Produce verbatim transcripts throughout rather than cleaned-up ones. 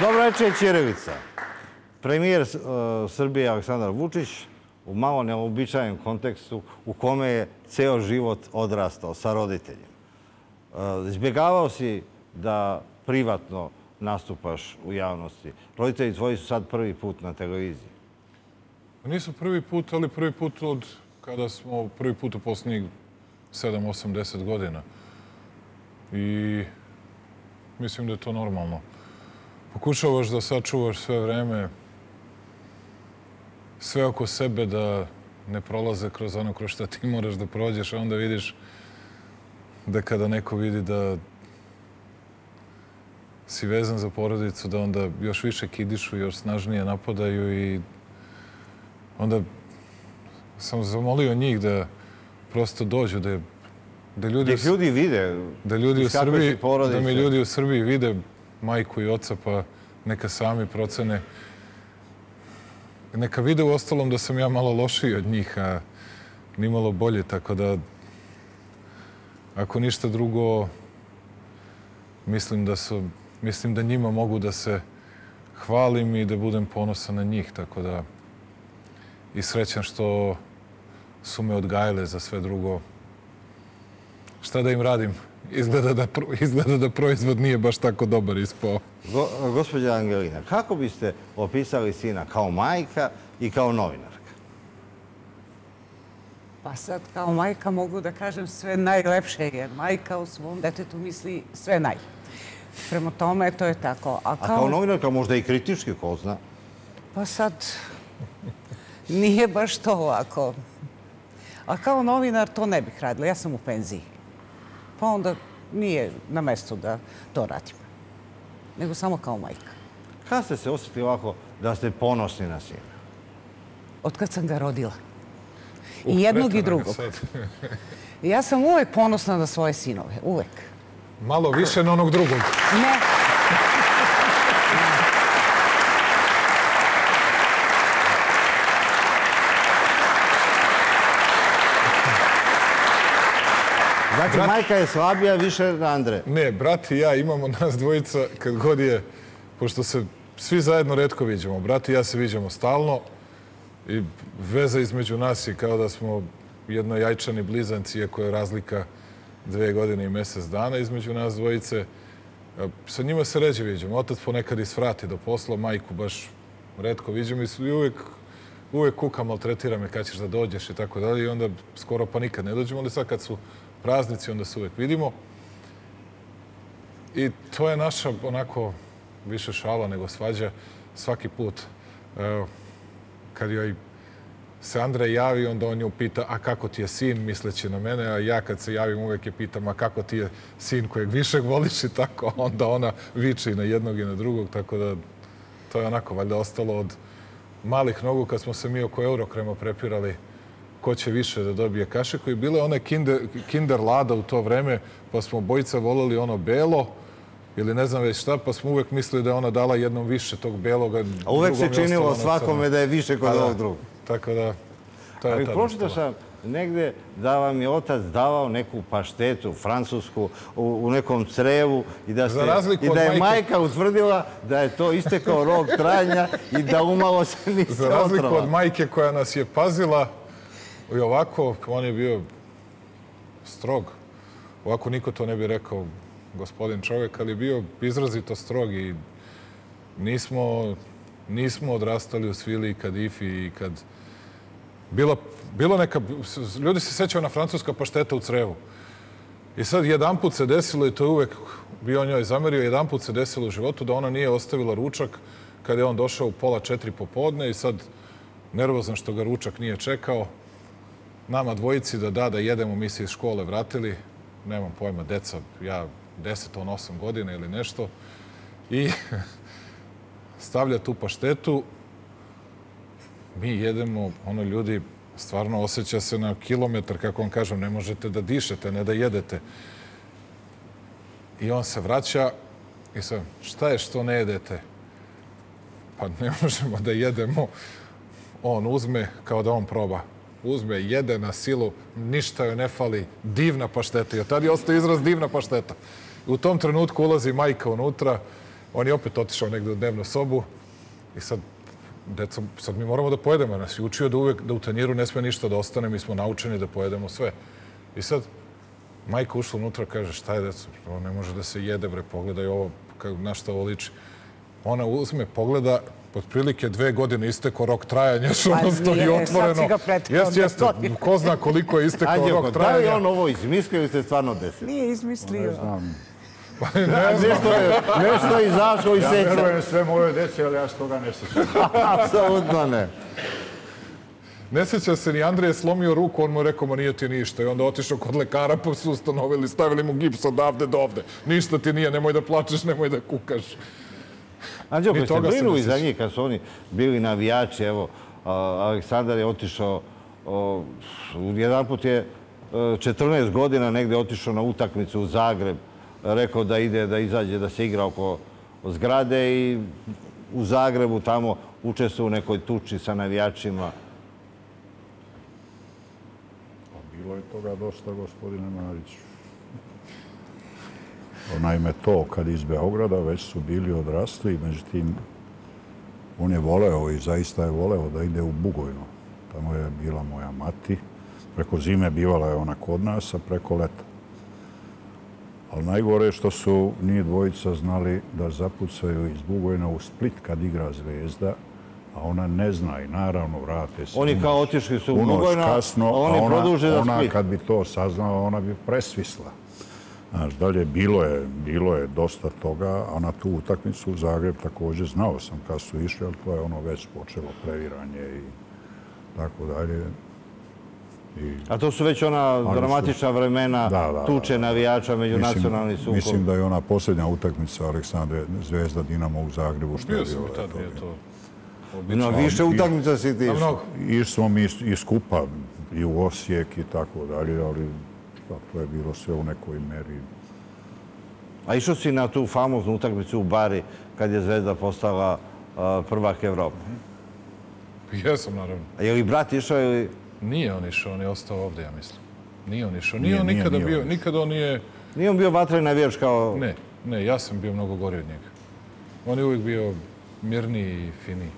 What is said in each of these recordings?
Dobro večer, Ćirilica. Premijer Srbije Aleksandar Vučić u malo neobičajenom kontekstu u kome je ceo život odrastao sa roditeljima. Izbjegavao si da privatno nastupaš u javnosti. Roditelji tvoji su sad prvi put na televiziji. Nisu prvi put, ali prvi put od kada smo prvi put u posljednjih sedam, osam, deset godina. I mislim da je to normalno. Pokušavaš da sačuvaš sve vreme, sve oko sebe, da ne prolaze kroz ono kroz što ti moraš da prođeš, a onda vidiš da kada neko vidi da si vezan za porodicu, da onda još više kidišu, još snažnije napadaju i onda sam zamolio njih da prosto dođu, da, da ljudi, ljudi vide, da ljudi u Srbiji, da mi ljudi u Srbiji vide majku i oca, pa neka sami procene. Neka vide u ostalom da sam ja malo lošiji od njih, a ni malo bolje, tako da ako ništa drugo, mislim da su, mislim da njima mogu da se hvalim i da budem ponosan na njih, tako da i srećan što su me odgajile za sve drugo. Šta da im radim? Izgleda da, izgleda da proizvod nije baš tako dobar ispao. Go, gospođa Angelina, kako biste opisali sina kao majka i kao novinarka? Pa sad, kao majka mogu da kažem sve najlepše, jer majka u svom detetu misli sve naj. Prema tome, to je tako. A kao, A kao novinarka možda i kritički, ko zna? Pa sad, nije baš to ovako. A kao novinar to ne bih radila. Ja sam u penziji. Pa onda nije na mjestu da to radim. Nego samo kao majka. Kada ste se osjetili ovako da ste ponosni na sina? Od kad sam ga rodila. I uh, jednog i drugog. Ja sam uvek ponosna na svoje sinove. Uvek. Malo više na onog drugog. Ne. Znači, brat... majka je slabija više na Andre. Ne, brat i ja imamo nas dvojica kad god je, pošto se svi zajedno retko viđamo. Brat i ja se viđamo stalno i veza između nas je kao da smo jedno jajčani blizanci, iako je razlika dve godine i mjesec dana između nas dvojice. Sa njima se ređe viđamo. Otac ponekad isvrati do posla, majku baš retko viđamo i uvijek... Uvijek kuka, maltretira me kada ćeš da dođeš i tako dalje i onda skoro pa nikad ne dođemo, ali sad kad su praznici onda se uvijek vidimo. I to je naša onako više šala nego svađa svaki put. Kad joj se Andrej javi, onda on nju pita a kako ti je sin, misleći na mene, a ja kad se javim uvijek je pitam a kako ti je sin kojeg više voliš i tako, onda ona viče i na jednog i na drugog, tako da to je onako valjda ostalo od malih nogu kad smo se mi oko Eurokrema prepirali ko će više da dobije kašiku i bile one kinder, kinder lada u to vreme pa smo obojica volili ono belo ili ne znam već šta pa smo uvek mislili da je ona dala jednom više tog beloga. A uvek se činilo svakome da je više kod ovog drugog. Tako da... Ali pročito sam negde da vam je otac davao neku paštetu francusku u, u nekom crevu i da, ste, i da je majka utvrdila da je to istekao rok trajanja i da umalo se niste otrova. Za razliku otrova. Od majke koja nas je pazila i ovako, on je bio strog. Ovako niko to ne bi rekao gospodin čovjek, ali je bio izrazito strog i nismo, nismo odrastali u svili i kad ifi i kad... Bilo, bilo neka... Ljudi se sjećaju na francuska pašteta u crevu. I sad jedan put se desilo, i to je uvek bio njoj zamerio, jedan put se desilo u životu da ona nije ostavila ručak kada je on došao u pola četiri popodne i sad nervozan što ga ručak nije čekao. Nama dvojici da da, da jedemo, mi se iz škole vratili. Nemam pojma, deca, ja deset, on osam godina ili nešto. I stavlja tu paštetu. Mi jedemo, ono, ljudi stvarno osjeća se na kilometar, kako vam kažem, ne možete da dišete, ne da jedete. I on se vraća i sam, šta je što ne jedete? Pa ne možemo da jedemo. On uzme, kao da on proba. Uzme, jede na silu, ništa joj ne fali, divna pašteta. I od tada je ostao izraz divna pašteta. U tom trenutku ulazi majka unutra On je opet otišao negdje u dnevnu sobu i sad, deco, sad mi moramo da pojedemo. Nas je učio da uvijek da u tanjiru ne sme ništa da ostane, mi smo naučeni da pojedemo sve. I sad, majka ušla unutra, kaže, šta je, deco, ovo ne može da se jede, bre, pogledaj ovo, na šta ovo liči. Ona uzme, pogleda, pod prilike dve godine isteko rok trajanja, što ono stoji otvoreno. Jeste, jeste, ko zna koliko je istekao rok trajanja. Da li je on ovo izmislio ili se stvarno desilo? Nije izmislio. Nešto je izašao i sećao. Ja verujem sve moje dece, ali ja s toga ne sećam. Apsolutno ne. Ne seća se ni Andrej je slomio ruku, on mu je rekao, ma nije ti ništa. I onda otišao kod lekara, pa su ustanovili, stavili mu gips odavde do ovde. Ništa ti nije, nemoj da plačeš, nemoj da kukaš. Anđelko, ste brinuli za njih kad su oni bili navijači? Evo, Aleksandar je otišao, jedan put je četrnaest godina negdje otišao na utakmicu u Zagreb, rekao da ide, da izađe, da se igra oko zgrade i u Zagrebu tamo učestvovao u nekoj tuči sa navijačima. Bilo je toga dosta, gospodine Mariću. Naime, to kad iz Beograda već su bili odrasli, međutim, on je voleo i zaista je voleo da ide u Bugojno. Tamo je bila moja mati. Preko zime bivala je ona kod nas, a preko leta. Ali najgore je što su njih dvojica znali da zapucaju iz Bugojna u Split kad igra Zvezda, a ona ne zna i naravno vrate se. Oni kao otišli su u Bugojna, a oni produže za Split. Ona kad bi to saznala, ona bi presvisla. Znaš, dalje, bilo je, bilo je dosta toga, a na tu utakmicu u Zagreb također znao sam kad su išli, ali to je ono već počelo previranje i tako dalje. I... A to su već ona dramatična vremena, da, da, tuče navijača, međunacionalni sukob. Mislim da je ona posljednja utakmica Aleksandre Zvezda Dinamo u Zagrebu. Što bio sam i tad, je to... Obično, no, više utakmica si ti išao. Išli smo mi i skupa, i u Osijek i tako dalje, ali... To je bilo sve u nekoj meri. A išao si na tu famoznu utakmicu u Bari kad je Zvezda postala prvak Evrope? Jesam, naravno. A je li brat išao ili... Nije on išao, on je ostao ovdje, ja mislim. Nije on išao. Nije on nikada bio, nikada on nije... Nije on bio vatren navijač kao... Ne, ne, ja sam bio mnogo gori od njega. On je uvijek bio mirniji i finiji.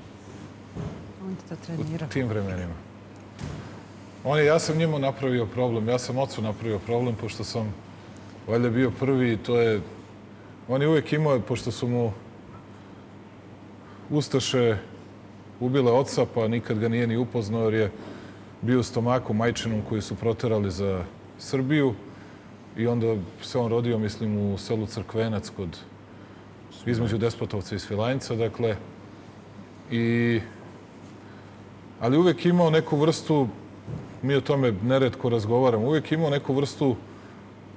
On te to trenirao. U tim vremenima. Ja sam njemu napravio problem, ja sam ocu napravio problem, pošto sam valjda bio prvi i to je... On je uvijek imao, pošto su mu ustaše ubile oca, pa nikad ga nije ni upoznao, jer je bio u stomaku majčinom koji su proterali za Srbiju. I onda se on rodio, mislim, u selu Crkvenac, kod između Despotovca i Svilajnca, dakle. I... Ali uvijek imao neku vrstu... Mi o tome neretko razgovaramo. Uvijek imao neku vrstu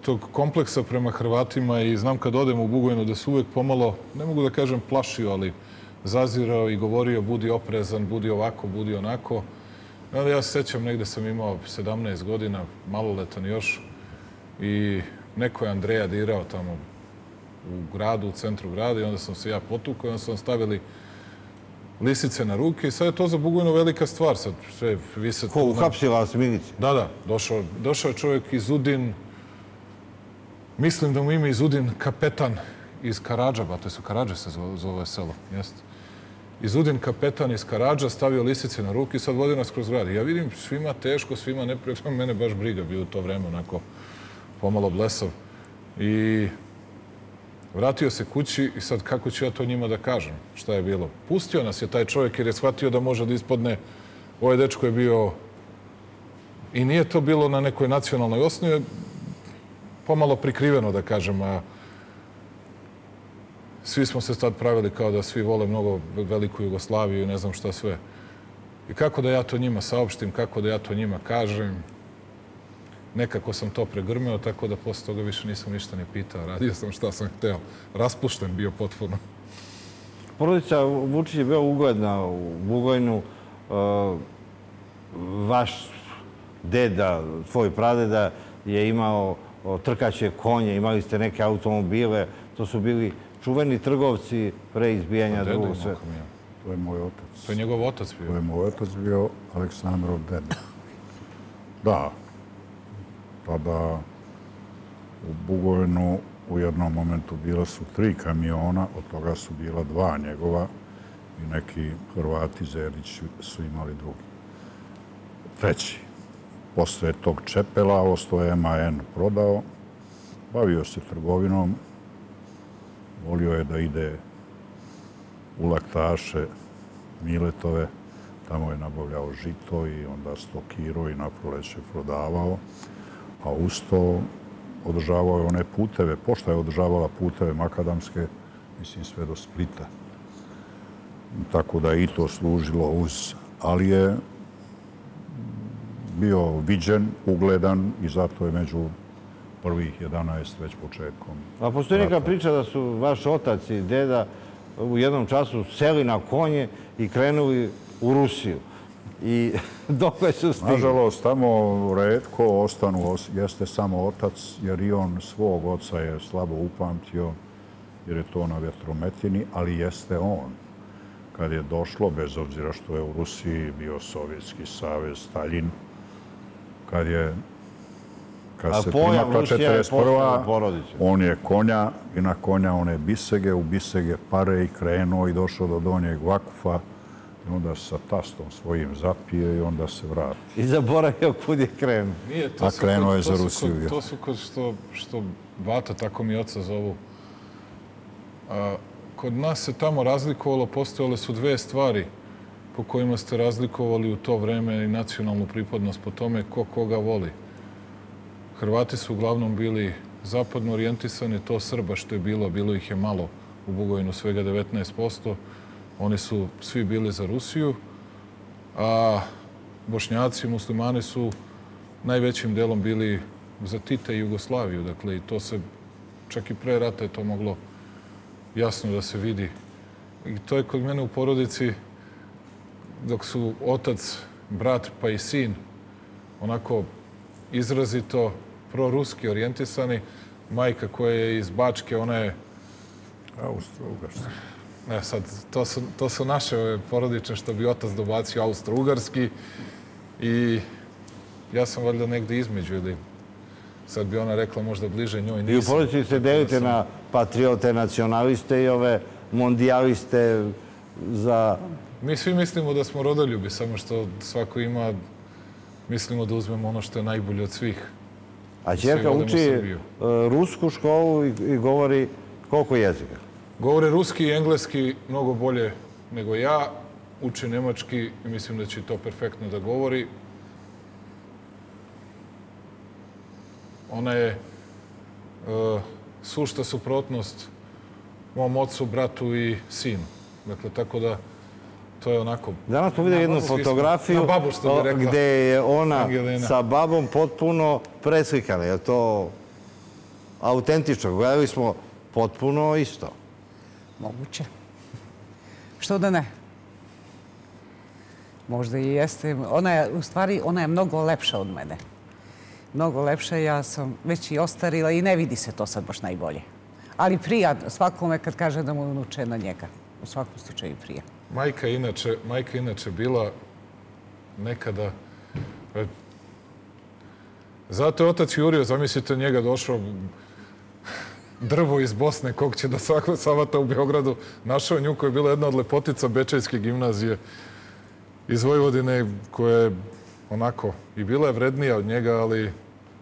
tog kompleksa prema Hrvatima i znam kad odem u Bugojnu da se uvijek pomalo, ne mogu da kažem plašio, ali zazirao i govorio budi oprezan, budi ovako, budi onako. Onda ja se sjećam, negdje sam imao sedamnaest godina, maloletan još, i neko je Andreja dirao tamo u gradu, u centru grada, i onda sam se ja potukao i onda sam stavili lisice na ruke i sad je to za Bugojno velika stvar. Ko uhapsila vas milicija? Da, da. Došao je čovjek iz Udin, mislim da mu ime iz Udin, kapetan iz Karadžaba, to je su Karadže se zove selo, jeste. Iz Udin kapetan iz Karadža stavio lisice na ruke i sad vodi nas kroz grad. Ja vidim svima teško, svima neprijatno, mene baš briga bio u to vreme, onako pomalo blesav. I... Vratio se kući i sad kako ću ja to njima da kažem šta je bilo. Pustio nas je taj čovjek jer je shvatio da može da ispadne. Ovaj dečko je bio... I nije to bilo na nekoj nacionalnoj osnovi, pomalo prikriveno da kažem. Svi smo se tad pravili kao da svi vole mnogo veliku Jugoslaviju i ne znam šta sve. I kako da ja to njima saopštim, kako da ja to njima kažem. Nekako sam to pregrmeo, tako da posle toga više nisam ništa ni pitao. Radio sam šta sam hteo. Raspušten bio potpuno. Porodica Vučić je bio ugledna u Bugojnu. Vaš deda, tvoj pradeda je imao trkaće konje, imali ste neke automobile. To su bili čuveni trgovci pre izbijanja drugog sveta. To je moj otac. To je njegov otac bio? To je moj otac bio, Aleksandrov deda. Da. Tada u Bugojnu U jednom momentu bila su tri kamiona, od toga su bila dva njegova i neki Hrvati, Zerić, su imali drugi. Treći. Posle tog čepela, osto je M A N prodao, bavio se trgovinom, volio je da ide u Laktaše, Miletove, tamo je nabavljao žito i onda stokirao i na proleće prodavao, a usto održavao je one puteve, pošta je održavala puteve makadamske, mislim sve do Splita. Tako da je i to služilo uz, ali je bio viđen, ugledan i zato je među prvih jedanaest već početkom. A postoji neka priča da su vaš otac i deda u jednom času seli na konje i krenuli u Rusiju. I dokle su stigli? Nažalost, tamo retko ostanu, jeste samo otac, jer i on svog oca je slabo upamtio, jer je to na vjetrometini, ali jeste on. Kad je došlo, bez obzira što je u Rusiji bio Sovjetski savez, Staljin, kad je kad se primakla četrdeset prva on je konja i na konja one bisege, u bisege pare i krenuo i došao do Donjeg Vakufa i onda sa tastom svojim zapije i onda se vrati. I zaboravio kud je krenuo. A krenuo je za Rusiju. To su kod što bata, tako mi oca zovu. Kod nas se tamo razlikovalo, postojale su dve stvari po kojima ste razlikovali u to vreme i nacionalnu pripadnost po tome ko koga voli. Hrvati su uglavnom bili zapadno orijentisani, to Srba što je bilo, bilo ih je malo u Bugojnu, svega devetnaest posto. Oni su svi bili za Rusiju, a Bošnjaci i muslimani su najvećim delom bili za Tita i Jugoslaviju. Dakle, i to se, čak i pre rata je to moglo jasno da se vidi. I to je kod mene u porodici, dok su otac, brat pa i sin onako izrazito proruski orijentisani, majka koja je iz Bačke, ona je... Austro-ugarski. Ne, sad, to su, to su naše porodične što bi otac dobacio austro-ugarski i ja sam valjda negdje između ili sad bi ona rekla možda bliže njoj nisam. I u porodici se delite na patriote, nacionaliste i ove mondijaliste za... Mi svi mislimo da smo rodoljubi, samo što svako ima... Mislimo da uzmemo ono što je najbolje od svih. A ćerka uči rusku školu i govori koliko jezika? Govore ruski i engleski mnogo bolje nego ja. Uči nemački i mislim da će to perfektno da govori. Ona je sušta suprotnost mom ocu, bratu i sinu. Dakle, tako da... To je onako... Danas smo vidjeli jednu fotografiju gdje je ona sa babom potpuno preslikana. Je to autentično? Gledali smo potpuno isto. Moguće. Što da ne? Možda i jeste. U stvari, ona je mnogo lepša od mene. Mnogo lepša. Ja sam već i ostarila i ne vidi se to sad baš najbolje. Ali prijatno. Svakome kad kaže da mu unuče na njega. U svakom slučaju prijatno. Majka inače, majka inače bila nekada... Zato je otac jurio, zamislite, njega došao drvo iz Bosne, kog će da svakog savata u Beogradu. Našao nju koja je bila jedna od lepotica Bečejske gimnazije iz Vojvodine, koja je onako i bila je vrednija od njega, ali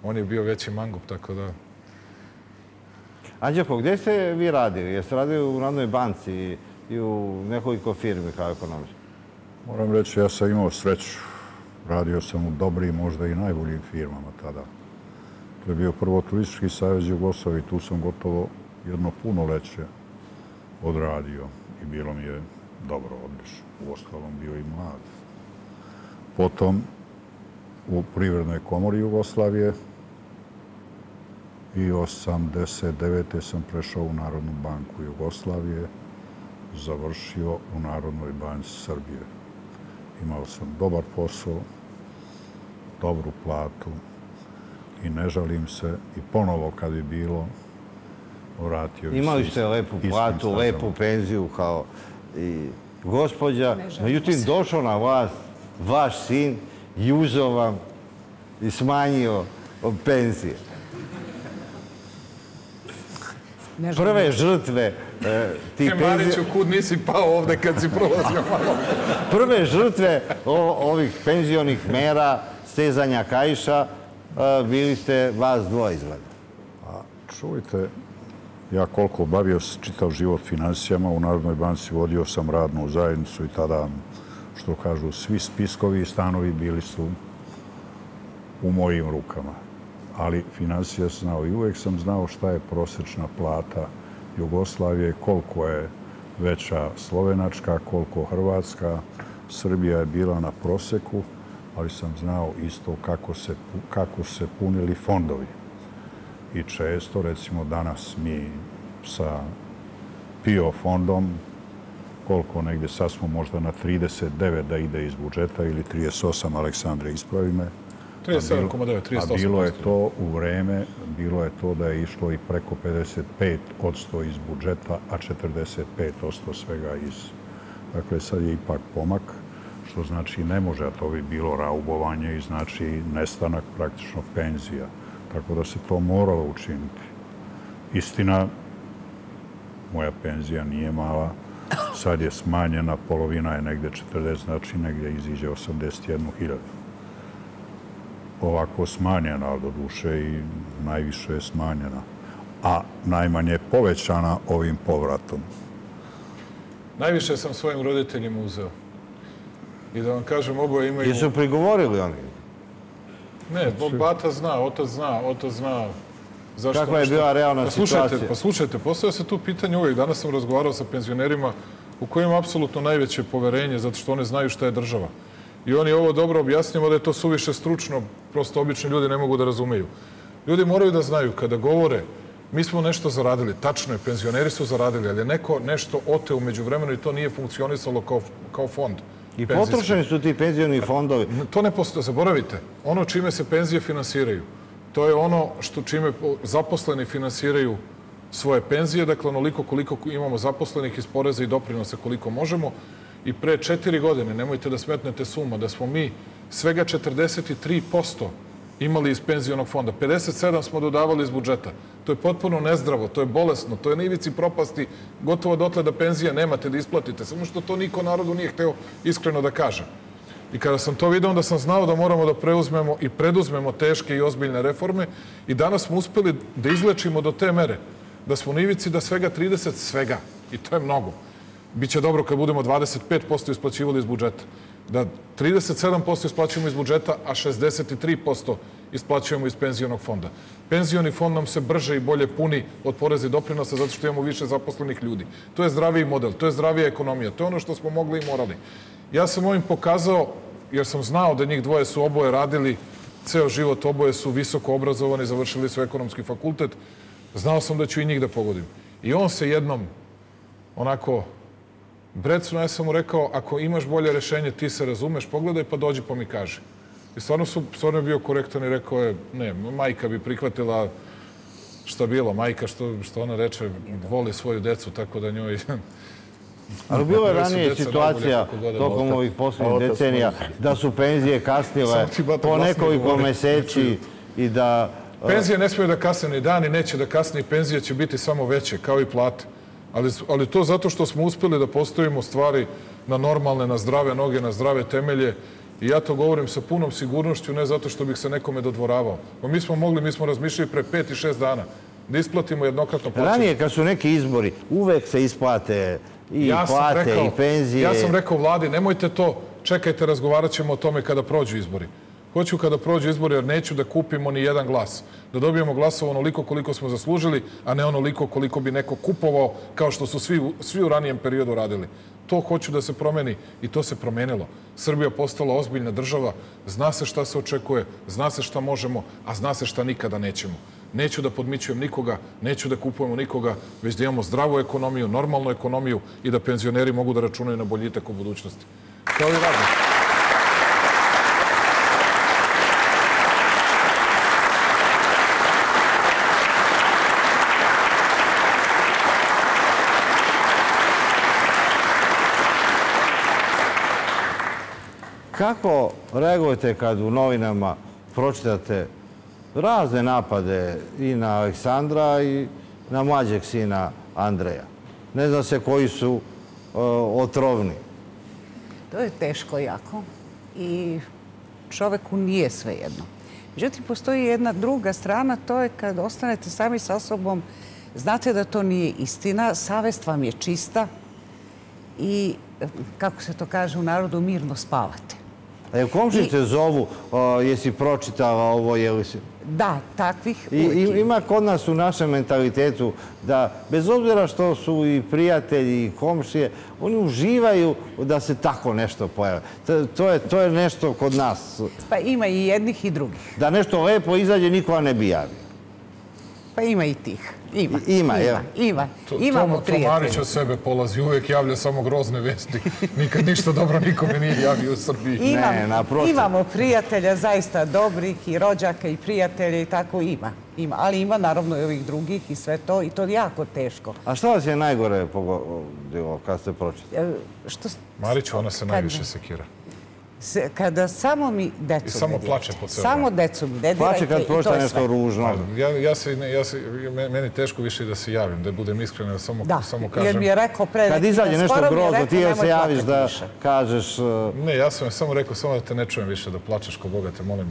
on je bio veći mangup, tako da... Anđelko, gdje ste vi radili? Jeste radili u Narodnoj banci i u nekoliko firmi kao ekonomist? Moram reći, ja sam imao sreću. Radio sam u dobrim, možda i najboljim firmama tada. To je bio prvo Turistički savez Jugoslavije i tu sam gotovo jedno punoleće odradio i bilo mi je dobro, odlično. Uostalom bio i mlad. Potom u Privrednoj komori Jugoslavije i osamdeset devete sam prešao u Narodnu banku Jugoslavije, završio u Narodnoj banci Srbije. Imao sam dobar posao, dobru platu i ne žalim se i ponovo kad bi bilo vratio bi se. Imali ste lepu platu, lepu penziju kao i gospođa. Međutim, došao na vas vaš sin i uzeo vam i smanjio penzije. prve žrtve ti Mariću, kud nisi pao ovde kad si prolazio malo? Prve žrtve ovih penzionih mera, stezanja kaiša, bili ste vas dvoje izgleda. Čujte, ja koliko bavio sam čitav život financijama, u Narodnoj banci vodio sam radnu zajednicu i tada, što kažu, svi spiskovi i stanovi bili su u mojim rukama. Ali financija sam znao i uvek sam znao šta je prosečna plata Jugoslavije, koliko je veća slovenačka, koliko hrvatska. Srbija je bila na proseku, ali sam znao isto kako se, kako se punili fondovi. I često, recimo danas mi sa PIO fondom, koliko negdje, sad smo možda na trideset devet da ide iz budžeta ili trideset osam, Aleksandre, ispravi me. trideset sedam zarez devet, trideset osam. A bilo je to u vreme, bilo je to da je išlo i preko pedeset pet posto iz budžeta, a četrdeset pet posto svega iz... Dakle, sad je ipak pomak, što znači ne može, a to bi bilo raubovanje i znači nestanak praktično penzija. Tako da se to moralo učiniti. Istina, moja penzija nije mala. Sad je smanjena, polovina je negdje četrdeset, znači negdje iziđe osamdeset jednu hiljadu. Ovako smanjena, ali do duše i najviše je smanjena. A najmanje je povećana ovim povratom. Najviše sam svojim roditeljima uzeo. I da vam kažem, oboje imaju... Jesu prigovorili oni? Ne, bata zna, otac zna, otac zna. Kakva je bila realna situacija? Pa slušajte, postavlja se tu pitanje uvijek. Danas sam razgovarao sa penzionerima u kojima je apsolutno najveće poverenje, zato što oni znaju šta je država. I oni ovo dobro objasnimo da je to suviše stručno, prosto obični ljudi ne mogu da razumeju. Ljudi moraju da znaju, kada govore, mi smo nešto zaradili, tačno je, penzioneri su zaradili, ali je neko nešto oteo u međuvremenu i to nije funkcionisalo kao fond. I potrošeni su ti penzioni fondovi. To ne postoje, zaboravite. Ono čime se penzije finansiraju, to je ono što čime zaposleni finansiraju svoje penzije, dakle onoliko koliko imamo zaposlenih iz poreza i doprinosa koliko možemo. I pre četiri godine, nemojte da smetnete suma, da smo mi svega četrdeset tri posto imali iz penzionog fonda. pedeset sedam smo dodavali iz budžeta. To je potpuno nezdravo, to je bolesno, to je na ivici propasti. Gotovo dotle da penzija nemate da isplatite. Samo što to niko narodu nije hteo iskreno da kaže. I kada sam to vidio, onda sam znao da moramo da preuzmemo i preduzmemo teške i ozbiljne reforme. I danas smo uspeli da izlečimo do te mere. Da smo na ivici da svega trideset svega. I to je mnogo. Biće dobro kad budemo dvadeset pet posto isplaćivali iz budžeta. Da trideset sedam posto isplaćujemo iz budžeta, a šezdeset tri posto isplaćujemo iz penzijonog fonda. Penzioni fond nam se brže i bolje puni od poreza i doprinosa zato što imamo više zaposlenih ljudi. To je zdraviji model, to je zdravija ekonomija, to je ono što smo mogli i morali. Ja sam ovim pokazao, jer sam znao da njih dvoje su oboje radili ceo život, oboje su visoko obrazovani, završili su ekonomski fakultet, znao sam da ću i njih da pogodim. I on se jednom onako... Brecno, ja sam mu rekao, ako imaš bolje rešenje, ti se razumeš, pogledaj pa dođi pa mi kaži. I stvarno je bio korektan i rekao je, ne, majka bi prihvatila šta bilo, majka što ona reče, voli svoju decu, tako da njoj... Ali bilo je ranije situacija tokom ovih posljednjih decenija da su penzije kasnile po nekoliko meseci i da... Penzije ne smiju da kasne ni dan i neće da kasne i penzije će biti samo veće, kao i plate. Ali to zato što smo uspjeli da postavimo stvari na normalne, na zdrave noge, na zdrave temelje. I ja to govorim sa punom sigurnošću, ne zato što bih se nekome dodvoravao. Mi smo mogli, mi smo razmišljali pre pet i šest dana da isplatimo jednokratno plaćanje. Ranije, kad su neki izbori, uvek se isplate i plate i penzije. Ja sam rekao vladi, nemojte to, čekajte, razgovarat ćemo o tome kada prođu izbori. Hoću kada prođu izbori jer neću da kupimo ni jedan glas. Da dobijemo glasova onoliko koliko smo zaslužili, a ne onoliko koliko bi neko kupovao kao što su svi u ranijem periodu radili. To hoću da se promeni i to se promenilo. Srbija postala ozbiljna država, zna se šta se očekuje, zna se šta možemo, a zna se šta nikada nećemo. Neću da podmićujem nikoga, neću da kupujemo nikoga, već da imamo zdravu ekonomiju, normalnu ekonomiju i da penzioneri mogu da računaju na boljitak u budućnosti. Kao i radnici. Kako reagujete kad u novinama pročitate razne napade i na Aleksandra i na mlađeg sina Andreja. Ne zna se koji su otrovni. To je teško jako i čoveku nije svejedno. Međutim, postoji jedna druga strana, to je kad ostanete sami sa sobom, znate da to nije istina, savest vam je čista i, kako se to kaže u narodu, mirno spavate. E, u komši te zovu, jesi pročitala ovo, jeli si? Da, takvih uvijek. Ima kod nas u našem mentalitetu da, bez obzira što su i prijatelji i komšije, oni uživaju da se tako nešto pojave. To je nešto kod nas. Pa ima i jednih i drugih. Da nešto lepo izađe, nikoga ne bi javio. Pa ima i tih. Ima. Ima, evo. Ima. Imamo prijatelji. Tomarić od sebe polazi. Uvijek javlja samo grozne vesti. Nikad ništa dobro nikome nije javio u Srbiji. Ne, naprotiv. Imamo prijatelja, zaista dobrih i rođaka i prijatelja i tako ima. Ali ima naravno i ovih drugih i sve to. I to je jako teško. A što vas je najgore pogodilo kad ste pročitali? Marić, ona se najviše sekira. Kada samo mi decu... I samo plače po celu. Samo decu mi dedira. Plače kad pročita nešto ružno. Meni je teško više da se javim, da budem iskren, da samo kažem... Da, jer mi je rekao pre... Kad izađe nešto grozno, ti joj se javiš da kažeš... Ne, ja sam joj samo rekao, samo da te ne čujem više, da plačeš ko Boga, te molim,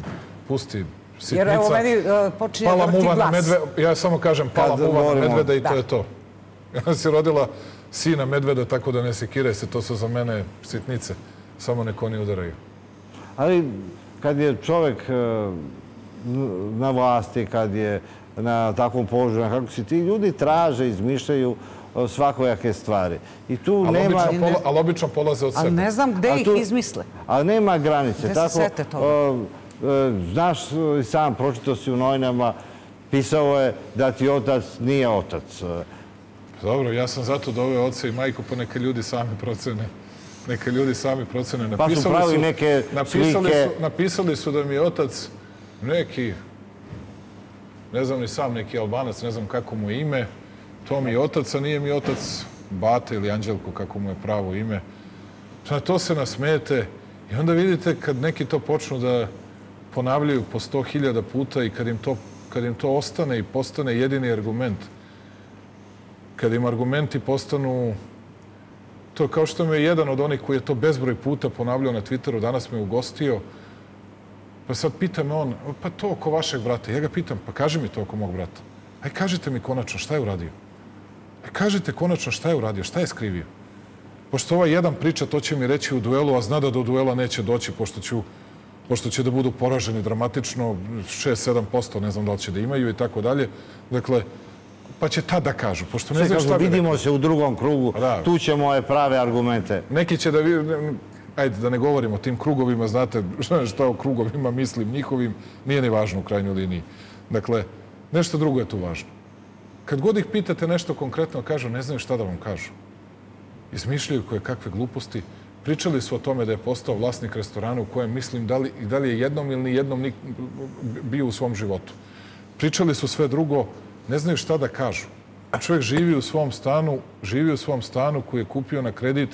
pusti... Jer evo meni počinje vrti glas. Ja samo kažem pala muva na medveda i to je to. Ona si rodila sina medveda, tako da ne sekiraj se, to su za mene sitnice. Samo neko oni udaraju. Ali kad je čovek na vlasti, kad je na takvom položaju, kako si ti, ljudi traže, izmišljaju svakojake stvari. I tu nema... Ali obično polaze od sebe. Ali ne znam gde ih izmisle. Ali nema granice. Gde se sete toga? Znaš, sam pročitao si u novinama, pisao je da ti otac nije otac. Dobro, ja sam zato doveo oca i majku, pa neke ljudi sami procene. Neke ljudi sami procene. Pa su pravi neke slike. Napisali su da mi je otac neki, ne znam ni sam, neki Albanac, ne znam kako mu je ime. To mi je otac, a nije mi otac Bate ili Anđelko, kako mu je pravo ime. Na to se nasmijete i onda vidite kad neki to počnu da ponavljaju po sto hiljada puta i kad im to ostane i postane jedini argument. Kad im argumenti postanu... To je kao što me jedan od onih koji je to bezbroj puta ponavljao na Twitteru, danas me ugostio, pa sad pita me on, pa to oko vašeg brata. Ja ga pitam, pa kaži mi to oko mog brata. Aj, kažite mi konačno šta je uradio. Aj, kažite konačno šta je uradio, šta je skrivio. Pošto ovaj jedan priča, to će mi reći u duelu, a zna da do duela neće doći, pošto će da budu poraženi dramatično, šest do sedam posto, ne znam da li će da imaju i tako dalje. Dakle, pa će tad da kažu, pošto ne znam šta bi... Vidimo se u drugom krugu, tu ćemo ove prave argumente. Neki će da... Ajde, da ne govorimo o tim krugovima, znate šta o krugovima mislim njihovim, nije ni važno u krajnjoj liniji. Dakle, nešto drugo je tu važno. Kad god ih pitate nešto konkretno, kažu, ne znaju šta da vam kažu. Izmišljaju koje kakve gluposti. Pričali su o tome da je postao vlasnik restorana u kojem mislim da li je jednom ili ni jednom bio u svom životu. Pričali su sve drugo. Ne znaju šta da kažu. Čovjek živi u svom stanu, živi u svom stanu koji je kupio na kredit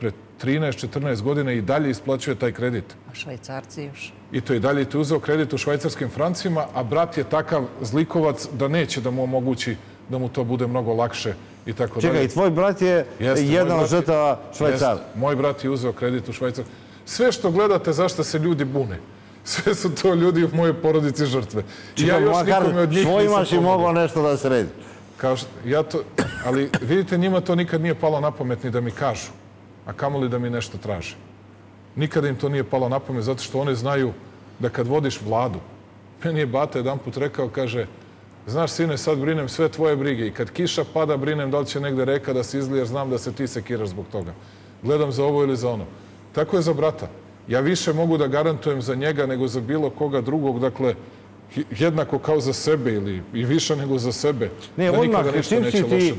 pred trinaest do četrnaest godina i dalje isplaćuje taj kredit. A Švajcarci još. I to je dalje tu uzeo kredit u švajcarskim francima, a brat je takav zlikovac da neće da mu omogući da mu to bude mnogo lakše i tako dalje. Čekaj, i tvoj brat je jedan od žrtava Švajcara. Moj brat je uzeo kredit u Švajcarsku. Sve što gledate zašto se ljudi bune. Sve su to ljudi u moje porodici žrtve. Ja još nikome od njih nisam pomogao. Svojimaš i mogao nešto da sredi. Ali vidite, njima to nikad nije palo na pamet ni da mi kažu, a kamoli da mi nešto traže. Nikada im to nije palo na pamet, zato što oni znaju da kad vodiš vladu, meni je Bata jedan put rekao, kaže, znaš sine, sad brinem sve tvoje brige i kad kiša pada brinem da li će negde reka da se izlije jer znam da se ti sekiraš zbog toga. Gledam za ovo ili za ono. Tako je za brata. Ja više mogu da garantujem za njega nego za bilo koga drugog, dakle, jednako kao za sebe ili i više nego za sebe. Ne, odmah, čim si ti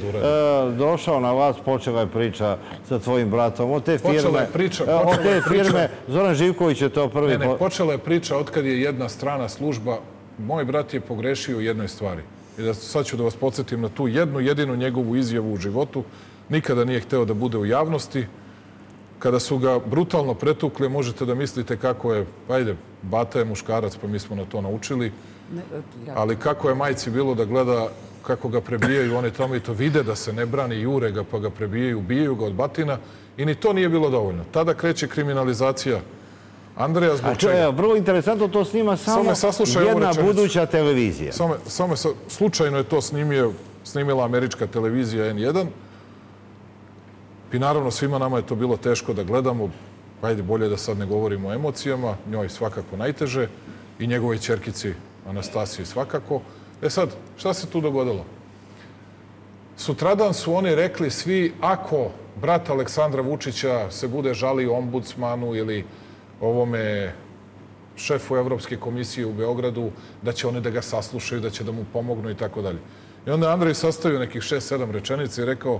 došao na vas, počela je priča sa tvojim bratom. Od te firme, Zoran Živković je to prvi... Ne, ne, počela je priča otkad je jedna strana služba. Moj brat je pogrešio u jednoj stvari. I sad ću da vas podsjetim na tu jednu, jedinu njegovu izjavu u životu. Nikada nije hteo da bude u javnosti. Kada su ga brutalno pretukli, možete da mislite kako je, ajde, Bata je muškarac, pa mi smo na to naučili, ali kako je majci bilo da gleda kako ga prebijaju, oni tamo i to vide da se ne brani, jure ga pa ga prebijaju, bijaju ga od batina i ni to nije bilo dovoljno. Tada kreće kriminalizacija Andreja zbog čega. Vrlo interesantno, to snima samo jedna buduća televizija. Samo slučajno je to snimila američka televizija en jedan i naravno svima nama je to bilo teško da gledamo. Ajde, bolje da sad ne govorimo o emocijama, njoj svakako najteže i njegovoj ćerkici Anastasiji svakako. E sad, šta se tu dogodilo? Sutradan su oni rekli svi, ako brat Aleksandra Vučića se bude žalio ombudsmanu ili ovome šefu Evropske komisije u Beogradu, da će oni da ga saslušaju, da će da mu pomognu i tako dalje. I onda je Andrej sastavio nekih šest sedam rečenica i rekao,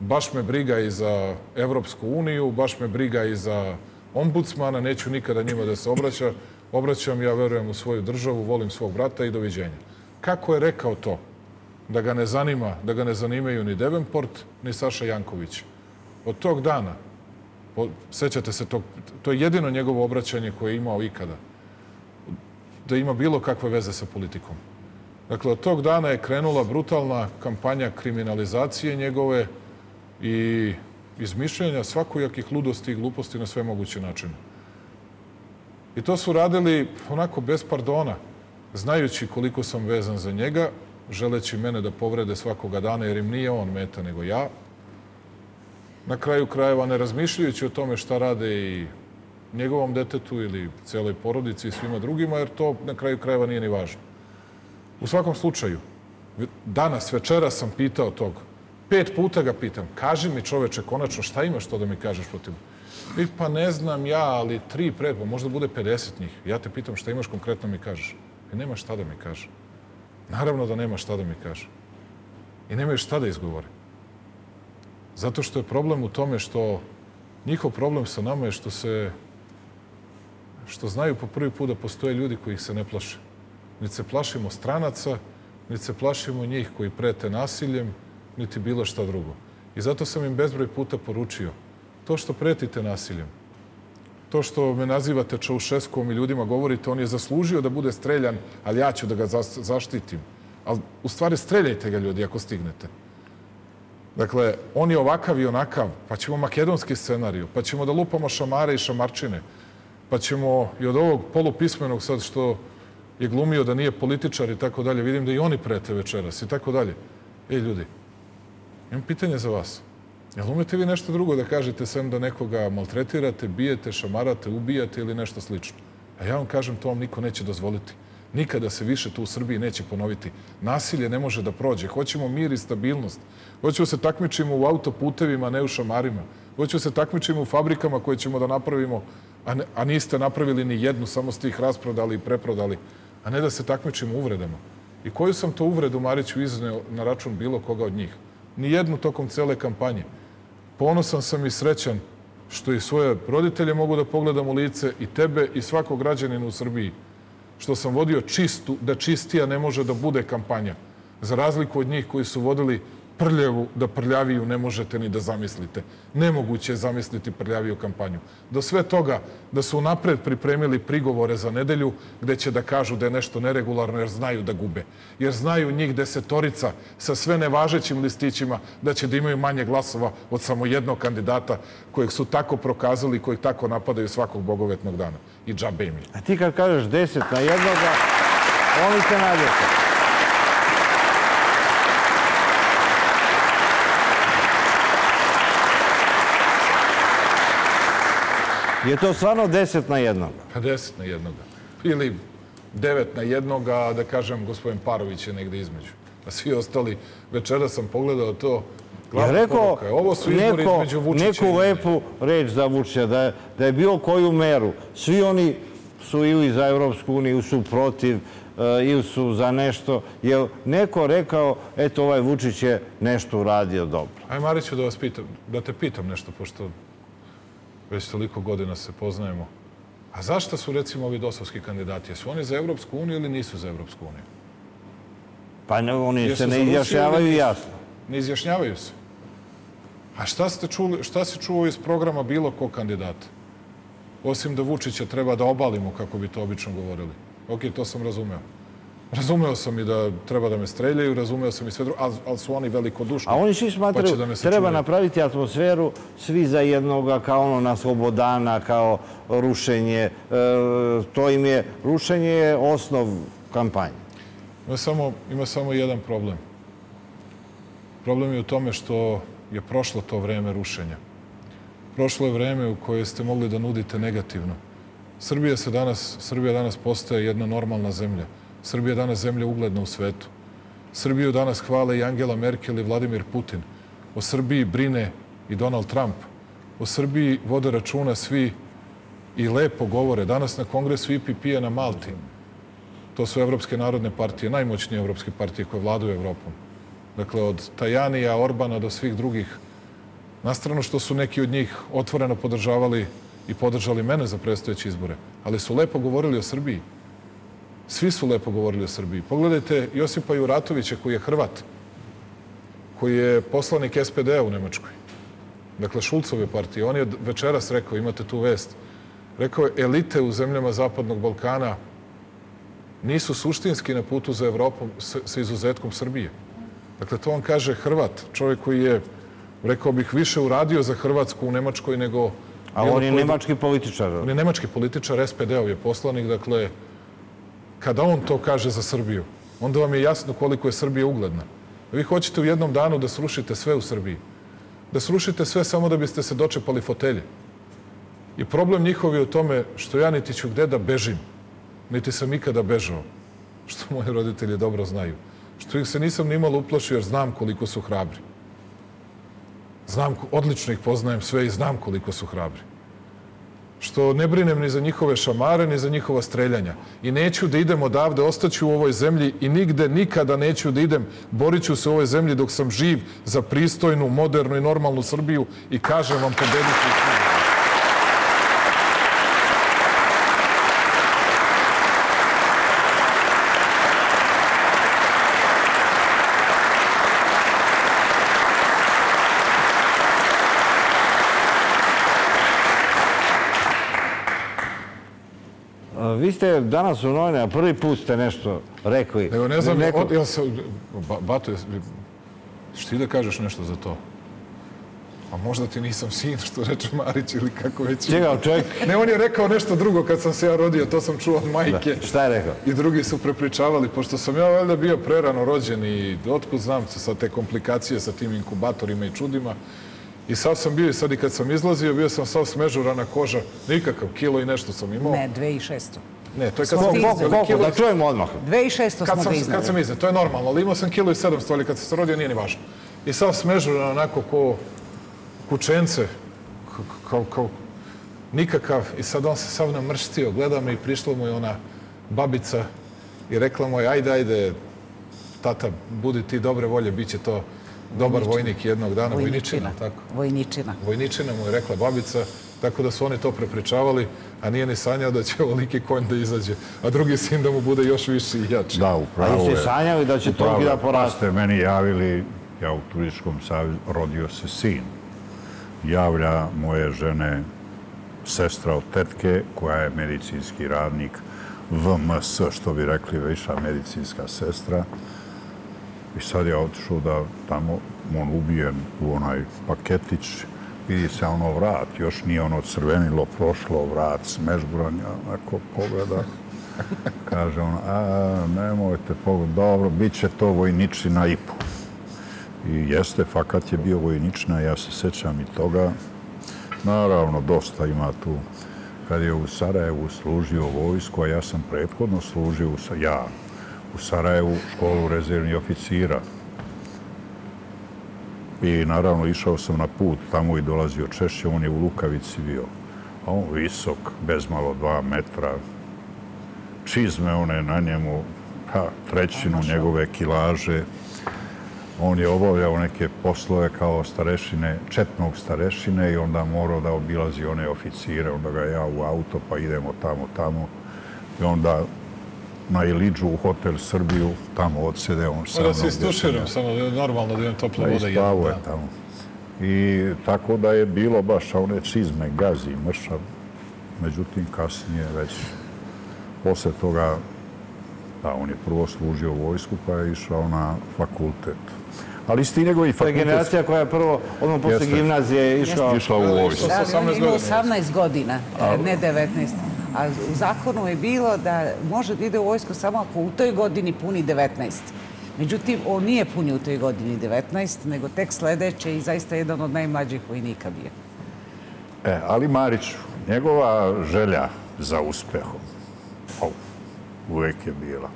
baš me briga i za Evropsku uniju, baš me briga i za ombudsmana, neću nikada njima da se obraća. Obraćam, ja verujem u svoju državu, volim svog brata i doviđenja. Kako je rekao to? Da ga ne zanima, da ga ne zanimaju ni Devenport, ni Saša Janković. Od tog dana, sećate se, tog, to je jedino njegovo obraćanje koje je imao ikada, da ima bilo kakve veze sa politikom. Dakle, od tog dana je krenula brutalna kampanja kriminalizacije njegove i izmišljanja svakojakih ludosti i gluposti na sve moguće načine. I to su radili onako bez pardona, znajući koliko sam vezan za njega, želeći mene da povrede svakoga dana, jer im nije on meta nego ja. Na kraju krajeva, ne razmišljajući o tome šta rade i njegovom detetu ili cijeloj porodici i svima drugima, jer to na kraju krajeva nije ni važno. U svakom slučaju, danas, večera sam pitao tog, pet puta ga pitam, kaži mi čoveče konačno šta imaš to da mi kažeš protiv. I pa ne znam ja, ali tri predpo, možda bude pedeset njih. Ja te pitam šta imaš konkretno mi kažeš. I nema šta da mi kaže. Naravno da nema šta da mi kaže. I nemaju šta da izgovore. Zato što je problem u tome što njihov problem sa nama je što se, što znaju po prvi put da postoje ljudi koji ih se ne plaše. Niti se plašimo stranaca, niti se plašimo njih koji prete nasiljem, niti bilo šta drugo. I zato sam im bezbroj puta poručio, to što pretite nasiljem, to što me nazivate Čaušeskom i ljudima govorite, on je zaslužio da bude streljan, ali ja ću da ga zaštitim. Ali u stvari streljajte ga ljudi ako stignete. Dakle, on je ovakav i onakav, pa ćemo makedonski scenariju, pa ćemo da lupamo šamare i šamarčine, pa ćemo i od ovog polupismenog sad što je glumio da nije političar i tako dalje, vidim da i oni prete večeras i tako dalje. Ej ljudi, imam pitanje za vas. Jel umete vi nešto drugo da kažete sem da nekoga maltretirate, bijete, šamarate, ubijate ili nešto slično? A ja vam kažem, to vam niko neće dozvoliti. Nikada se više to u Srbiji neće ponoviti. Nasilje ne može da prođe. Hoćemo mir i stabilnost. Hoćemo se takmičimo u autoputevima, a ne u šamarima. Hoćemo se takmičimo u fabrikama koje ćemo da napravimo, a, ne, a niste napravili ni jednu, samo ste ih rasprodali i preprodali, a ne da se takmičimo uvredama. I koju sam to uvredu Mariću izneo na račun bilo koga od njih? Nijednu tokom cele kampanje. Ponosan sam i srećan što i svoje roditelje mogu da pogledam u lice i tebe i svakog građanina u Srbiji. Što sam vodio čistu, da čistija ne može da bude kampanja. Za razliku od njih koji su vodili prljavu, da prljaviju ne možete ni da zamislite. Nemoguće je zamisliti prljaviju kampanju. Do sve toga da su napred pripremili prigovore za nedelju gde će da kažu da je nešto neregularno jer znaju da gube. Jer znaju njih desetorica sa sve nevažećim listićima da će da imaju manje glasova od samo jednog kandidata kojeg su tako prokazali i kojeg tako napadaju svakog bogovetnog dana. I džabe im je. A ti kad kažeš deset na jednoga, oni se nadjete. Je to stvarno deset na jednoga? Pa deset na jednoga. Ili devet na jednoga, da kažem, gospodin Parović je negde između. A svi ostali, večera sam pogledao to, glavna poruka je. Ovo su izbori između Vučića i Vučića. Neku lepu reč za Vučića, da je bilo koju meru. Svi oni su ili za Evropsku uniju, ili su protiv, ili su za nešto. Jel neko rekao, eto, ovaj Vučić je nešto uradio dobro? Aj, Mariću, da vas pitam, da te pitam nešto, pošto već toliko godina se poznajemo. A zašto su, recimo, ovi dosovski kandidati? Jesu oni za Evropsku uniju ili nisu za Evropsku uniju? Pa oni se ne izjašnjavaju jasno. Ne izjašnjavaju se. A šta se čuo iz programa bilo kog kandidata? Osim da Vučića treba da obalimo, kako bi to obično govorili. Ok, to sam razumeo. Razumeo sam i da treba da me streljaju, razumeo sam i sve drugo, ali su oni velikodušni. A oni svi smatraju da treba napraviti atmosferu svi za jednoga, kao ono na Slobodana, kao rušenje. To im je, rušenje je osnov kampanje. Ima samo jedan problem. Problem je u tome što je prošlo to vreme rušenja. Prošlo je vreme u koje ste mogli da nudite negativno. Srbija danas postaje jedna normalna zemlja. Srbija je danas zemlja ugledna u svetu. Srbiju danas hvale i Angela Merkel i Vladimir Putin. O Srbiji brine i Donald Trump. O Srbiji vode računa svi i lepo govore. Danas na kongresu E P P-a na Malti. To su Evropske narodne partije, najmoćnije Evropske partije koje vladuju Evropom. Dakle, od Tajanija, Orbana do svih drugih. Nastrano što su neki od njih otvoreno podržavali i podržali mene za predstojeće izbore. Ali su lepo govorili o Srbiji. Svi su lepo govorili o Srbiji. Pogledajte Josipa Juratovića, koji je Hrvat, koji je poslanik S P D-a u Nemačkoj. Dakle, Šulcove partije. On je večeras rekao, imate tu vest, rekao je, elite u zemljama Zapadnog Balkana nisu suštinski na putu za Evropom sa izuzetkom Srbije. Dakle, to on kaže Hrvat, čovjek koji je, rekao bih, više uradio za Hrvatsku u Nemačkoj nego... A on je nemački političar. On je nemački političar, S P D-ov je poslanik, dakle... Kada on to kaže za Srbiju, onda vam je jasno koliko je Srbija ugledna. Vi hoćete u jednom danu da srušite sve u Srbiji. Da srušite sve samo da biste se dočepali fotelje. I problem njihov je u tome što ja niti ću gde da bežim, niti sam ikada bežao, što moji roditelji dobro znaju. Što ih se nisam ni malo uplašio jer znam koliko su hrabri. Znam, odlično ih poznajem sve i znam koliko su hrabri. Što ne brinem ni za njihove šamare, ni za njihova streljanja. I neću da idem odavde, ostaću u ovoj zemlji i nigde nikada neću da idem. Borit ću se u ovoj zemlji dok sam živ za pristojnu, modernu i normalnu Srbiju i kažem vam, pobedite u Srbiji. Vi ste danas u novinama, prvi put ste nešto rekli. Evo, ne znam, jel se... Bato, što ti da kažeš nešto za to? A možda ti nisam sin, što reče Marić ili kako već... Čega, čovjek? Ne, on je rekao nešto drugo kad sam se ja rodio, to sam čuo od majke. Šta je rekao? I drugi su prepričavali, pošto sam ja valjda bio prerano rođen i otkud znam se sa te komplikacije sa tim inkubatorima i čudima. I sad sam bio, i sad i kad sam izlazio, bio sam sav smežurana koža, nikakav kilo i nešto sam imao. Ne, dve hiljade šeststo. Ne, to je kad sam izlazio. Da čujemo odmah. dve hiljade šeststo smo ga izlazio. Kad sam izlazio, to je normalno, ali imao sam kilo i sedamsto, ali kad sam se rodio nije ni važno. I sav smežuran onako ko kučence, kao nikakav. I sad on se sav namrštio, gleda me i prišla mu je ona babica i rekla mu je, ajde, ajde, tata, budi ti dobre volje, bit će to... Dobar vojnik jednog dana, vojničina, tako. Vojničina. Vojničina mu je rekla babica, tako da su oni to prepričavali, a nije ni sanjao da će ovoliki konj da izađe, a drugi sin da mu bude još više i jači. Da, upravo je. A ste sanjali da će drugi da poraste? Ste meni javili, ja u Turističkom savezu, rodio se sin. Javlja moje žene, sestra od tetke, koja je medicinski radnik, V M S, što bi rekli, viša medicinska sestra. I sad je otišao da tamo, on ubijen u onaj paketić, vidi se ono vrat, još nije ono crvenilo, prošlo vrat, smežburanja, onako pogleda. Kaže ono, a nemojte pogleda, dobro, bit će to vojničina i po. I jeste, fakat je bio vojničina, ja se sećam i toga. Naravno, dosta ima tu. Kad je u Sarajevu služio vojsko, a ja sam prethodno služio, ja, u Sarajevu školu rezervnih oficira. I naravno išao sam na put, tamo i dolazio češće, on je u Lukavici bio. A on visok, bez malo dva metra. Čizme one na njemu, pa trećinu njegove kilaže. On je obavljao neke poslove kao starešine, četnog starešine i onda morao da obilazi one oficire. Onda ga ja u auto pa idemo tamo, tamo. I onda... na Iliđu u Hotel Srbiju, tamo odsede on sa mnom. Da se istuširam, samo da je normalno da imam tople vode. Da, ispavo je tamo. I tako da je bilo baš one čizme, gazi, mršav. Međutim, kasnije već, posle toga Da, on je prvo služio vojsku pa je išao na fakultet. Ali isti njegovi fakultet... To je generacija koja je prvo, odmah posle gimnazije, išla u vojsku. Da, on je imao osamnaest godina, ne devetnaest. A u zakonu je bilo da može da ide u vojsku samo ako u toj godini puni devetnaest. Međutim, on nije punio u toj godini devetnaest, nego tek sljedeće i zaista jedan od najmlađih vojnika bio. E, ali Mariću, njegova želja za uspehom uvek je bila.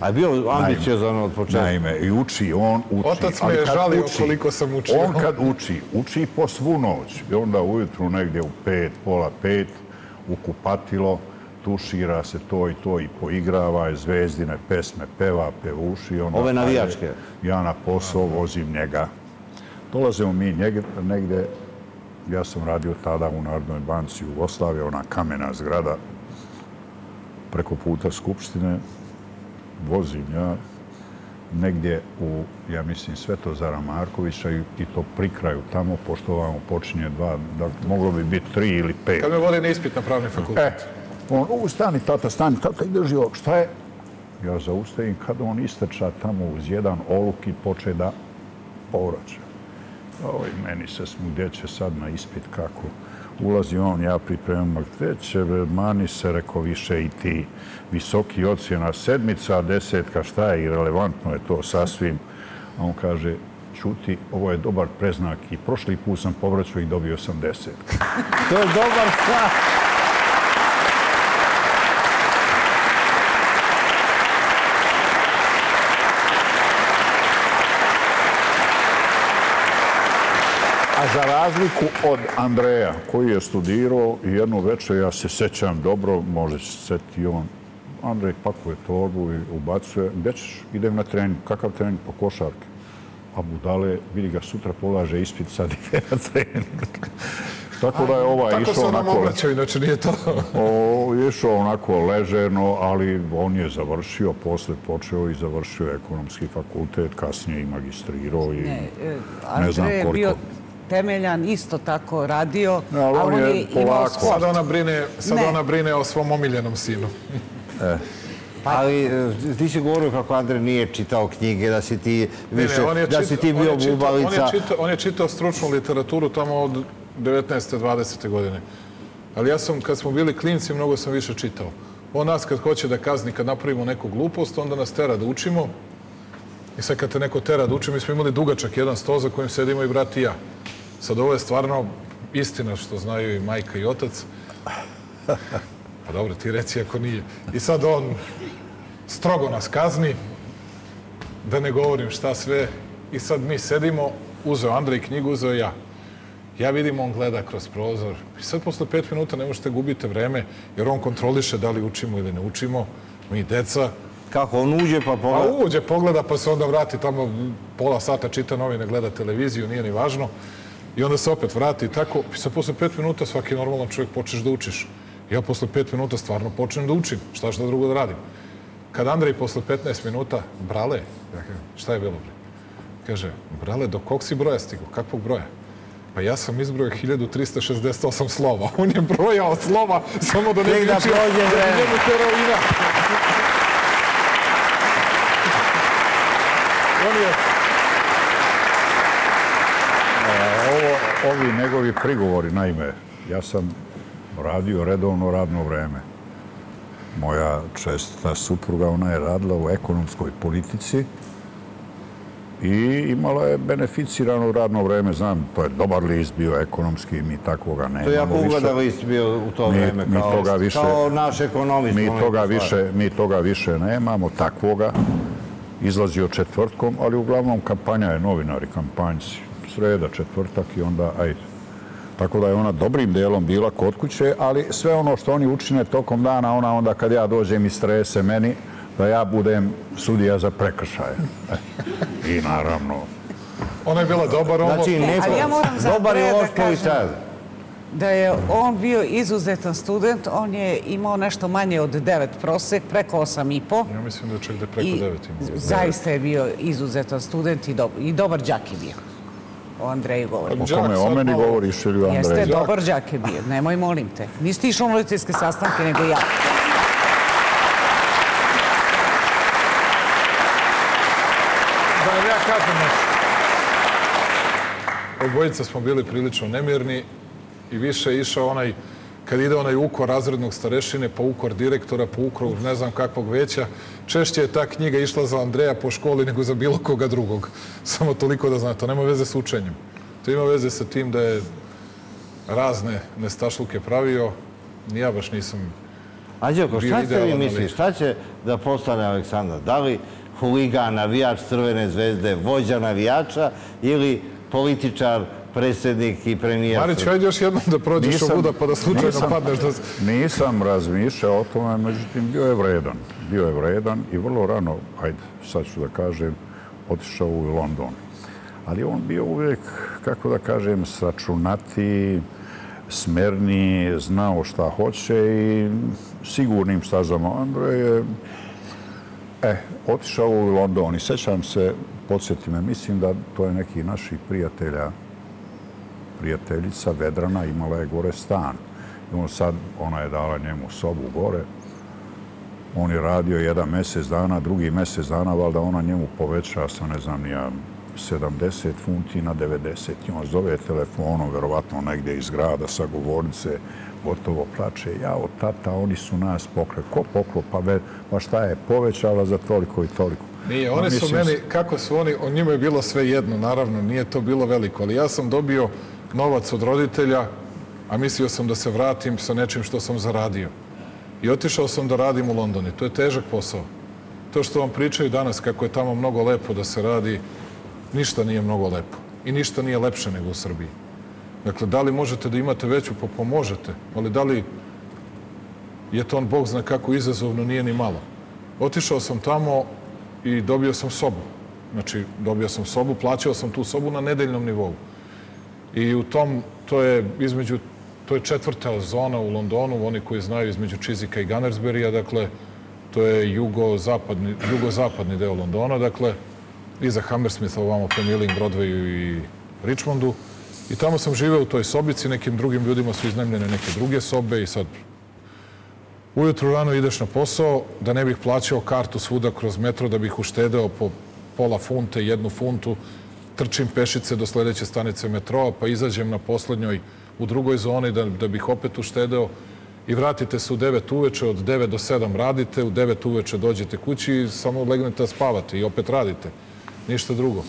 A je bio ambiciozan od početka. Naime, i uči, on uči. Otac me je žalio koliko sam učio. On kad uči, uči po svu noć. I onda ujutru negdje u pet, pola pet, u kupatilo, tušira se to i to i poigrava, zvezdine pesme, peva, pevuši. Ove navijačke. Ja na posao vozim njega. Dolazemo mi negdje, ja sam radio tada u Narodnoj banci Jugoslavije, ona kamena zgrada, preko puta Skupštine, vozim ja negdje u, ja mislim, Svetozara Markovića i to pri kraju tamo, pošto ovamo počinje dva, moglo bi biti tri ili pet. Kad me vode na ispit na pravni fakultet. On, u, stani tata, stani tata, ideš joj, šta je? Ja zaustavim, kada on istrča tamo uz jedan oluk i poče da povraća. Ovo i meni se smu, gdje će sad na ispit, kako? Ulazi on, ja pripremam, gdje će, mani se, reko, više i ti visoki ocjena, sedmica, desetka, šta je, irelevantno je to sasvim. A on kaže, čuti, ovo je dobar preznak i prošli put sam povraćao i dobio sam desetku. To je dobar sat. A za razliku od Andreja, koji je studirao, jednu večer, ja se sećam dobro, može se seti on, Andrej pakuje torbu i ubacuje, gdje ćeš? Idem na trening. Kakav trening? Po košarke. A budale, vidi ga, sutra polaže ispit, sad ide na trening. Tako da je ovaj išao onako... Tako se nam obraćaju, inače nije to. Išao onako ležerno, ali on je završio, posle počeo i završio ekonomski fakultet, kasnije i magistrirao i ne znam koliko... temeljan, isto tako radio, a on je imao sport. Sad ona brine o svom omiljenom sinu. Ali ti si govorio kako Andrej nije čitao knjige, da si ti bio bubalica. On je čitao stručnu literaturu tamo od devetnaeste dvadesete godine. Ali ja sam, kad smo bili klinci, mnogo sam više čitao. On nas kad hoće da kazni, kad napravimo neku glupost, onda nas tera da učimo. I sad kad te neko tera da uči, mi smo imali dugačak jedan sto za kojim sedimo i brat i ja. Sad ovo je stvarno istina što znaju i majka i otac. Pa dobro, ti reci ako nije. I sad on strogo nas kazni, da ne govorim šta sve. I sad mi sedimo, uzeo Andrej knjigu, uzeo ja. Ja vidim, on gleda kroz prozor. I sad posle pet minuta ne možete gubiti vreme, jer on kontroliše da li učimo ili ne učimo. Mi deca... Kako? On uđe pa pogleda? A uđe, pogleda, pa se onda vrati tamo pola sata, čita novine, gleda televiziju, nije ni važno. I onda se opet vrati i tako. I sad posle pet minuta svaki normalan čovjek počneš da učiš. Ja posle pet minuta stvarno počnem da učim. Šta šta drugo da radim? Kad Andrej posle petnaest minuta, brale, šta je bilo bre? Kaže, brale, do kog si broja stigo? Kakvog broja? Pa ja sam izbrojao hiljadu trista šezdeset osam slova. On je brojao slova samo da ne učio. Da je njemu heroina. Ovi njegovi prigovori, naime, ja sam radio redovno radno vreme. Moja čestita supruga, ona je radila u ekonomskoj politici i imala je beneficirano radno vreme. Znam, to je dobar list bio ekonomski, mi takvoga nemamo više. To je jako ugledan list bio u to vreme, kao naš ekonomist. Mi toga više nemamo, takvoga. Izlazio četvrtkom, ali uglavnom kampanja je novinari, kampanjci. Sreda, četvrtak i onda, ajde. Tako da je ona dobrim delom bila kod kuće, ali sve ono što oni učine tokom dana, ona onda kad ja dođem i strese meni, da ja budem sudija za prekršaje. I naravno... Ona je bila dobar ovo... Znači, dobar je ovo policajac. Da je on bio izuzetan student, on je imao nešto manje od devet prosek, preko osam i po. Ja mislim da čak da preko devet imao. Zaista je bio izuzetan student i dobar đak je bio. O Andreju govorimo. O kome o meni govoriš ili o Andreju? Jeste, dobar đak je bio. Nemoj, molim te. Nisi ti išao na policijske sastanke, nego ja. kažem nešto. Obojica smo bili prilično nemirni i više je išao onaj, kad ide onaj ukor razrednog starešine, pa ukor direktora, pa ukor ne znam kakvog veća, češće je ta knjiga išla za Andreja po školi nego za bilo koga drugog. Samo toliko da znate, to nema veze s učenjem. To ima veze sa tim da je razne nestašluke pravio, ni ja baš nisam... Anđelko, šta ste vi mislili? Šta će da postane Aleksandar? Da li huligan, navijač Crvene zvezde, vođa navijača ili političar, predsjednik i premijer? Marić, ajde još jednom da prođeš ovuda pa da slučajno padneš. Nisam razmišljao o tome, međutim, bio je vredan. Bio je vredan i vrlo rano, ajde, sad ću da kažem, otišao u London. Ali on bio uvijek, kako da kažem, sračunati, smerni, znao šta hoće i sigurnim stazama. Andrej je otišao u London i sećam se, podsjeti me, mislim da to je neki naših prijatelja, prijateljica Vedrana, imala je gore stan. I on sad, ona je dala njemu sobu gore. On je radio jedan mjesec dana, drugi mjesec dana, valjda ona njemu poveća sa, ne znam, nija sedamdeset funti na devedeset. I on zove telefonom, verovatno negdje iz grada, sa govornice, gotovo plače. Jao, tata, oni su nas pokle. Ko poklo? Pa šta je povećala za toliko i toliko? Nije, one su meni, kako su oni, o njima je bilo sve jedno, naravno, nije to bilo veliko, ali ja sam dobio novac od roditelja, a mislio sam da se vratim sa nečim što sam zaradio. I otišao sam da radim u Londonu. To je težak posao. To što vam pričaju danas, kako je tamo mnogo lepo da se radi, ništa nije mnogo lepo. I ništa nije lepše nego u Srbiji. Dakle, da li možete da imate veću, pa pomožete, ali da li je to on, Bog zna kako izazovno, nije ni malo. Otišao sam tamo i dobio sam sobu. Znači, dobio sam sobu, plaćao sam tu sobu na nedeljnom nivou. I u tom, to je između, to je četvrta zona u Londonu, oni koji znaju, između Čizika i Gunnersburyja, dakle, to je jugozapadni, jugozapadni deo Londona, dakle, iza Hammersmitha, ovamo po Milling, Broadwayu i Richmondu. I tamo sam živeo u toj sobici, nekim drugim ljudima su iznajmljene neke druge sobe i sad... Ujutru rano ideš na posao, da ne bih plaćao kartu svuda kroz metro, da bih uštedeo po pola funte, jednu funtu, trčim pešice do sljedeće stanice metroa, pa izađem na posljednjoj u drugoj zoni da, da bih opet uštedeo i vratite se u devet uveče, od devet do sedam radite, u devet uveče dođete kući i samo legnete da spavate i opet radite, ništa drugo.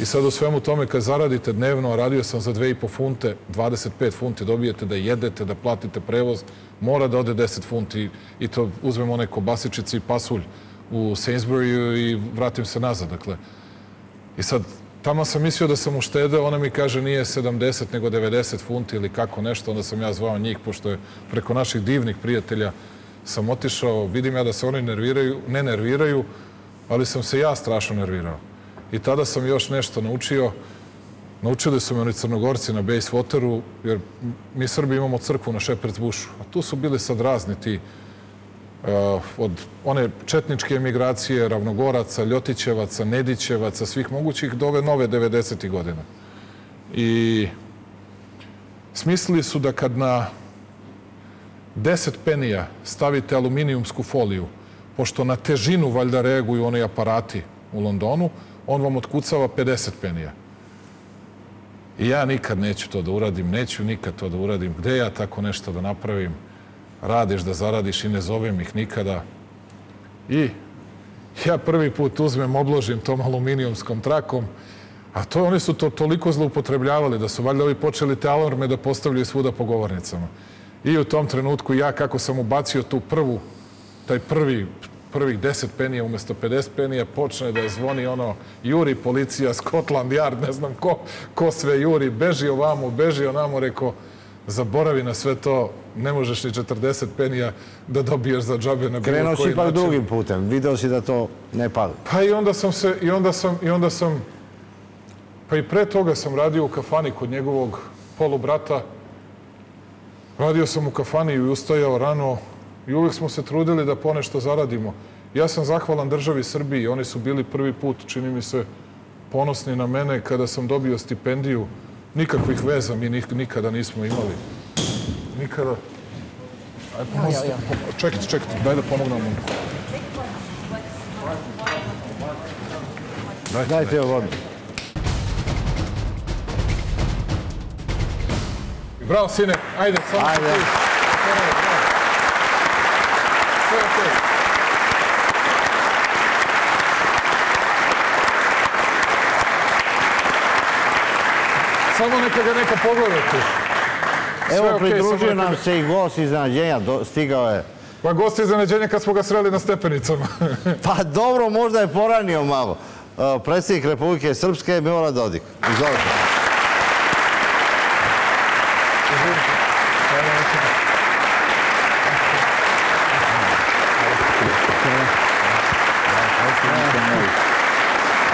I sad u svemu tome kad zaradite dnevno, radio sam za dve i po funte, dvadeset pet funti dobijete da jedete, da platite prevoz, mora da ode deset funti i to uzmem one kobasičici i pasulj u Sainsburyu i vratim se nazad. Dakle. I sad, tamo sam mislio da sam uštedeo, ona mi kaže nije sedamdeset nego devedeset funti ili kako nešto, onda sam ja zvao njih, pošto je preko naših divnih prijatelja sam otišao, vidim ja da se oni nerviraju, ne nerviraju, ali sam se ja strašno nervirao. I tada sam još nešto naučio. Naučili su me oni Crnogorci na Bayswateru, jer mi Srbi imamo crkvu na Shepherd's Bushu. A tu su bili sad razni ti, uh, od one četničke emigracije, Ravnogoraca, Ljotićevaca, Nedićevaca, svih mogućih, do ove nove devedesetih godina. I smislili su da kad na deset penija stavite aluminijumsku foliju, pošto na težinu valjda reaguju oni aparati u Londonu, on vam otkucava pedeset penija. I ja nikad neću to da uradim, neću nikad to da uradim. Gde ja tako nešto da napravim? Radiš da zaradiš i ne zovem ih nikada. I ja prvi put uzmem, obložim tom aluminijumskom trakom, a to oni su to toliko zloupotrebljavali da su valjda ovi počeli te alarme da postavljaju svuda po govornicama. I u tom trenutku ja, kako sam ubacio tu prvu, taj prvi... prvih deset penija umjesto pedeset penija, počne da zvoni ono juri policija, Scotland Yard, ne znam ko, ko sve juri, beži ovamo, beži onamo, rekao, zaboravi na sve to, ne možeš ni četrdeset penija da dobiješ za džabe na bilo koji način. Krenuo si ipak drugim putem, video si da to ne pali. Pa i onda sam se, i onda sam, i onda sam, pa i pre toga sam radio u kafani kod njegovog polubrata. Radio sam u kafani i ustajao rano, i uvijek smo se trudili da ponešto zaradimo. Ja sam zahvalan državi Srbiji. Oni su bili prvi put, čini mi se, ponosni na mene kada sam dobio stipendiju. Nikakvih veza mi nikada nismo imali. Nikada. Ajde, pomozite. Čekajte, čekajte. Daj da pomognemo. Dajte joj vodu. Bravo, sine. Ajde, samo se ti. Sve ok. Samo neka ga neka pogledati. Evo, pridružio nam se i gost iznenađenja. Stigao je. Pa gost iznenađenja kad smo ga sreli na stepenicama. Pa dobro, možda je poranio malo. Predsjednik Republike Srpske, Milorad Dodik. Izvolite.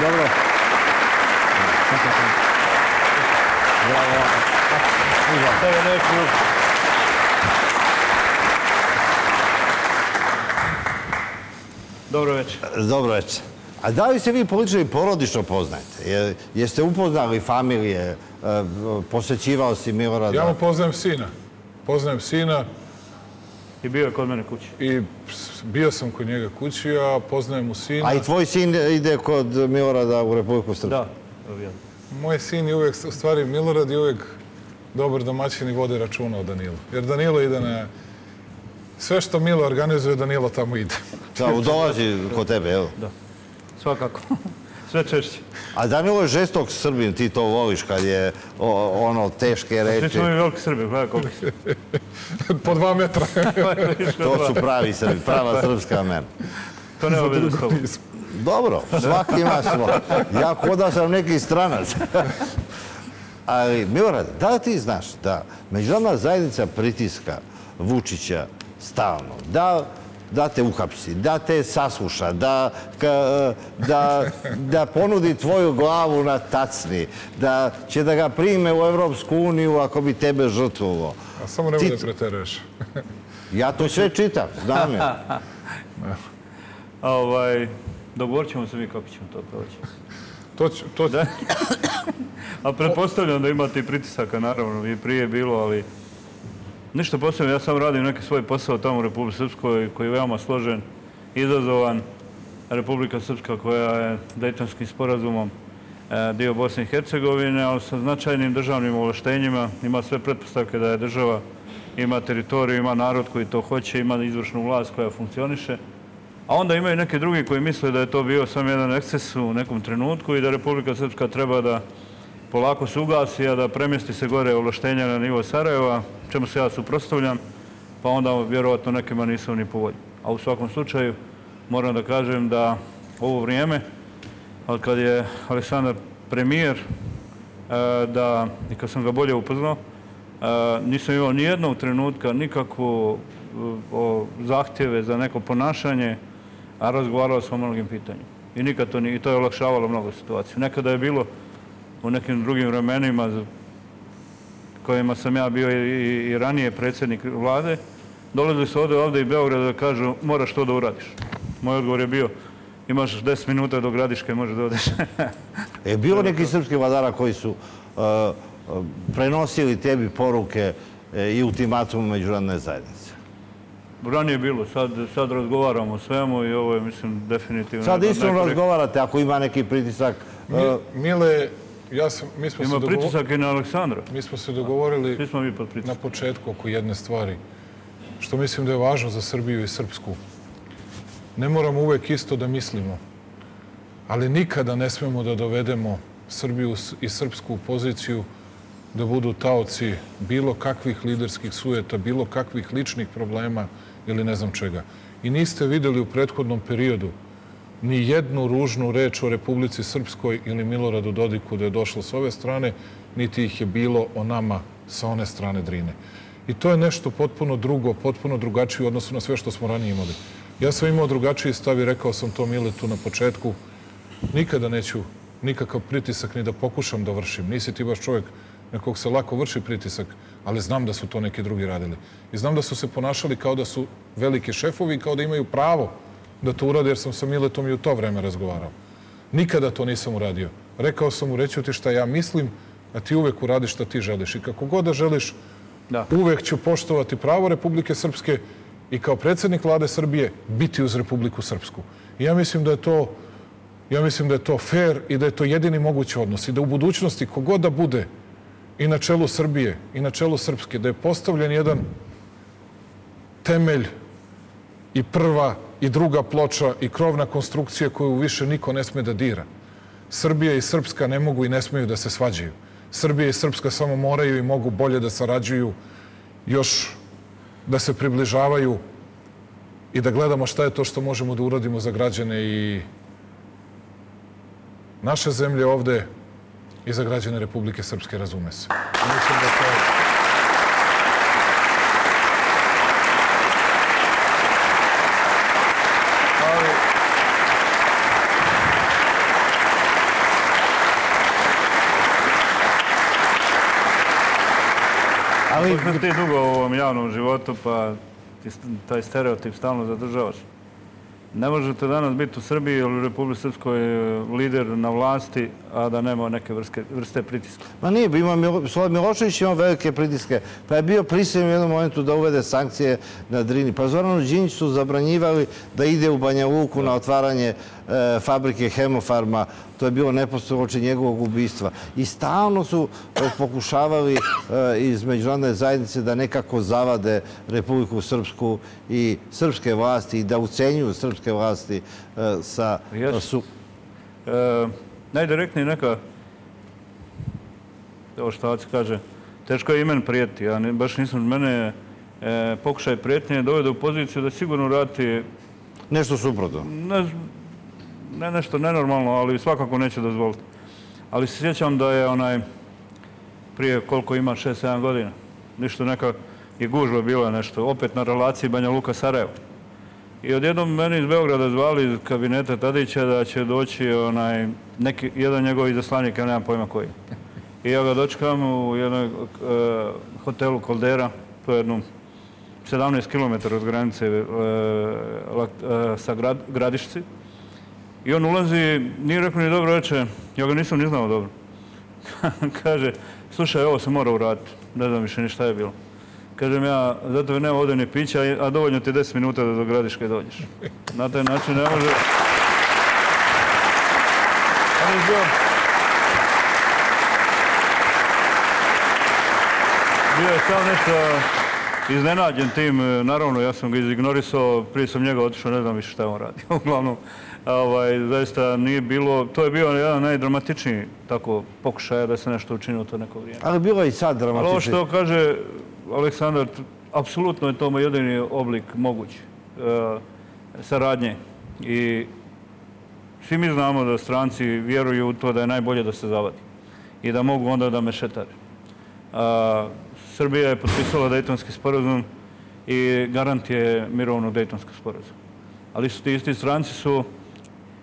Dobro večer. Dobro večer. A da li se vi politično i porodično poznajete? Jeste upoznali familije? Posećivao si Milorada? Ja mu poznajem sina. Poznajem sina. I bio je kod mene kući. I bio sam kod njega kući, a poznajem mu sina. A i tvoj sin ide kod Milorada u Republiku Srpsku? Da. Moj sin je uvijek, u stvari Milorad je uvijek dobar domaćin i vode računa o Danilu. Jer Danilo ide na... Sve što Milo organizuje, Danilo tamo ide. Da, dolazi kod tebe, jel? Da. Svakako. Sve češće. A Danilo je žestok Srbin, ti to voliš kad je ono teške reči. Svi smo mi veliki Srbi, gledaj koliko si. Po dva metra. To su pravi Srbi, prava srpska mena. To nema veze s tobom. Dobro, svaki ima svoj. Ja koda sam neki stranac. Ali, Milorad, da li ti znaš da međunarodna zajednica pritiska Vučića stalno, da te uhapsi, da te sasluša, da ponudi tvoju glavu na tacni, da će da ga prime u Evropsku uniju ako bi tebe žrtvovo. A samo nemoj da preteruješ. Ja to sve čitam, znam ja. Dogovorit ćemo se mi kako ćemo to proći. To ću. A pretpostavljam da imate i pritisaka, naravno, i prije bilo, ali... Ništa posebno, ja sam radim neki svoj posao tamo u Republike Srpskoj koji je veoma složen, izazovan. Republika Srpska koja je Dejtonskim sporazumom dio Bosne i Hercegovine, ali sa značajnim državnim ovlaštenjima, ima sve pretpostavke da je država, ima teritoriju, ima narod koji to hoće, ima izvršnu vlast koja funkcioniše. A onda imaju neki drugi koji misle da je to bio samo jedan eksces u nekom trenutku i da Republika Srpska treba da polako se ugasi, a da premjesti se gore ovlaštenja na nivo Sarajeva, čemu se ja suprotstavljam, pa onda vjerovatno nekima nisam ni povoljan. A u svakom slučaju moram da kažem da ovo vrijeme, od kad je Aleksandar premijer, da i kad sam ga bolje upoznao, nisam imao nijednog trenutka nikakvu zahtjeve za neko ponašanje, a razgovarao sam o mnogim pitanjima. I nikad to nije, i to je olakšavalo mnogo situaciju. Nekada je bilo u nekim drugim vremenima kojima sam ja bio i ranije predsjednik vlade, dolazili su ovdje i Beograda da kažu moraš to da uradiš. Moj odgovor je bio imaš deset minuta do Gradiške, možeš da odeš. Je bilo neki srpski vladara koji su prenosili tebi poruke i ultimatumu međunarodne zajednice? Ranije je bilo, sad razgovaramo o svemu i ovo je, mislim, definitivno... Sad isto razgovarate ako ima neki pritisak... Mile... Ima pritisak i na Aleksandra. Mi smo se dogovorili na početku oko jedne stvari, što mislim da je važno za Srbiju i Srpsku. Ne moramo uvek isto da mislimo, ali nikada ne smemo da dovedemo Srbiju i Srpsku u poziciju da budu taoci bilo kakvih liderskih sujeta, bilo kakvih ličnih problema ili ne znam čega. I niste videli u prethodnom periodu ni jednu ružnu reč o Republici Srpskoj ili Miloradu Dodiku da je došlo s ove strane, niti ih je bilo o nama sa one strane Drine. I to je nešto potpuno drugo, potpuno drugačije u odnosu na sve što smo ranije imali. Ja sam imao drugačiji stav i rekao sam to Miletu na početku. Nikada neću nikakav pritisak ni da pokušam da vršim. Nisi ti baš čovjek na kog se lako vrši pritisak, ali znam da su to neki drugi radili. I znam da su se ponašali kao da su veliki šefovi, kao da imaju pravo da to urade, jer sam sa Miletom i u to vreme razgovarao. Nikada to nisam uradio. Rekao sam mu, reću ti šta ja mislim, a ti uvek uradiš šta ti želiš. I kako god da želiš, uvek ću poštovati pravo Republike Srpske i kao predsjednik vlade Srbije biti uz Republiku Srpsku. I ja mislim da je to Ja mislim da je to fair i da je to jedini mogući odnos. I da u budućnosti, kogod da bude i na čelu Srbije i na čelu Srpske, da je postavljen jedan temelj i prva i druga ploča i krovna konstrukcija koju više niko ne sme da dira. Srbija i Srpska ne mogu i ne smeju da se svađaju. Srbija i Srpska samo moraju i mogu bolje da sarađuju, još da se približavaju i da gledamo šta je to što možemo da uradimo za građane i naše zemlje ovde i za građane Republike Srpske, razume se. Mislim da to je... Poznaš ti dugo u ovom javnom životu, pa taj stereotip stalno zadržavaš. Ne možete danas biti u Srbiji ili u Republike Srpskoj lider na vlasti, a da nema neke vrste pritiska. Ma nije, Milošević ima velike pritiske, pa je bio prisiljen u jednom momentu da uvede sankcije na Drini. Pa Zoranu Đinđiću su zabranjivali da ide u Banja Luku na otvaranje fabrike Hemofarma. To je bilo neposredno uoči njegovog ubistva. I stalno su pokušavali iz međunarodne zajednice da nekako zavade Republiku Srpsku i srpske vlasti i da ucenjuju srpske vlasti sa... Najdirektniji neka, ovo što Aca kaže, teško je i men prijeti. Baš nisam, mene pokušaj prijetnje dovede u poziciju da sigurno radi... Nešto suprotno. Nešto nenormalno, ali svakako neće dozvoliti. Ali se sjećam da je onaj, prije koliko ima, šest sedam godina, ništa neka je gužva bila nešto, opet na relaciji Banja Luka-Sarajevo. I odjednom meni iz Beograda zvali iz kabineta Tadića da će doći onaj, neki, jedan njegov izaslanik, ja nemam pojma koji. I ja ga dočekam u jednom hotelu Koldera, to je jednom sedamnaest kilometara od granice sa Gradišci. I on ulazi, nije rekao ni dobro reče, ja ga nisam ni znao dobro. Kaže, slušaj, ovo se mora uraditi, ne znam više ni šta je bilo. Kažem ja, zato nema ovdje ni pića, a dovoljno ti je deset minuta da do Gradiške dođeš. Na taj način ne može... Bio je sam nešto iznenađen tim, naravno ja sam ga izignorisao, prije sam njega otišao, ne znam više šta je on radio. Uglavnom, zaista nije bilo, to je bio jedan najdramatičniji pokušaj da se nešto učini u to neko vrijeme. Ali bilo je i sad dramatičnije. Ovo što kaže Aleksandar, apsolutno je to jedini oblik mogući saradnje. I svi mi znamo da stranci vjeruju u to da je najbolje da se zavadi i da mogu onda da mešetare. Srbija je potpisala Dejtonski sporazum i garant je mirovnog Dejtonskog sporazuma. Ali su ti isti stranci su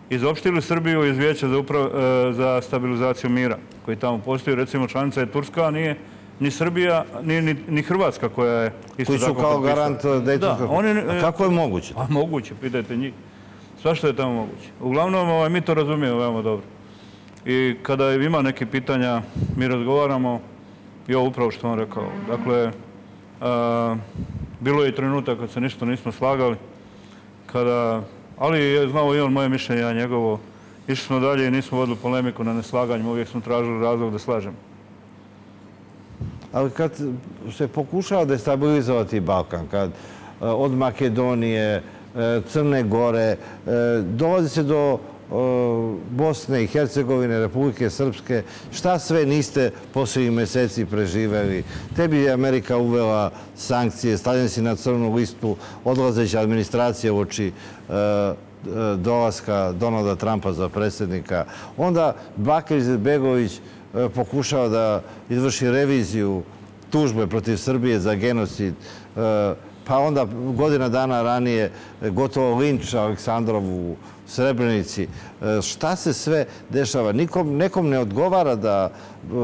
izopštili Srbiju iz Vijeća za stabilizaciju mira koji tamo postoji. Recimo članica je Turska, a nije ni Srbija, ni Hrvatska koja je... Koji su kao garant Dejtonskog. A kako je moguće? A moguće, pitajte njih. Svašta je tamo moguće. Uglavnom, mi to razumijemo veoma dobro. I kada ima neke pitanja, mi razgovaramo i ovo upravo što on rekao. Dakle, bilo je i trenutak kad se ništa nismo slagali, kada... Ali je znao i on moje mišljenje, ja njegovo. Išli smo dalje i nismo vodili polemiku na neslaganjima. Uvijek smo tražili razlog da slažemo. Ali kad se pokušava destabilizovati Balkan, od Makedonije, Crne Gore, dolazi se do Bosne i Hercegovine, Republike Srpske, šta sve niste posljednjih meseci preživeli? Tebi je Amerika uvela sankcije, stavljen si na crnu listu, odlazeća administracija u oči dolaska Donalda Trumpa za predsjednika. Onda Bakir Izetbegović pokušao da izvrši reviziju tužbe protiv Srbije za genocid, pa onda godina dana ranije gotovo linč Aleksandrovu u Srebrenici. Šta se sve dešava? Nekom ne odgovara da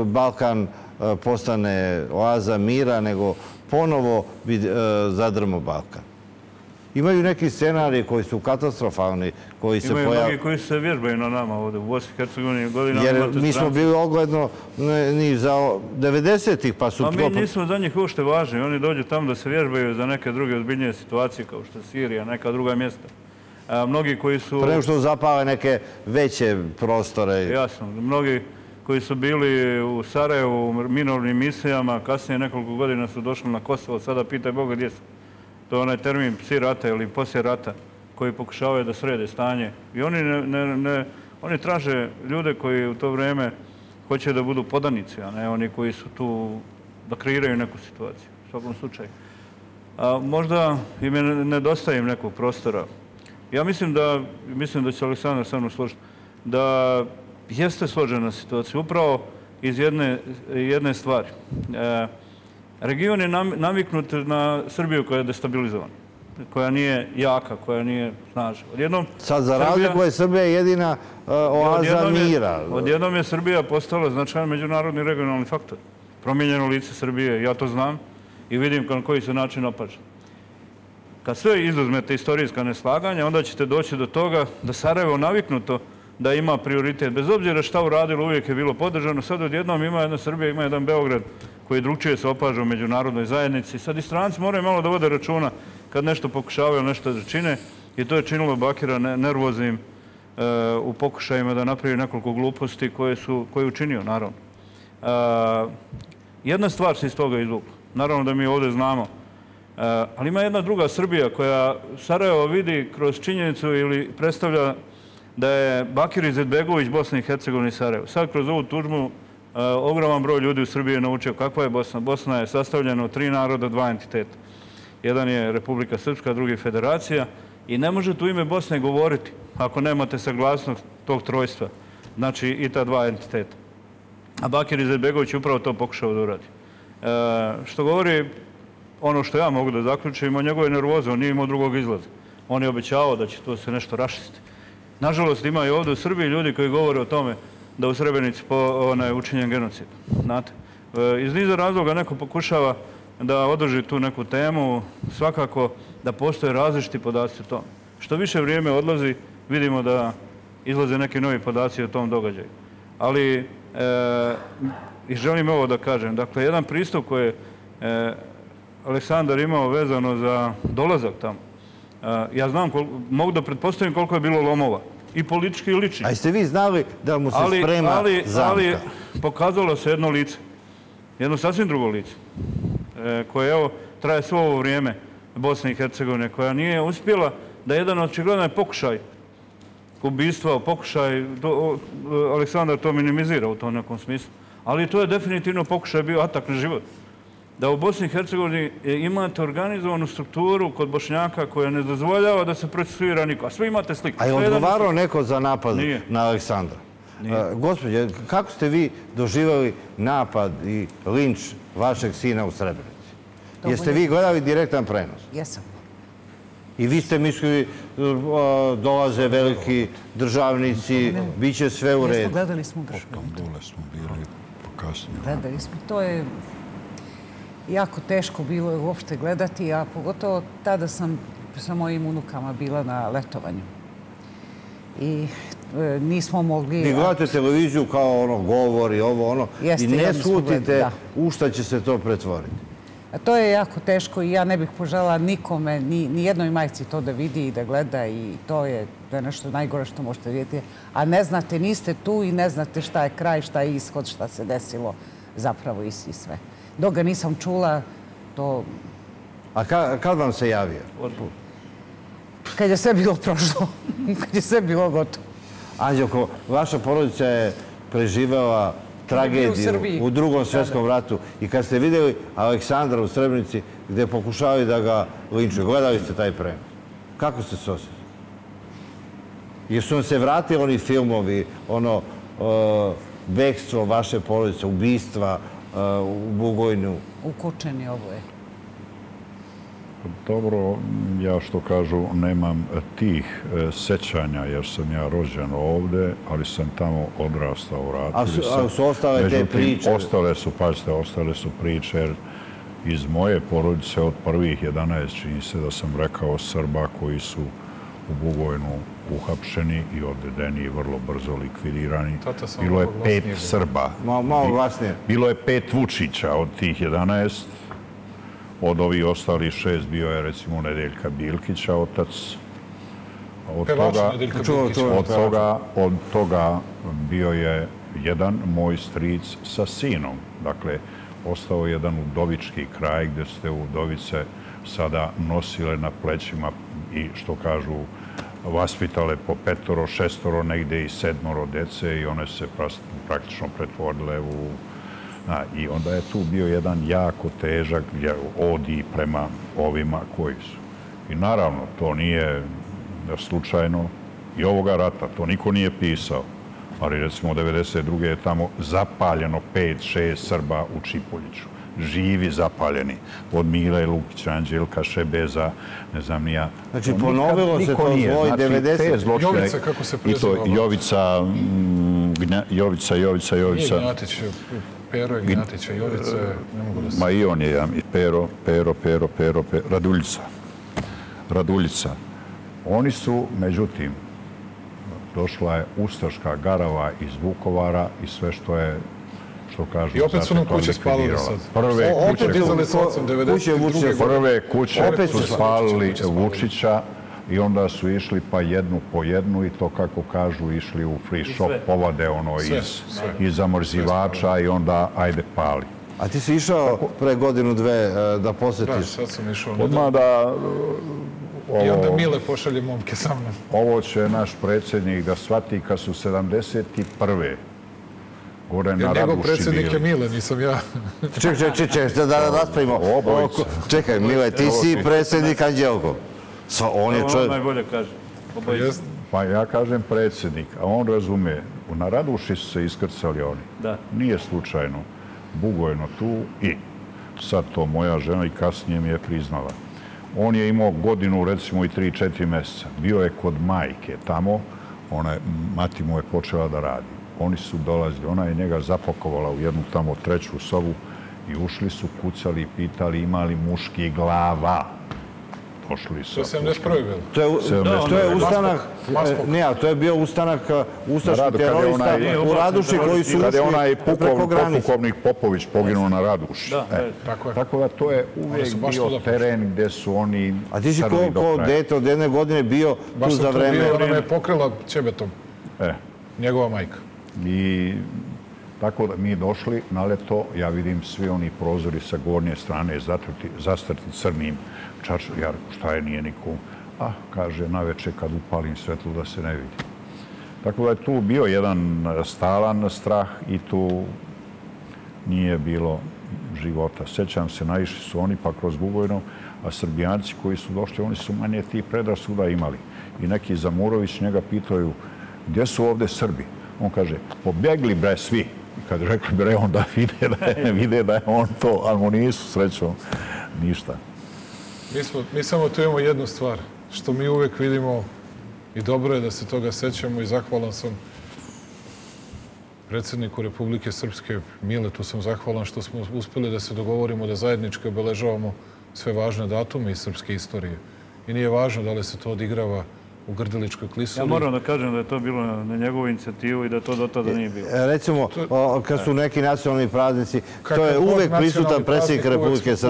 Balkan postane oaza mira, nego ponovo zadrmo Balkan. Imaju neki scenarije koji su katastrofalni, koji se pojavljaju... Imaju mnogi koji se vježbaju na nama ovdje, u Bosni i Hercegovini godinama... Jer mi smo bili ogledno ni za devedesetih, pa su... A mi nismo za njih uopšte važni. Oni dođu tamo da se vježbaju za neke druge ozbiljnije situacije, kao što je Sirija, neka druga mjesta. Mnogi koji su... Prema što zapale neke veće prostore. Jasno. Mnogi koji su bili u Sarajevu u minornim misijama, kasnije nekoliko godina su došli na Kosovo, sada pitaj Boga gdje su. To je onaj termin psi rata ili poslije rata koji pokušavaju da srede stanje. I oni ne... ne Oni traže ljude koji u to vrijeme hoće da budu podanici, a ne oni koji su tu da kreiraju neku situaciju, u svakom slučaju. A možda im je nedostaje nekog prostora. Ja mislim da, mislim da će Aleksandar sa mnom složiti, da jeste složena situacija upravo iz jedne, jedne stvari. E, region je naviknut na Srbiju koja je destabilizovana, koja nije jaka, koja nije snažna. Sad, za razliku je Srbija jedina oaza mira. Odjednom je Srbija postala značajan međunarodni regionalni faktor. Promijenjeno lice Srbije, ja to znam i vidim na koji se način napađa. Kad sve izuzmete istorijska neslaganja, onda ćete doći do toga da Sarajevo naviknuto da ima prioritet. Bez obzira šta uradilo, uvijek je bilo podržano. Sad odjednom ima jedna Srbija, ima jedan Beograd koji drugčije se opaža u međunarodnoj zajednici. Sad i stranci moraju malo da vode računa kad nešto pokušavaju, nešto da čine. I to je činilo Bakira nervoznim u pokušajima da napravi nekoliko gluposti koje je učinio, naravno. Jedna stvar se iz toga izvukla. Naravno da mi ovdje znamo. Ali ima jedna druga Srbija koja Sarajevo vidi kroz činjenicu ili predstavlja da je Bakir Izetbegović Bosna i Hercegovina i Sarajevo. Sad kroz ovu tužbu ogroman broj ljudi u Srbiji je naučio kakva je Bosna. Bosna je sastavljena od tri naroda, dva entiteta. Jedan je Republika Srpska, drugi je Federacija. I ne možete u ime Bosne govoriti ako nemate saglasnost tog trojstva, znači i ta dva entiteta. A Bakir Izetbegović je upravo to pokušao da uradi. E, što govori ono što ja mogu da zaključim o njegove nervoze, on nije imao drugog izlaza. On je obećavao da će to se nešto rašistiti. Nažalost, ima i ovdje u Srbiji ljudi koji govore o tome da u Srebrenici je učinjen genocid. Znate? E, iz niza razloga neko pokušava da održi tu neku temu, svakako da postoje različiti podaci o tom. Što više vrijeme odlazi, vidimo da izlaze neki novi podaci o tom događaju. Ali, i želim ovo da kažem, dakle, jedan pristup koji je Aleksandar imao vezano za dolazak tamo, ja znam, mogu da pretpostavim koliko je bilo lomova, i politički i lični. A jeste vi znali da mu se sprema zamka? Ali pokazalo se jedno lice, jedno sasvim drugo lice, koje, evo, traje svo ovo vrijeme Bosne i Hercegovine, koja nije uspjela da jedan očigledan pokušaj ubistva, pokušaj, Aleksandar to minimizira u tom nekom smislu, ali to je definitivno pokušaj bio atak na život. Da u Bosni i Hercegovini imate organizovanu strukturu kod Bošnjaka koja ne dozvoljava da se procesuira niko, a svi imate sliku. A je odgovarao neko za napad na Aleksandra? Gospodje, kako ste vi doživali napad i linč vašeg sina u Srebrenici? Jeste vi gledali direktan prenos? Jesam. I vi ste mislili, dolaze veliki državnici, bit će sve u redu. Gledali smo državnici. Dole smo bili pokasnije. Gledali smo. To je jako teško bilo uopšte gledati, a pogotovo tada sam sa mojim unukama bila na letovanju. I nismo mogli... Vi gledate televiziju kao ono govor i ovo ono i ne slutite u šta će se to pretvoriti. To je jako teško i ja ne bih požela nikome, ni jednoj majci to da vidi i da gleda i to je nešto najgore što možete vidjeti. A ne znate, niste tu i ne znate šta je kraj, šta je ishod, šta se desilo zapravo i sve. Dok ga nisam čula, to... A kad vam se javio? Kad je sve bilo prošlo, kad je sve bilo gotovo. Anđelko, vaša porodica je preživela tragediju u Drugom svjetskom ratu. I kad ste vidjeli Aleksandra u Srebrenici gdje pokušavali da ga linčuju, gledali ste taj prenos. Kako ste se osjećali? Jesu vam se vratili oni filmovi, ono bekstvo vaše porodice, ubistva u Bugojnu? Ukočeni oboje. Dobro, ja što kažu, nemam tih sećanja jer sam ja rođen ovdje, ali sam tamo odrastao, vratili se. A su ostale te priče? Ostale su, pažite, ostale su priče jer iz moje porodice od prvih jedanaest, čini se da sam rekao, Srba koji su u Bugojnu uhapšeni i odvedeni i vrlo brzo likvidirani. Bilo je pet Srba. Malo glasnije. Bilo je pet Vučića od tih jedanaest. Od ovih ostalih šest bio je, recimo, Nedeljka Bilkića, otac. Od toga bio je jedan moj stric sa sinom. Dakle, ostao je jedan udovički kraj gdje ste udovice sada nosile na plećima i, što kažu, vaspitale po petoro, šestoro, negdje i sedmoro dece i one se praktično pretvorile u... I onda je tu bio jedan jako težak odi prema ovima koji su. I naravno, to nije slučajno i ovoga rata. To niko nije pisao. Ali recimo, devedeset druge je tamo zapaljeno pet šest Srba u Čipoljiću. Živi zapaljeni. Od Mile Lukića, Anđelka, Šebeza, ne znam nija. Znači, ponovilo se to zvoj devedeset. Jovica, kako se prezivalo? Jovica, Jovica, Jovica, Jovica. Nije Gnjatić, Pero je Gnjatića, Jovica, ne mogu da se... Ma i on je, Pero, Pero, Pero, Pero, Raduljica. Raduljica. Oni su, međutim, došla je ustaška garava iz Vukovara i sve što je, što kažu... I opet su nam kuće spalili sad. Prve kuće su spalili Vučića i onda su išli pa jednu po jednu i to, kako kažu, išli u free shop, povade ono iz zamrzivača i onda ajde pali. A ti si išao pre godinu dve da posjetiš? Da, sad sam išao. Odmah da... I onda Mile pošalje momke sa mnom. Ovo će naš predsjednik da shvati kad su sedamdeset prve gore na Radošu bili. Njegov predsjednik je Mile, nisam ja. Ček, ček, ček, ček, da raspravimo. Čekaj, Mile, ti si predsjednik Anđelko. On je čovjek... Najbolje kaže. Pa ja kažem predsjednik, a on razume. Na Radoši su se iskrcali oni. Nije slučajno. Bugojno tu i sad to moja žena i kasnije mi je priznala. On je imao godinu, recimo, i tri, četiri mjeseca. Bio je kod majke tamo. Mati mu je počela da radi. Oni su dolazili. Ona je njega zapakovala u jednu tamo treću sobu i ušli su, kucali i pitali ima li muški glava. Došli su. To je sedamdeset prve bilo. To je ustanak... Ne, to je bio ustanak ustaških terorista u Raduši koji su ušli preko granice. Pukovnik Popović poginuo na Raduši. Tako da to je uvijek bio teren gdje su oni... A ti si koliko dete od jedne godine bio tu za vreme? Ona me je pokrila ćebetom. Njegova majka. I tako da mi došli na leto, ja vidim svi oni prozori sa gornje strane zastrti crnim. Ja, šta je, nije nikom. A, kaže, na večer kad upalim svetlo da se ne vidi. Tako da je tu bio jedan stalan strah i tu nije bilo života. Sećam se, naišli su oni pa kroz Bugojno, a Srbijanci koji su došli, oni su manje tih predrasuda imali. I neki Zamurović njega pitaju, gdje su ovdje Srbi? On kaže, pobjegli bre svi. I kad rekli bre, onda vide da je on to, ali mu nisu srećom ništa. Mi samo tu imamo jednu stvar, što mi uvijek vidimo i dobro je da se toga sećamo i zahvalan sam predsjedniku Republike Srpske Miletu sam zahvalan što smo uspjeli da se dogovorimo da zajednički obeležavamo sve važne datume iz srpske istorije. I nije važno da li se to odigrava u Grdeličkoj klisuri. Ja moram da kažem da je to bilo na njegovu inicijativu i da to do tada nije bilo. Recimo, kad su neki nacionalni praznici, to je uvek prisutan predsjednik Republike Srpske.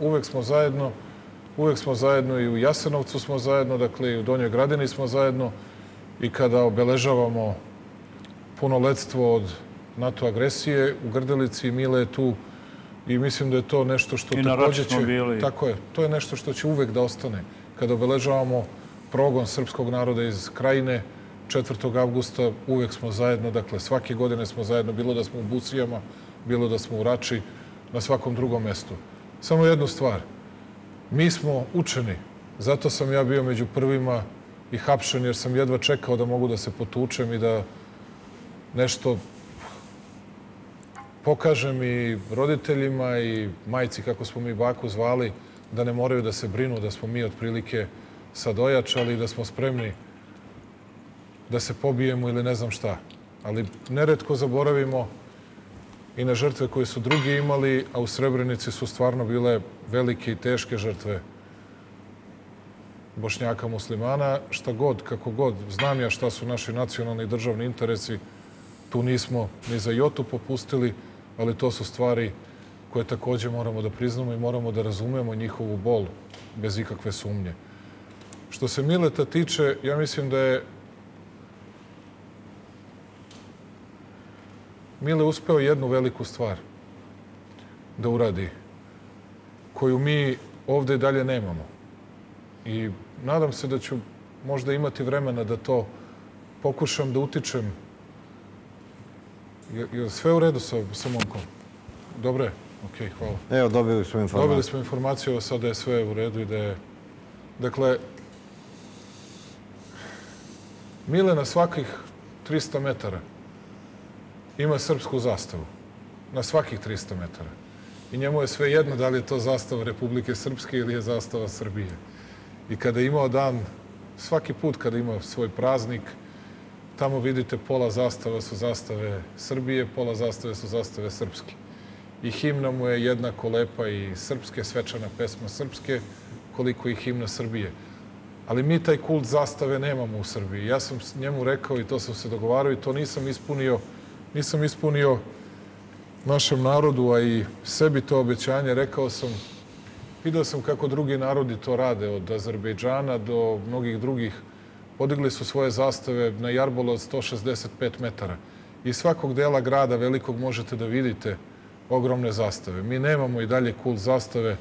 Uvek smo zajedno. Uvek smo zajedno i u Jasenovcu smo zajedno, dakle i u Donjoj Gradini smo zajedno i kada obeležavamo punoletstvo od NATO agresije u Grdelici, Mile je tu i mislim da je to nešto što također će... Tako je, to je nešto što će uvek da ostane. Kada obeležavamo progon srpskog naroda iz Krajine, četvrtog avgusta uvek smo zajedno, dakle svake godine smo zajedno, bilo da smo u Busijama, bilo da smo u Rači, na svakom drugom mjestu. Samo jednu stvar. Mi smo učeni, zato sam ja bio među prvima i hapšen jer sam jedva čekao da mogu da se potučem i da nešto pokažem i roditeljima i majci, kako smo mi baku zvali, da ne moraju da se brinu, da smo mi otprilike sad ojačali i da smo spremni da se pobijemo ili ne znam šta. Ali neretko zaboravimo i na žrtve koje su drugi imali, a u Srebrenici su stvarno bile velike i teške žrtve Bošnjaka, muslimana, šta god, kako god. Znam ja šta su naši nacionalni i državni interesi. Tu nismo ni za jotu popustili, ali to su stvari koje također moramo da priznamo i moramo da razumemo njihovu bol bez ikakve sumnje. Što se Mileta tiče, ja mislim da je Mile uspeo jednu veliku stvar da uradi, koju mi ovdje dalje nemamo. I nadam se da ću možda imati vremena da to pokušam, da utičem. Je sve u redu sa, sa momkom? Dobre? Ok, hvala. Evo, dobili smo informaciju. Dobili smo informaciju, sad da je sve u redu i da je... Dakle, Mile na svakih trista metara ima srpsku zastavu. Na svakih trista metara. I njemu je sve jedno da li je to zastava Republike Srpske ili je zastava Srbije. I kada je imao dan, svaki put kada ima svoj praznik, tamo vidite pola zastava su zastave Srbije, pola zastave su zastave Srpske. I himna mu je jednako lepa i srpske, svečana pesma Srpske, koliko i himna Srbije. Ali mi taj kult zastave nemamo u Srbiji. Ja sam njemu rekao i to sam se dogovarao i to nisam ispunio, nisam ispunio našem narodu, a i sebi to obećanje. Rekao sam, vidio sam kako drugi narodi to rade, od Azerbejdžana do mnogih drugih. Podigli su svoje zastave na jarbolu od sto šezdeset pet metara. Iz svakog dela grada velikog možete da vidite ogromne zastave. Mi nemamo i dalje kult zastave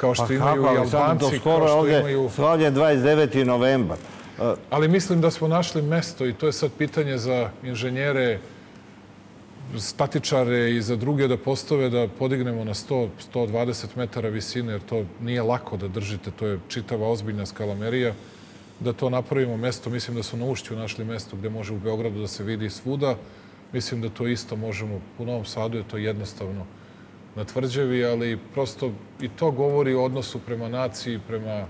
kao što imaju i Albanci, kao što imaju... Slavljen dvadeset deveti novembar. Ali mislim da smo našli mesto i to je sad pitanje za inženjere, statičare i za druge da postave da podignemo na sto do sto dvadeset metara visine, jer to nije lako da držite, to je čitava ozbiljna skalamerija, da to napravimo mesto. Mislim da su na Ušću našli mesto gdje može u Beogradu da se vidi svuda. Mislim da to isto možemo, u Novom Sadu je to jednostavno na Tvrđavi, ali prosto i to govori o odnosu prema naciji, prema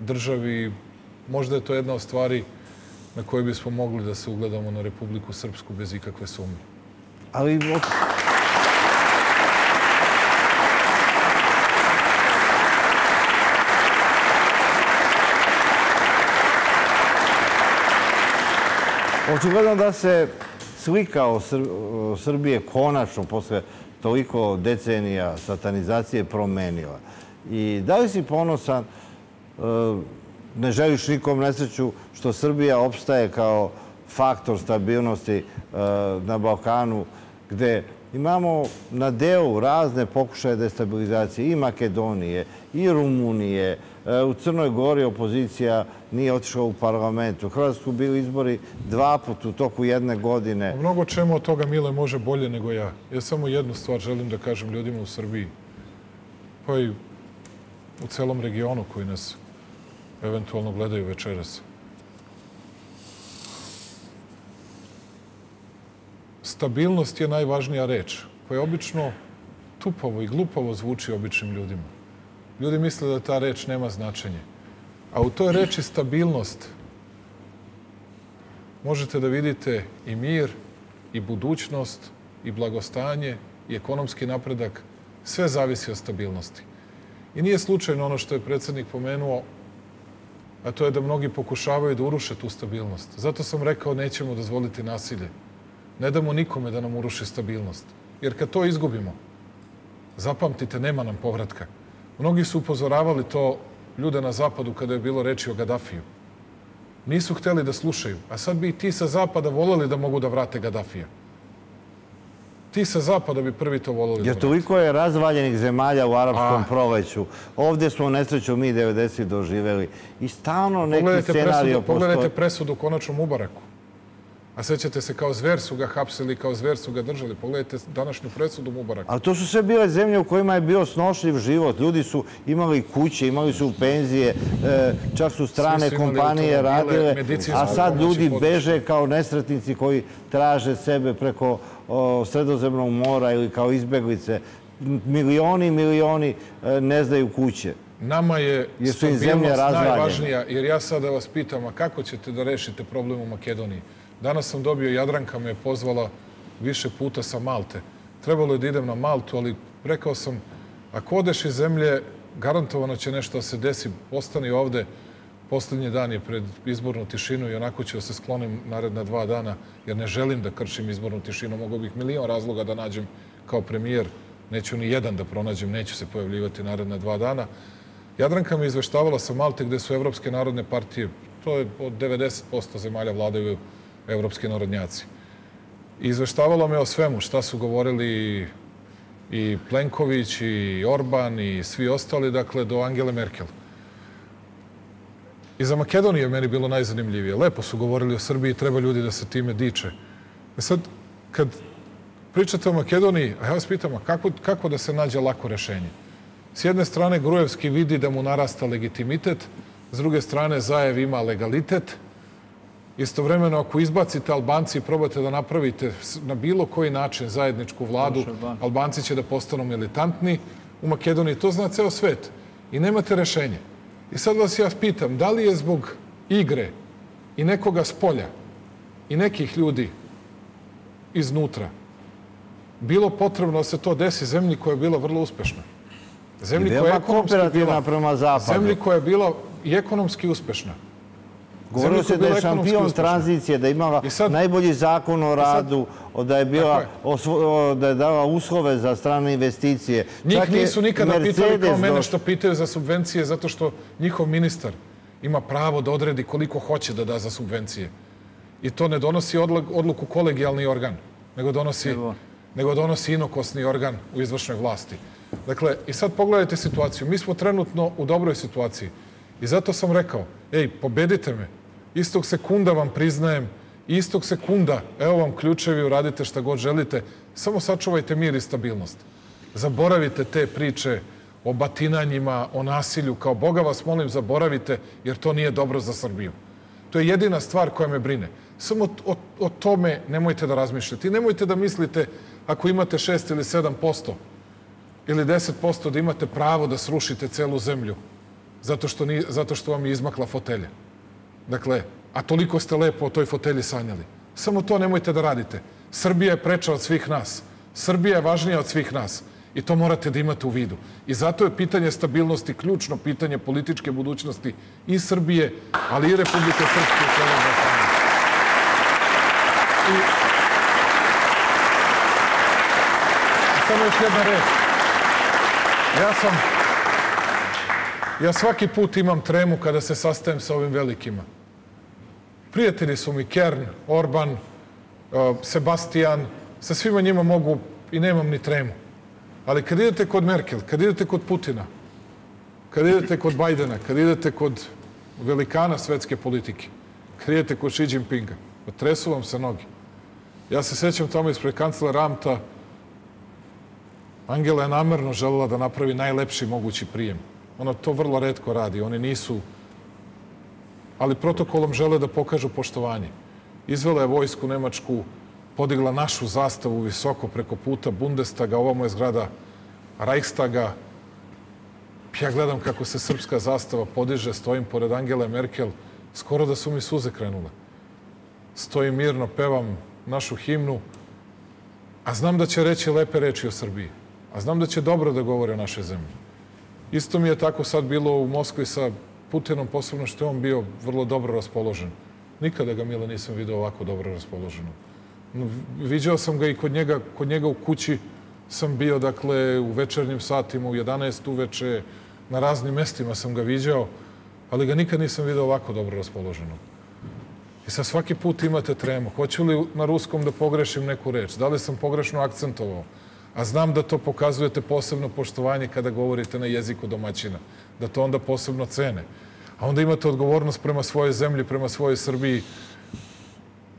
državi. Možda je to jedna od stvari na koje bismo mogli da se ugledamo na Republiku Srpsku bez ikakve sumnje. Ali... Očigledno da se slika o Srbije konačno posle toliko decenija satanizacije promenila. I da li si ponosan, ne želiš nikom nesreću, što Srbija opstaje kao faktor stabilnosti na Balkanu, gde imamo na delu razne pokušaje destabilizacije i Makedonije, i Rumunije. U Crnoj Gori opozicija nije otišla u parlamentu. U Hrvatskoj bili izbori dva puta u toku jedne godine. Mnogo čemu od toga Mile može bolje nego ja. Ja samo jednu stvar želim da kažem ljudima u Srbiji, pa i u celom regionu koji nas eventualno gledaju večeras. Stabilnost je najvažnija reč, koja obično tupavo i glupavo zvuči običnim ljudima. Ljudi misle da ta reč nema značenje. A u toj reči stabilnost možete da vidite i mir, i budućnost, i blagostanje, i ekonomski napredak. Sve zavisi od stabilnosti. I nije slučajno ono što je predsjednik pomenuo, a to je da mnogi pokušavaju da uruše tu stabilnost. Zato sam rekao nećemo dozvoliti nasilje. Ne damo nikome da nam uruši stabilnost. Jer kad to izgubimo, zapamtite, nema nam povratka. Mnogi su upozoravali to ljude na zapadu kada je bilo reči o Gadafiju. Nisu hteli da slušaju, a sad bi i ti sa zapada voleli da mogu da vrate Gadafija. Ti sa zapada bi prvi to voleli da vrate. Jer toliko je razvaljenih zemalja u arapskom proleću. Ovdje smo u nesreću mi devedesetih doživeli. I stalno neki scenario postoji. Pogledajte presudu konačno Mubaraku. A sećate se, kao zver su ga hapsili, kao zver su ga držali. Pogledajte današnju presudu Mubaraka. Ali to su sve bile zemlje u kojima je bio snošljiv život. Ljudi su imali kuće, imali su penzije, čak su strane kompanije radile. A sad ljudi beže kao nesretnici koji traže sebe preko Sredozemnog mora ili kao izbeglice. Milioni i milioni ne znaju kuće. Nama je stabilnost najvažnija. Jer ja sad da vas pitam, a kako ćete da rešite problem u Makedoniji? Danas sam dobio, Jadranka me je pozvala više puta sa Malte. Trebalo je da idem na Maltu, ali rekao sam, ako odeš iz zemlje, garantovano će nešto da se desi. Ostani ovde, posljednji dan je pred izbornu tišinu i onako ću da se sklonim naredna dva dana, jer ne želim da kršim izbornu tišinu. Mogao bih milion razloga da nađem kao premijer. Neću ni jedan da pronađem, neću se pojavljivati naredna dva dana. Jadranka me izveštavala sa Malte gde su evropske narodne partije, to je od devedeset posto zemalja vladaju evropski narodnjaci. Izveštavala me o svemu, šta su govorili i Plenković, i Orban, i svi ostali, dakle, do Angele Merkel. I za Makedoniju je meni bilo najzanimljivije. Lepo su govorili o Srbiji, treba ljudi da se time diče. Sad, kad pričate o Makedoniji, a ja vas pitam, kako, kako da se nađe lako rešenje? S jedne strane, Grujevski vidi da mu narasta legitimitet, s druge strane, Zajev ima legalitet. Istovremeno, ako izbacite Albanci i probate da napravite na bilo koji način zajedničku vladu, Albanci će da postanu militantni u Makedoniji. To zna ceo svet i nemate rešenje. I sad vas ja pitam, da li je zbog igre i nekoga s polja i nekih ljudi iznutra bilo potrebno da se to desi zemlji koja je bila vrlo uspešna? Zemlji koja je ekonomski bila, zemlji koja je bila i ekonomski uspešna. Govorilo se da je šampion tranzicije, da je imala najbolji zakon o radu, da je dala uslove za strane investicije. Njih nisu nikada pitali kao mene što pitaju za subvencije, zato što njihov ministar ima pravo da odredi koliko hoće da da za subvencije. I to ne donosi odluku kolegijalni organ, nego donosi inokosni organ u izvršnoj vlasti. Dakle, i sad pogledajte situaciju. Mi smo trenutno u dobroj situaciji. I zato sam rekao, ej, pobedite me, istog sekunda vam priznajem, istog sekunda, evo vam ključevi, uradite šta god želite, samo sačuvajte mir i stabilnost. Zaboravite te priče o batinanjima, o nasilju, kao Boga vas molim, zaboravite, jer to nije dobro za Srbiju. To je jedina stvar koja me brine. Samo o, o tome nemojte da razmišljate. I nemojte da mislite, ako imate šest ili sedam posto ili deset posto, da imate pravo da srušite celu zemlju. Zato što, ni, zato što vam je izmakla fotelja. Dakle, a toliko ste lepo o toj fotelji sanjali. Samo to nemojte da radite. Srbija je preča od svih nas. Srbija je važnija od svih nas. I to morate da imate u vidu. I zato je pitanje stabilnosti ključno pitanje političke budućnosti i Srbije, ali i Republike Srpske i celog Balkana. I... Samo još jedna reč. Ja sam... Ja svaki put imam tremu kada se sastajem sa ovim velikima. Prijatelji su mi Kern, Orban, Sebastian, sa svima njima mogu i nemam ni tremu. Ali kad idete kod Merkel, kad idete kod Putina, kad idete kod Bajdena, kad idete kod velikana svetske politike, kad idete kod Xi Jinpinga, otresu vam se noge. Ja se sjećam tamo ispred kanclera Ramta, Angela je namerno želela da napravi najlepši mogući prijem. Ona to vrlo retko radi, oni nisu, ali protokolom žele da pokažu poštovanje. Izvela je vojsku nemačku, podigla našu zastavu visoko preko puta Bundestaga, ovamo je zgrada Reichstaga. Ja gledam kako se srpska zastava podiže, stojim pored Angele Merkel, skoro da su mi suze krenule. Stojim mirno, pevam našu himnu, a znam da će reći lepe reči o Srbiji, a znam da će dobro da govore o našoj zemlji. Isto mi je tako sad bilo u Moskvi sa Putinom, posebno što je on bio vrlo dobro raspoložen. Nikada ga, Mile, nisam vidio ovako dobro raspoloženom. Viđao sam ga i kod njega, kod njega u kući sam bio, dakle, u večernjim satima, u jedanaest uveče, na raznim mestima sam ga viđao, ali ga nikad nisam vidio ovako dobro raspoloženom. I sad svaki put imate tremu. Hoću li na ruskom da pogrešim neku reč? Da li sam pogrešno akcentovao? A znam da to pokazujete posebno poštovanje kada govorite na jeziku domaćina. Da to onda posebno cene. A onda imate odgovornost prema svojoj zemlji, prema svojoj Srbiji.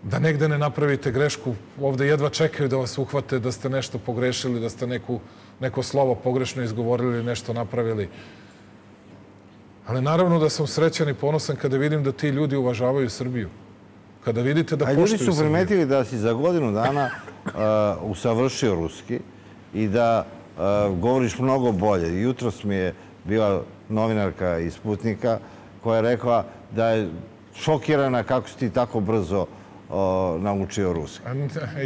Da negde ne napravite grešku. Ovde jedva čekaju da vas uhvate da ste nešto pogrešili, da ste neku, neko slovo pogrešno izgovorili ili nešto napravili. Ali naravno da sam srećan i ponosan kada vidim da ti ljudi uvažavaju Srbiju. Kada vidite da poštuju Srbiju. A ljudi su primetili da si za godinu dana uh, usavršio ruski i da uh, govoriš mnogo bolje. Jutros mi je bila novinarka iz Sputnika koja je rekla da je šokirana kako si ti tako brzo uh, naučio ruski.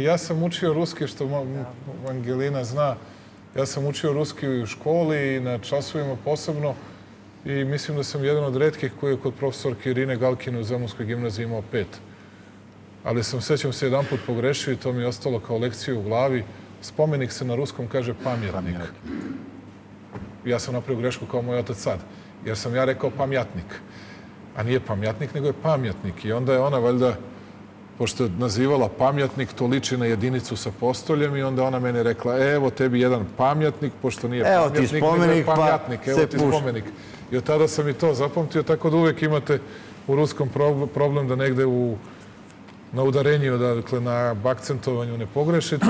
Ja sam učio ruski, što Angelina zna, ja sam učio ruski u školi i na časovima posebno i mislim da sam jedan od retkih koji je kod profesorke Irine Galkine u Zemunskoj gimnaziji imao pet. Ali sam, sećam se, jedan put pogrešio i to mi je ostalo kao lekciju u glavi. Spomenik se na ruskom kaže pamjetnik. Ja sam napravio grešku kao moj otac sad. jer sam ja rekao pamjatnik. A nije pamjatnik, nego je pamjatnik. I onda je ona, valjda, pošto je nazivala pamjatnik, to liči na jedinicu sa postoljem, i onda ona mene rekla, evo tebi jedan pamjatnik, pošto nije pamjatnik, nego je pamjatnik, evo ti spomenik. I od tada sam i to zapamtio, tako da uvijek imate u ruskom problem da negde na udarenju, dakle na akcentovanju ne pogrešite,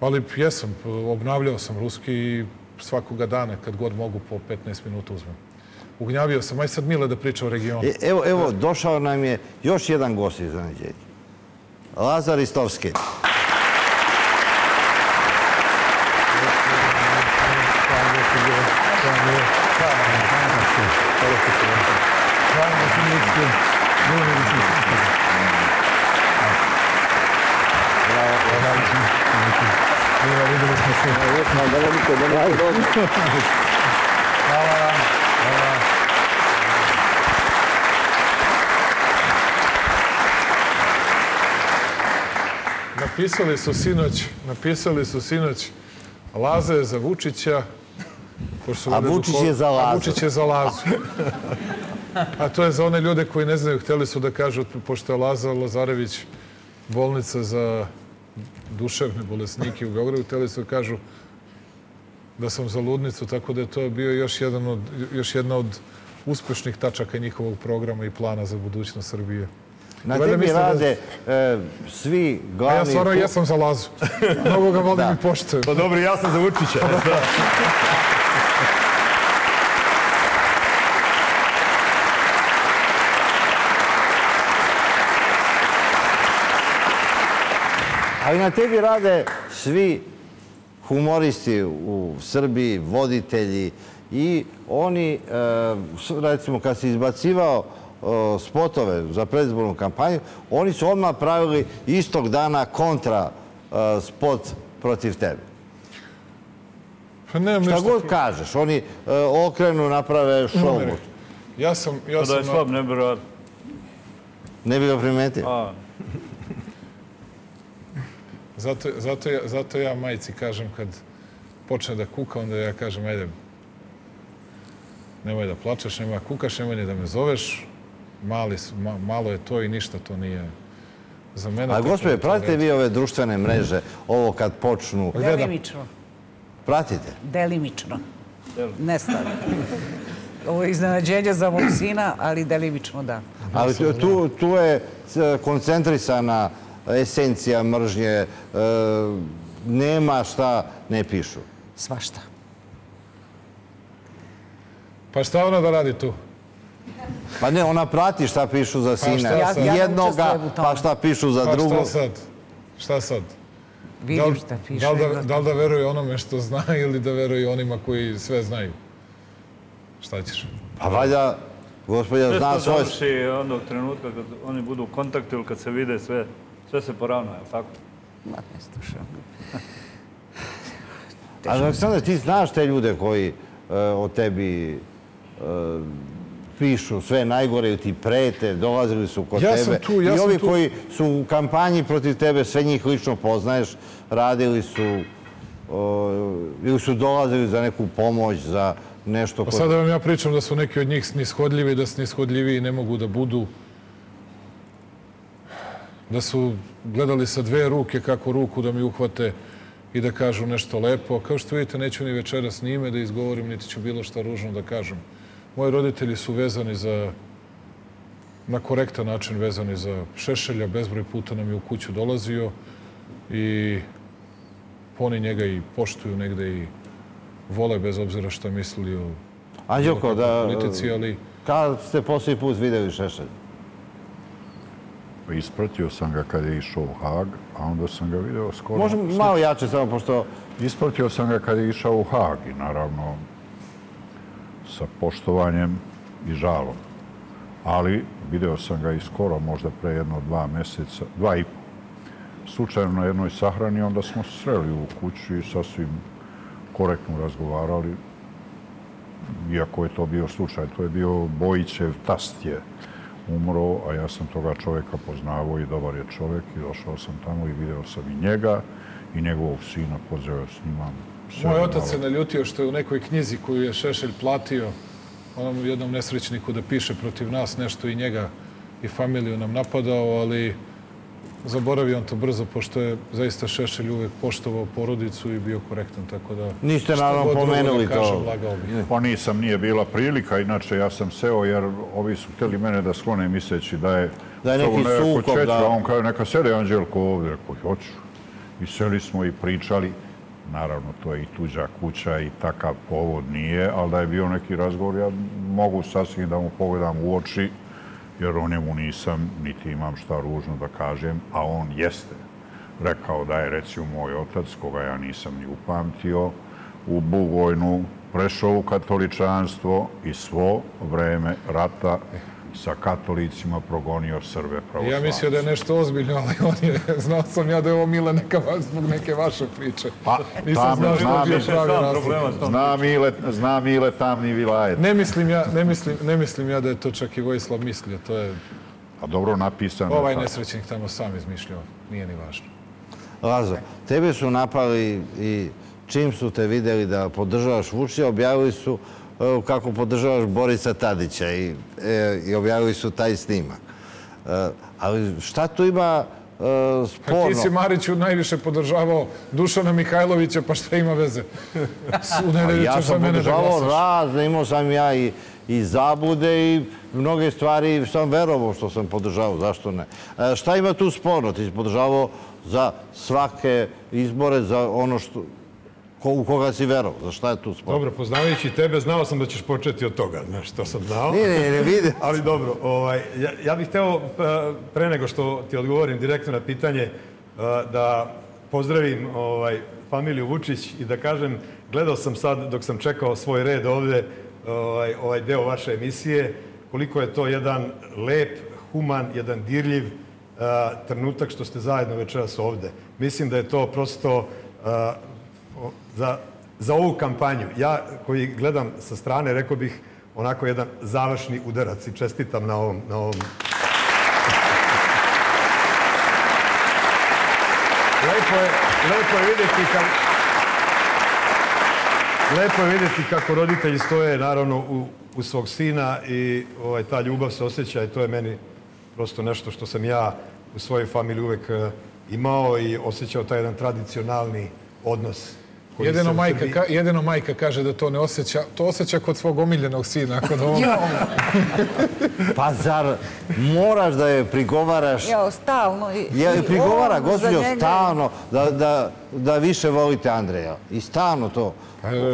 ali jesam, obnavljao sam ruski i svakoga dana, kad god mogu, po petnaest minuta uzmem. Ugnjavio sam, aj sad Mile da priča o regionu. Evo, evo, došao nam je još jedan gost iznenađenja. Lazar Ristovski. Napisali su sinoć, napisali su sinoć, Laza je za Vučića, a Vučić je za Lazu. A Vučić je za Lazu. A to je za one ljude koji ne znaju, hteli su da kažu, pošto je Laza Lazarević bolnica za duševne bolesnike u Beogradu, hteli su da kažu da sam za ludnicu, tako da je to bio još jedan od, još jedna od uspešnih tačaka njihovog programa i plana za budućnost Srbije. Na tebi rade svi glavni... Ja stvarno jesam za Lazu. Mnogo ga volim i poštujem. Pa dobro, ja sam za Vučića. Ali na tebi rade svi humoristi u Srbiji, voditelji, i oni, recimo, kad se izbacivao spotove za predizbornu kampanju, oni su odmah pravili istog dana kontra spot protiv tebe. Šta god kažeš, oni okrenu, naprave šovu. Ja sam... Da je slab, ne bi rad. Ne bi ga primetio. Zato ja majci kažem, kad počne da kuka, onda ja kažem, ajde, nemoj da plačeš, nemoj da kukaš, nemoj da me zoveš. Malo je to i ništa to nije za mene. A gospodine, pratite vi ove društvene mreže, ovo kad počnu... Delimično. Pratite? Delimično. Nestane. Ovo je iznenađenje za mog sina, ali delimično da. Ali tu je koncentrisana esencija mržnje, nema šta ne pišu. Svašta. Pa šta ona da radi tu? Pa ne, ona prati šta pišu za sina jednoga, pa šta pišu za drugog. Pa šta sad? Šta sad? Vidim šta pišu. Da li da veruje onome što zna ili da veruje onima koji sve znaju? Šta ćeš? Pa valja, gospodja zna svoj... Sve što završi onog trenutka kad oni budu u kontaktu ili kad se vide sve, sve se poravna, je li tako? Ma ne slušam. Ali Aleksandar, ti znaš te ljude koji o tebi... pišu sve najgore, ti prete, dolazili su kod tebe. I ovi koji su u kampanji protiv tebe, sve njih lično poznaješ, radili su ili su dolazili za neku pomoć, za nešto... Pa sada vam ja pričam da su neki od njih snishodljivi, da snishodljiviji ne mogu da budu. Da su gledali sa dve ruke kako ruku da mi uhvate i da kažu nešto lepo. Kao što vidite, neću ni večera s njime da izgovorim, niti ću bilo šta ružno da kažem. Moji roditelji su vezani za, na korektan način vezani za Šešelja. Bezbroj puta nam je u kuću dolazio i oni njega i poštuju negde i vole, bez obzira što mislili o Anđelko, da, kad ste posljednji put videli Šešelja? Ispratio sam ga kad je išao u Hag, a onda sam ga video skoro... Možda malo jače samo, pošto... Ispratio sam ga kad je išao u Hag i naravno... sa poštovanjem i žalom. Ali video sam ga i skoro, možda pre jedno dva meseca, dva i pol. Slučajno na jednoj sahrani, onda smo se sreli u kući i sasvim korektno razgovarali. Iako je to bio slučaj, to je bio Bojićev tast je umro, a ja sam toga čoveka poznavao i dobar je čovek. I došao sam tamo i video sam i njega i njegovog sina, pozeo s njima. Moj otac se naljutio što je u nekoj knjizi koju je Šešelj platio onom jednom nesrećniku da piše protiv nas nešto i njega i familiju nam napadao, ali zaboravio on to brzo, pošto je zaista Šešelj uvijek poštovao porodicu i bio korektan, tako da... Niste naravno pomenuli to. Pa nisam, nije bila prilika, inače ja sam seo jer ovi su htjeli mene da sklone misleći da je... Da je neki sukob, da... On kaže, neka sede Anđelko ovdje, rekao, hoću. I seli smo i pričali. Naravno, to je i tuđa kuća i takav povod nije, ali da je bio neki razgovor, ja mogu sasvim da mu pogledam u oči, jer o njemu nisam, niti imam šta ružno da kažem, a on jeste rekao da je, recimo, moj otac, koga ja nisam ni upamtio, u Bugojnu prešao u katoličanstvo i svo vreme rata sa katolicima progonio Srbe pravoslavce. Ja mislio da je nešto ozbiljno, ali on je, znao sam ja da je ovo Mile neka zbog neke vaše priče. Pa, nisam znao što bio pravi razlog. Zna Mile tamni vilajet. Ne mislim ja, ne mislim, ne mislim ja da je to čak i Vojislav mislio. To je... A dobro napisano. Ovaj nesrećnik tamo sam izmišljao. Nije ni važno. Lazo, tebe su napali i čim su te videli da podržavaš Vučića, objavili su kako podržavaš Borisa Tadića i, e, i objavili su taj snimak. E, ali šta tu ima e, sporno? A ti si, Mariću, najviše podržavao Dušana Mihajlovića, pa šta ima veze? Ja sam podržavao razne, imao sam ja i, i zabude i mnoge stvari sam verovao što sam podržavao, zašto ne? E, šta ima tu sporno? Ti si podržavao za svake izbore, za ono što... u koga si verao, za šta je tu sport? Dobro, poznavajući tebe, znao sam da ćeš početi od toga, znaš, to sam znao. Nije, nije, ne vidim. Ali dobro, ovaj, ja, ja bih hteo, pre nego što ti odgovorim direktno na pitanje, da pozdravim ovaj, familiju Vučić i da kažem, gledao sam sad, dok sam čekao svoj red ovdje, ovaj, ovaj deo vaše emisije, koliko je to jedan lep, human, jedan dirljiv uh, trenutak što ste zajedno večeras ovdje. Mislim da je to prosto... Uh, Za, za ovu kampanju, ja koji gledam sa strane, rekao bih onako jedan završni udarac i čestitam na ovom... Na ovom. Lepo je, lepo je vidjeti kako... Lepo je vidjeti kako roditelji stoje, naravno, u, u svog sina i ovaj, ta ljubav se osjeća i to je meni prosto nešto što sam ja u svojoj familiji uvek imao i osjećao taj jedan tradicionalni odnos. Jedino majka, ka, jedino majka kaže da to ne osjeća. To osjeća kod svog omiljenog sina. Kod ovog... Pa zar moraš da je prigovaraš? Ja, stalno. Ja, prigovara, gospođo, stalno da, da, da više volite Andreja. I stalno to.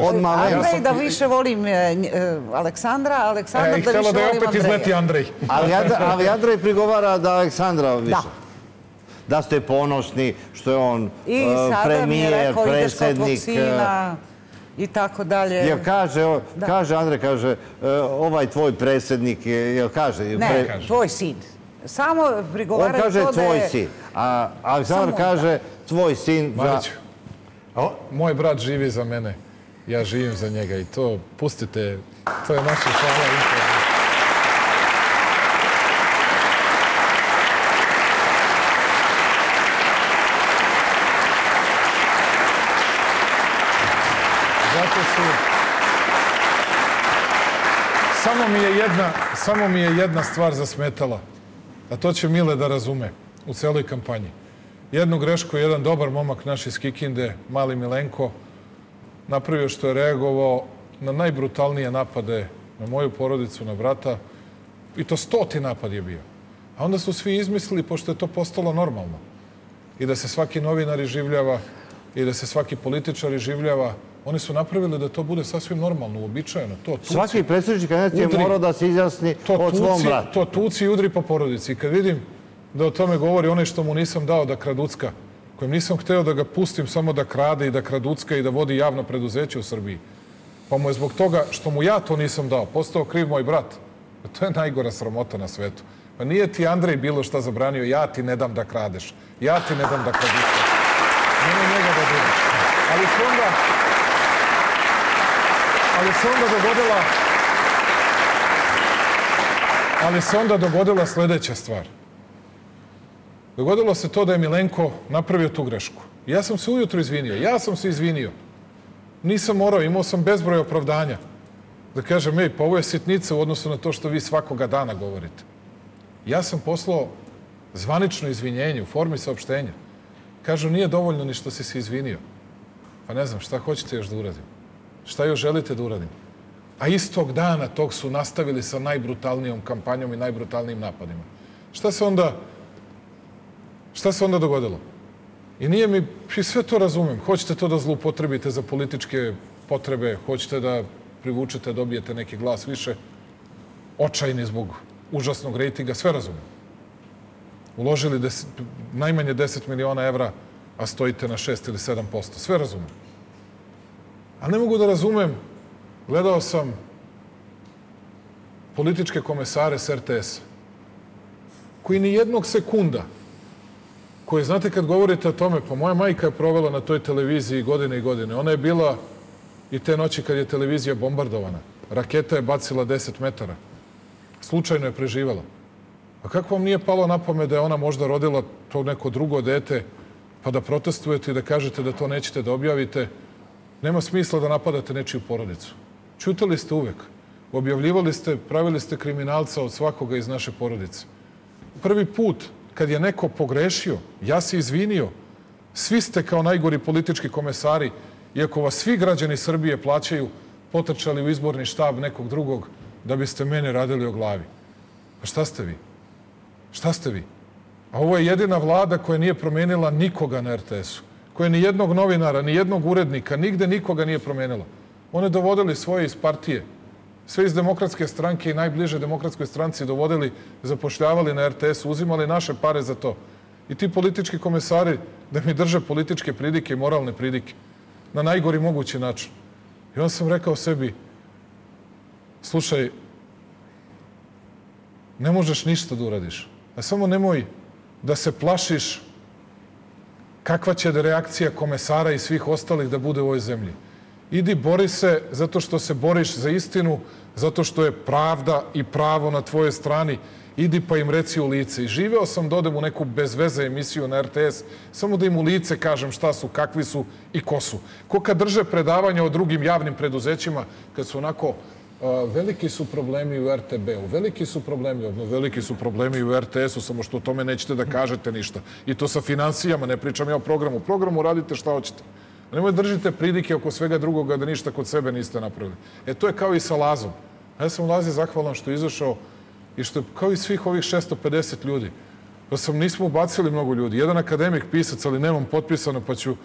Odmah, Andrej, ja sam... da više volim eh, Aleksandra, Aleksandar e, da više volim Andreja. I htjela da opet izleti Andrej. ali, ali Andrej prigovara da Aleksandra više. Da. Da ste ponosni što je on premijer, predsjednik i tako dalje. Jel kaže, kaže Andrej, kaže, ovaj tvoj predsjednik, jel kaže? Ne, tvoj sin. Samo prigovaraju to da je... On kaže tvoj sin, a Aleksandar kaže tvoj sin za... Mariću, moj brat živi za mene, ja živim za njega i to pustite, to je naše šala. Samo mi je jedna, samo mi je jedna stvar zasmetala, a to će Mile da razume u celoj kampanji. Jednu grešku, jedan dobar momak naš iz Kikinde, mali Milenko, napravio što je reagovao na najbrutalnije napade na moju porodicu, na brata, i to stoti napad je bio. A onda su svi izmislili, pošto je to postalo normalno, i da se svaki novinar iživljava, i da se svaki političar iživljava. Oni su napravili da to bude sasvim normalno, uobičajeno. To tuci. Svaki predsjednički kandidat je morao da se izjasni od svom bratu. To tuci i udri po porodici. I kad vidim da o tome govori onaj što mu nisam dao da kraducka, kojem nisam hteo da ga pustim samo da krade i da kraducka i da vodi javno preduzeće u Srbiji, pa mu je zbog toga što mu ja to nisam dao postao kriv moj brat. To je najgora sramota na svetu. Pa nije ti Andrej bilo šta zabranio, ja ti ne dam da kradeš. Ja ti ne dam da kraducka. Nemoj njega da diraš. Ali onda... Ali se onda dogodila... Ali se onda dogodila sljedeća stvar. Dogodilo se to da je Milenko napravio tu grešku. Ja sam se ujutro izvinio. Ja sam se izvinio. Nisam morao, imao sam bezbroj opravdanja. da kažem, ej, pa ovo je sitnica u odnosu na to što vi svakoga dana govorite. Ja sam poslao zvanično izvinjenje u formi saopštenja. Kažu, nije dovoljno ni što si se izvinio. Pa ne znam, šta hoćete još da uradim? Šta još želite da uradim? A istog dana tog su nastavili sa najbrutalnijom kampanjom i najbrutalnijim napadima. Šta se onda, šta se onda dogodilo? I nije mi, i sve to razumem, hoćete to da zloupotrebite za političke potrebe, hoćete da privučete, dobijete neki glas više, očajni zbog užasnog rejtinga, sve razumem. Uložili deset, najmanje deset miliona evra, a stojite na šest ili sedam posto. Sve razumem. Ali ne mogu da razumem, gledao sam političke komesare s R T S-a, koji ni jednog sekunda, koji, znate, kad govorite o tome, pa moja majka je provela na toj televiziji godine i godine. Ona je bila i te noći kad je televizija bombardovana. Raketa je bacila deset metara. Slučajno je preživjela. A kako vam nije palo na pamet da je ona možda rodila to neko drugo dete, pa da protestujete i da kažete da to nećete da objavite? Nema smisla da napadate nečiju porodicu. Ćutali ste uvek. Objavljivali ste, pravili ste kriminalca od svakoga iz naše porodice. Prvi put kad je neko pogrešio, ja se izvinio. Svi ste kao najgori politički komesari, iako vas svi građani Srbije plaćaju, potrčali u izborni štab nekog drugog da biste mene radili o glavi. A šta ste vi? Šta ste vi? A ovo je jedina vlada koja nije promenila nikoga na R T S-u. Koja ni jednog novinara, ni jednog urednika, nigde nikoga nije promenila. One dovodili svoje iz partije. Sve iz Demokratske stranke i najbliže Demokratskoj stranci dovodili, zapošljavali na R T S-u, uzimali naše pare za to. I ti politički komesari da mi drže političke pridike i moralne pridike. Na najgori mogući način. I onda sam rekao sebi, slušaj, ne možeš ništa da uradiš. A samo nemoj da se plašiš kakva će da reakcija komesara i svih ostalih da bude u ovoj zemlji. Idi, bori se zato što se boriš za istinu, zato što je pravda i pravo na tvojoj strani. Idi pa im reci u lice. I živeo sam da odem u neku bezveze emisiju na R T S, samo da im u lice kažem šta su, kakvi su i ko su. Ko kad drže predavanja o drugim javnim preduzećima, kad su onako... Veliki su problemi u R T B-u, veliki su problemi, odnosno veliki su problemi u R T S-u, samo što o tome nećete da kažete ništa. I to sa finansijama, ne pričam ja o programu. U programu radite šta hoćete. Nemoj držite pridike oko svega drugoga da ništa kod sebe niste napravili. E to je kao i sa Lazom. Ja sam Lazi zahvalan što je izašao i što je kao i svih ovih šesto pedeset ljudi. Pa sam, nismo ubacili mnogo ljudi. Jedan akademik, pisac, ali nemam potpisano pa ću...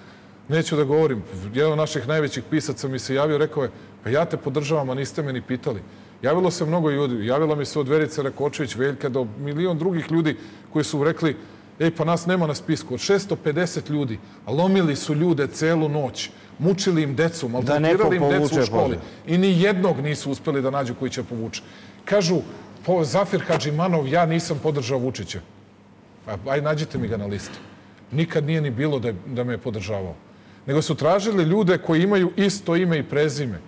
Neću da govorim, jedan od naših najvećih pisaca mi se javio, rekao je, pa ja te podržavam, a niste me ni pitali. Javilo se mnogo ljudi, javila mi se od Verice Rakočević, Veljka, do milion drugih ljudi koji su rekli, ej, pa nas nema na spisku, od šesto pedeset ljudi, a lomili su ljude celu noć, mučili im decu, maltretirali im decu u školi i ni jednog nisu uspeli da nađu koji će povući. Kažu, po Zafir Hadžimanov, ja nisam podržao Vučića. Aj, nađite mi ga na listi. Nikad nije ni bilo da me je podržavao. Nego su tražili ljude koji imaju isto ime i prezime.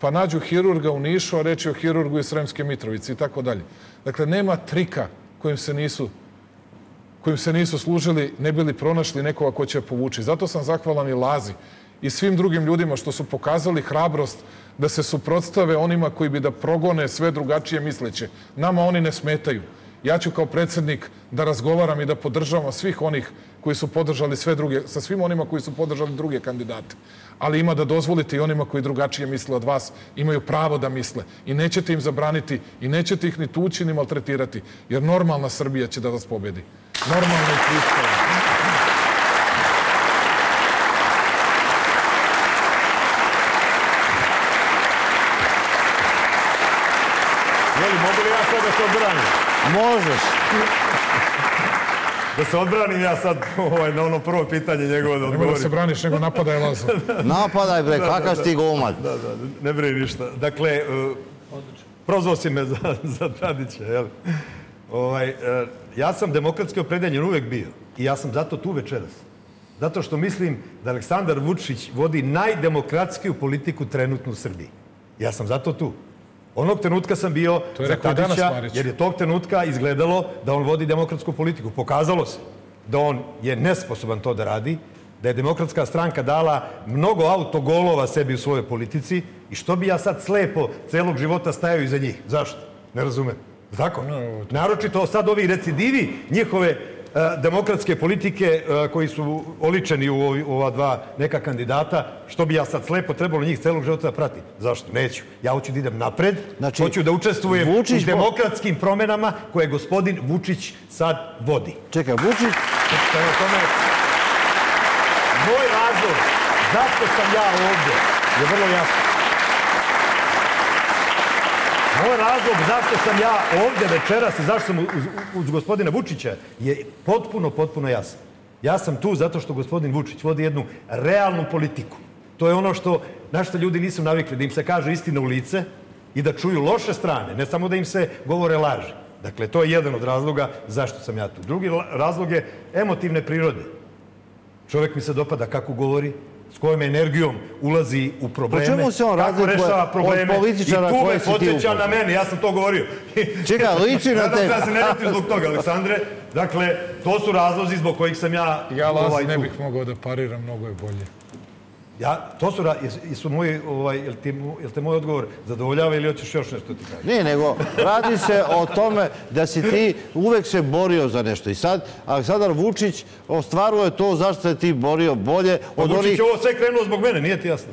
Pa nađu hirurga u Nišu, a reći o hirurgu iz Sremske Mitrovice i tako dalje. Dakle, nema trika kojim se nisu, kojim se nisu služili, ne bili pronašli nekoga ko će povući. Zato sam zahvalan i Lazi i svim drugim ljudima što su pokazali hrabrost da se suprotstave onima koji bi da progone sve drugačije misleće. Nama oni ne smetaju. Ja ću kao predsjednik da razgovaram i da podržavam svih onih koji su podržali sve druge, sa svim onima koji su podržali druge kandidate. Ali ima da dozvolite i onima koji drugačije misle od vas, imaju pravo da misle. I nećete im zabraniti, i nećete ih ni tući, ni maltretirati. Jer normalna Srbija će da vas pobedi. Normalna i pristojna. Jeli, mogu li ja sad da se odbranim? Možeš. Da se odbranim ja sad na ono prvo pitanje njegove da odgovorim. Nemo da se braniš, nego napadaj Laza. Napadaj, bre, kakaš ti gomad. Da, da, ne brini ništa. Dakle, prozvao si me za Tadića, jel? Ja sam demokratski opredeljen uvek bio i ja sam zato tu večeras. Zato što mislim da Aleksandar Vučić vodi najdemokratskiju politiku trenutnu u Srbiji. Ja sam zato tu. Onog trenutka sam bio za Tadića, jer je tog trenutka izgledalo da on vodi demokratsku politiku. Pokazalo se da on je nesposoban to da radi, da je Demokratska stranka dala mnogo autogolova sebi u svojoj politici i što bi ja sad slepo celog života stajao iza njih? Zašto? Ne razumem. Tako? Naročito sad ovi recidivi njihove demokratske politike koji su oličeni u ova dva neka kandidata, što bi ja sad slepo trebalo njih celog života da pratim. Zašto? Neću. Ja hoću da idem napred, hoću da učestvujem u demokratskim promenama koje gospodin Vučić sad vodi. Čekaj, Vučić... Moj razlog zašto sam ja ovdje je vrlo jasno. Moj razlog zašto sam ja ovdje večeras i zašto sam uz gospodina Vučića je potpuno, potpuno jasan. Ja sam tu zato što gospodin Vučić vodi jednu realnu politiku. To je ono što, na što ljudi nisu navikli, da im se kaže istina u lice i da čuju loše strane, ne samo da im se govore laži. Dakle, to je jedan od razloga zašto sam ja tu. Drugi razlog je emotivne prirode. Čovjek mi se dopada kako govori, s kojom energijom ulazi u probleme, kako rešava probleme i tu me podsjeća na mene, ja sam to govorio. Čekaj, liči na tebe. Ja se ne vratim zbog toga, Aleksandre. Dakle, to su razlozi zbog kojih sam ja... Ja Lazi ne bih mogao da pariram, mnogo je bolje. To su razlozi, jel te moj odgovor zadovoljava ili hoćeš još nešto ti kaži? Nije, nego radi se o tome da si ti uvek se borio za nešto i sad Aleksandar Vučić ostvaruje to zašto se ti borio bolje od onih... Vučić, ovo sve je krenulo zbog mene, nije ti jasno.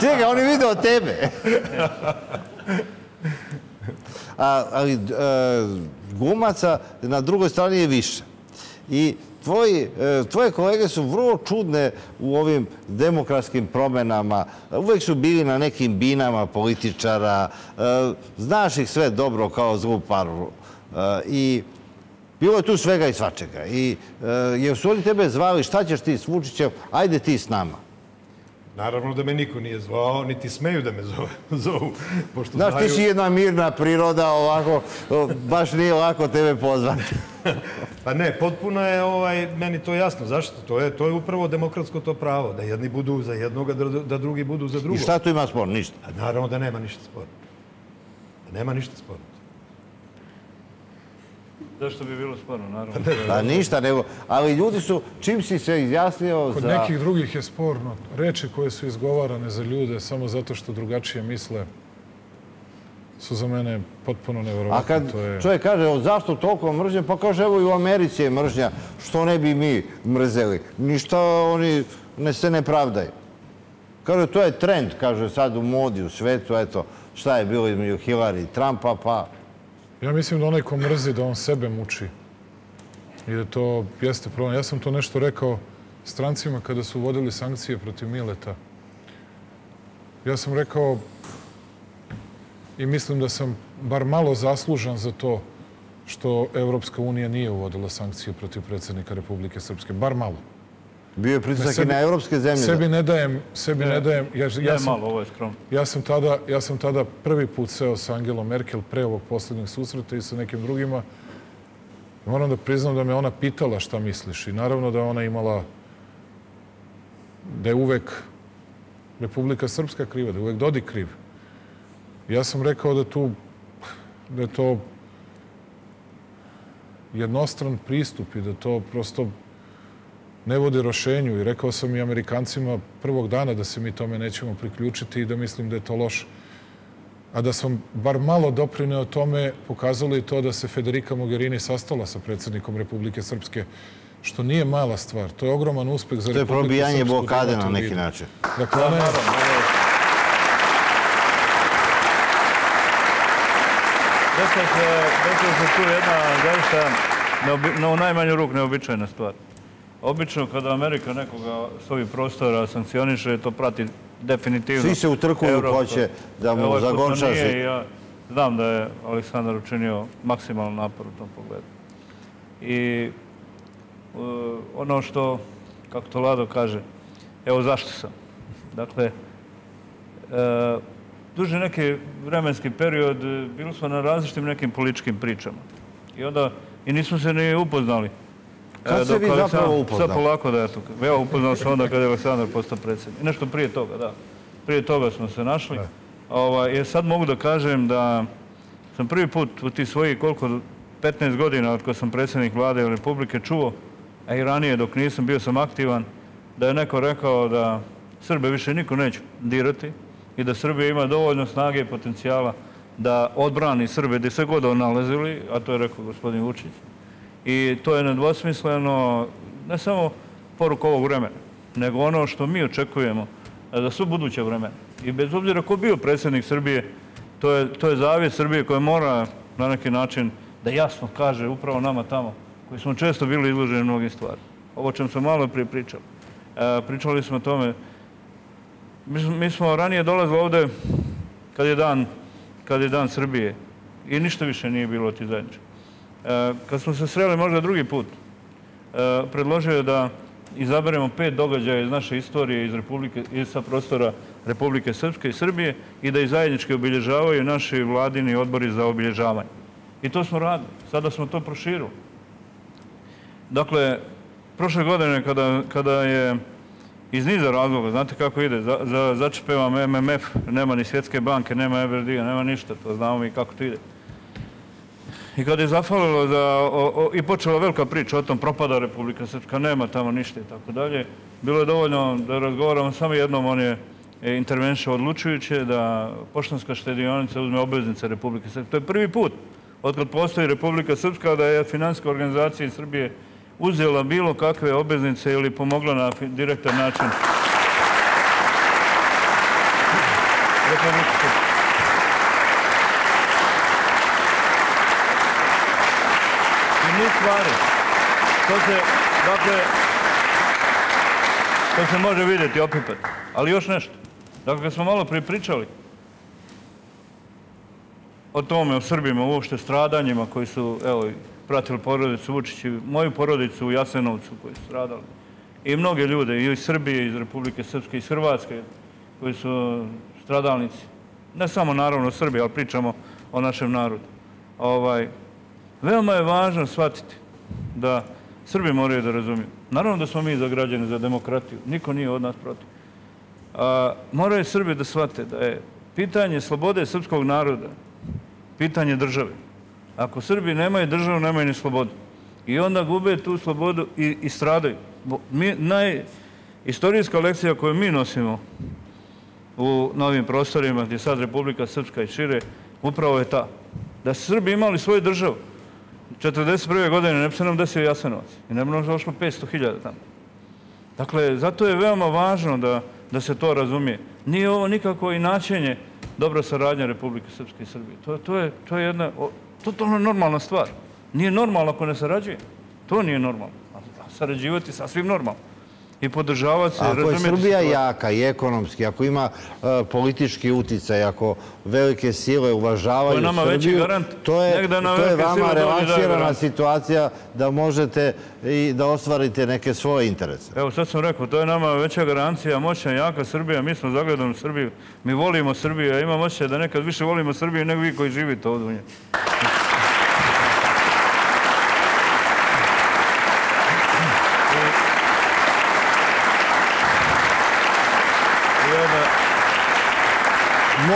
Čega, on je video tebe. Ali glumaca na drugoj strani je više i... Tvoje kolege su vrlo čudne u ovim demokratskim promenama. Uvek su bili na nekim binama političara. Znaš ih sve dobro kao zlu paru. I bilo je tu svega i svačega. I jer su oni tebe zvali, šta ćeš ti s Vučićem, ajde ti s nama. Naravno da me niko nije zvao, niti smeju da me zovu. Znaš, ti si jedna mirna priroda, ovako, baš nije lako tebe pozvati. Pa ne, potpuno je meni to jasno. Zašto? To je upravo demokratsko to pravo, da jedni budu za jednog, da drugi budu za drugog. I šta tu ima sporno? Ništa? Naravno da nema ništa sporno. Da nema ništa sporno. Zašto bi bilo sporno, naravno. Pa ništa, nego, ali ljudi su, čim si se izjasnio za... Kod nekih drugih je sporno. Reči koje su izgovarane za ljude samo zato što drugačije misle su za mene potpuno nevjerovatno. A kad čovjek kaže, zašto toliko mržnje, pa kaže, evo i u Americi je mržnja, što ne bi mi mrzeli. Ništa oni se ne pravdaju. Kaže, to je trend, kaže, sad u modi, u svetu, eto, šta je bilo između Hillary i Trumpa, pa... Ja mislim da onaj ko mrzi, da on sebe muči. I da to jeste problem. Ja sam to nešto rekao strancima kada su uvodili sankcije protiv Mileta. Ja sam rekao i mislim da sam bar malo zaslužan za to što Evropska unija nije uvodila sankcije protiv predsjednika Republike Srpske. Bar malo. Bio je pritisak i na evropske zemlje. Sebi ne dajem... Ne malo, ovo je skromno. Ja sam tada prvi put seo sa Angelom Merkel pre ovog posljednjeg susreta i sa nekim drugima. Moram da priznam da me ona pitala šta misliš. I naravno da je ona imala... da je uvek Republika Srpska kriva, da je uvek Dodik kriv. Ja sam rekao da tu... da je to jednostran pristup i da to prosto... ne vodi rešenju i rekao sam i Amerikancima prvog dana da se mi tome nećemo priključiti i da mislim da je to loše. A da sam bar malo doprineo tome, pokazalo i to da se Federica Mogherini sastala sa predsjednikom Republike Srpske, što nije mala stvar. To je ogroman uspeh za Republiku Srpsku. To je probijanje blokade na neki način. Dakle, ona je... Dakle, tu jedna zaista u najmanju ruku neobičajna stvar. Obično kada Amerika nekoga s ovih prostora sankcioniše, to prati definitivno. Svi se utrkuju ko će da mu zagončaži. Ja znam da je Aleksandar učinio maksimalan napor u tom pogledu. I ono što, kako to Lado kaže, evo zašto sam. Dakle, duži neki vremenski period bili smo na različitim nekim političkim pričama. I onda, i nismo se ni upoznali. Kad se vi zapravo upoznali? Sad polako da je to. Evo, upoznao sam onda kada je Aleksandar postao predsjednik. Nešto prije toga, da. Prije toga smo se našli. Jer sad mogu da kažem da sam prvi put u ti svojih koliko, petnaest godina od kada sam predsjednik vlade Republike čuo, a i ranije dok nisam bio sam aktivan, da je neko rekao da Srbe više niko neće dirati i da Srbija ima dovoljno snage i potencijala da odbrani Srbe gdje se god nalazili, a to je rekao gospodin Vučić. I to je nedvosmisleno ne samo poruka ovog vremena, nego ono što mi očekujemo da su buduća vremena. I bez obzira ko bio predsjednik Srbije, to je, to je zavijest Srbije koja mora na neki način da jasno kaže upravo nama tamo, koji smo često bili izloženi mnogim stvari. Ovo čem smo malo prije pričali. E, pričali smo o tome. Mi, mi smo ranije dolazili ovdje kad je dan, kad je dan Srbije i ništa više nije bilo ti zajednički. E, kad smo se sreli možda drugi put, e, predložio je da izaberemo pet događaja iz naše istorije, iz Republike, iz sa prostora Republike Srpske i Srbije i da ih zajednički obilježavaju naši vladini odbori za obilježavanje. I to smo radili. Sada smo to proširili. Dakle, prošle godine kada, kada je iz niza razloga, znate kako ide, za, za, začepe vam M M F, nema ni Svjetske banke, nema E B R D-a, nema ništa, to znamo mi kako to ide. I kada je zafalilo za, o, o, i počela velika priča o tom, propada Republika Srpska, nema tamo ništa i tako dalje, bilo je dovoljno da razgovaramo samo jednom, on je intervenšao odlučujuće da Poštanska štedionica uzme obveznice Republike Srpske. To je prvi put otkad postoji Republika Srpska da je financijska organizacija Srbije uzela bilo kakve obveznice ili pomogla na direktan način. I niz stvari. To se, dakle, to se može vidjeti opipati. Ali još nešto. Dakle, kad smo malo pripričali o tome, o Srbima, uopšte stradanjima koji su, evo, pratili porodicu Vučić, moju porodicu u Jasenovcu koji su stradali. I mnoge ljude i iz Srbije, iz Republike Srpske, iz Hrvatske koji su stradalnici. Ne samo naravno Srbije, ali pričamo o našem narodu. Ovaj, veoma je važno shvatiti da Srbi moraju da razumiju. Naravno da smo mi za građane, za demokratiju. Niko nije od nas protiv. A, moraju Srbi da shvate da je pitanje slobode srpskog naroda pitanje države. Ako Srbi nemaju državu, nemaju ni slobodu. I onda gube tu slobodu i, i stradaju. Mi, naj, istorijska lekcija koju mi nosimo u novim prostorima gdje sad Republika Srpska i šire, upravo je ta. Da su Srbi imali svoju državu. četrdeset prve godine ne bi se nam desio Jasenovac. I ne bi nam došlo petsto hiljada tamo. Dakle, zato je veoma važno da, da se to razumije. Nije ovo nikako inačenje dobra saradnja Republike Srpske i Srbije. To, to, je, to je jedna... totalno normalna stvar. Nije normalno ako ne sarađuje. To nije normalno. Sarađivati je sasvim normalno. I podržavati se... Ako je Srbija jaka i ekonomski, ako ima uh, politički uticaj, ako velike sile uvažavaju Srbiju, to je, to je vama relaksirana situacija da možete i da ostvarite neke svoje interese. Evo, sad sam rekao, to je nama veća garancija, moćna, jaka Srbija. Mi smo zagledani Srbiju, mi volimo Srbiju, a imam osjećaj da nekad više volimo Srbiju nego vi koji živite ovdje u njoj.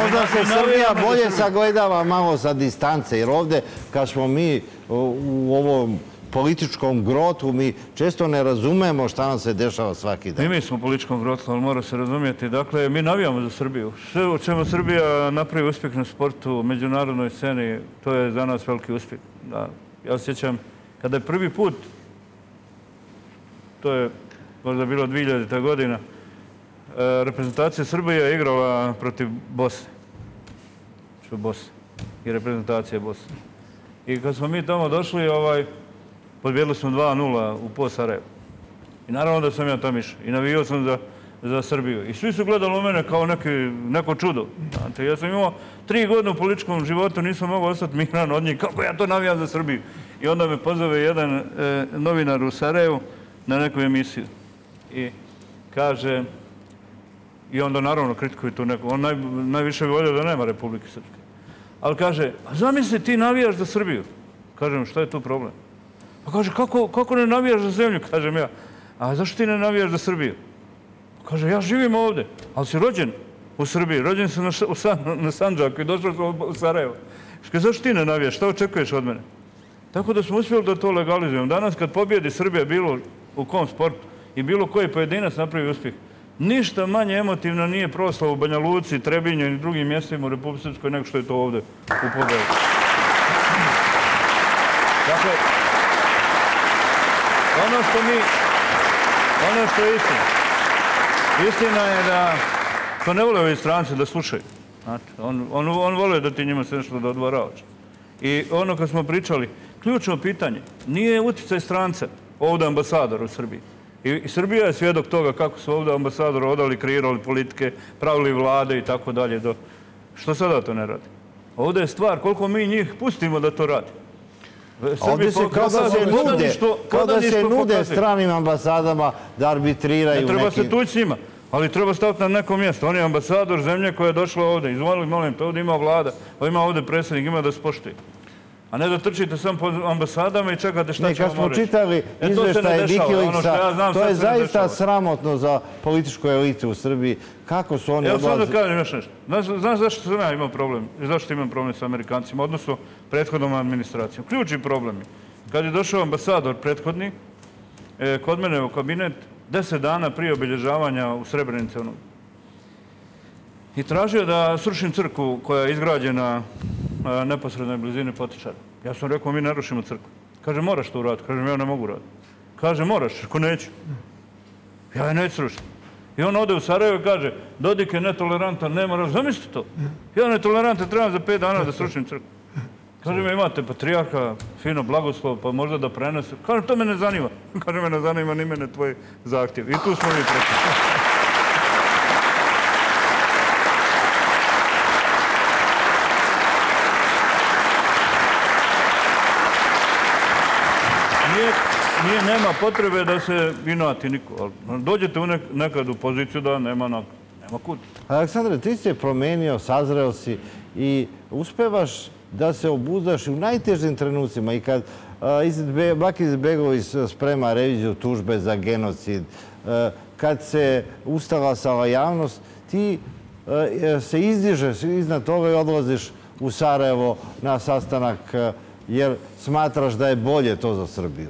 Možda se Srbija bolje sagledava malo sa distance, jer ovdje, kad smo mi u ovom političkom grotu, mi često ne razumemo šta nam se dešava svaki dan. I mi smo u političkom grotu, ali mora se razumijeti. Dakle, mi navijamo za Srbiju. Sve u čemu Srbija napravi uspjeh na sportu, međunarodnoj sceni, to je za nas veliki uspjeh. Ja se sjećam, kada je prvi put, to je možda bilo dvije hiljadite godina, reprezentacija Srbije je igrala protiv Bosne. Što Bosne. I reprezentacija Bosne. I kad smo mi tamo došli, ovaj, podbijedili smo dva nula u po Sarajevu. I naravno da sam ja tam išao. I navijao sam za, za Srbiju. I svi su gledali u mene kao neki, neko čudo. Znate, ja sam imao tri godine u političkom životu, nisam mogao ostati miran od njih. Kako ja to navijam za Srbiju? I onda me pozove jedan e, novinar u Sarajevu na neku emisiju. I kaže... I onda naravno kritikuje tu neko. On naj, najviše bi volio da nema Republike Srpske. Ali kaže, a zamisli ti navijaš za Srbiju. Kažem, šta je tu problem? Pa kaže, kako, kako ne navijaš za zemlju? Kažem ja, a zašto ti ne navijaš za Srbiju? Pa kaže, ja živim ovdje, ali si rođen u Srbiji. Rođen sam na, San, na Sandžaku i došao sam u Sarajevo. Kaže, zašto ti ne navijaš? Šta očekuješ od mene? Tako da smo uspjeli da to legalizujemo. Danas kad pobjedi Srbija bilo u kom sportu, i bilo koji pojedinac napravi uspjeh. Ništa manje emotivno nije proslava u Banja Luci, Trebinju i drugim mjestima u Republici Srpskoj nego što je to ovdje u Podelu. Dakle, ono što mi, ono što je istina, istina je da to ne vole ovi stranci da slušaju. On vole da ti njima se nešto da odvaravaš. I ono kad smo pričali, ključno pitanje nije uticaj stranca ovdje ambasadora u Srbiji. I Srbija je svjedok toga kako su ovdje ambasadora odali, kreirali politike, pravili vlade i tako dalje. Što sada to ne radi? Ovdje je stvar koliko mi njih pustimo da to radi. Ovdje se kao da se nude stranim ambasadama da arbitriraju neki... Ne treba se tući s njima, ali treba staviti na neko mjesto. On je ambasador zemlje koja je došla ovdje. Izvolite, molim te, ovdje ima vlada, ima ovdje predsjednik, ima da se poštuje. A ne da trčite samo po ambasadama i čekate šta ćemo vam reći. Ne, kad smo čitali izveštaje Wikileaksa, to je zaista sramotno za političku elitu u Srbiji. Kako su oni odlazili? Evo sad da kažem još nešto. Znaš zašto sam ja imao problem? Zašto imam problem sa Amerikancima, odnosno prethodnom administracijom? Ključni problem je, kad je došao ambasador prethodni, kod mene u kabinet, deset dana prije obilježavanja u Srebrenici, i tražio da srušim crkvu koja je izgrađena neposrednoj blizini Potičara. Ja sam rekao, mi ne rušimo crkvu. Kaže, moraš to uraditi. Kažem, ja ne mogu raditi. Kaže, moraš, ako neću. Ja je neću rušiti. I on ode u Sarajevo i kaže, Dodik je netolerantan, ne moraš. Zamislite to. Ja netolerantan, trebam za pet dana da srušim crkvu. Kaže mi, imate patrijarha, fino blagoslov, pa možda da prenese. Kažem, to me ne zanima. Kaže, me ne zanima ni mene tvoj zahtjev. I tu smo mi prošli. Nije, nema potrebe da se inati niko. Dođete nekad u poziciju da nema kud. Aleksandre, ti si je promenio, sazreo si i uspevaš da se obudaš i u najtežim trenucima. I kad Bakir Izetbegović sprema reviziju tužbe za genocid, kad se ustalasala javnost, ti se izdižeš iznad toga i odlaziš u Sarajevo na sastanak jer smatraš da je bolje to za Srbiju.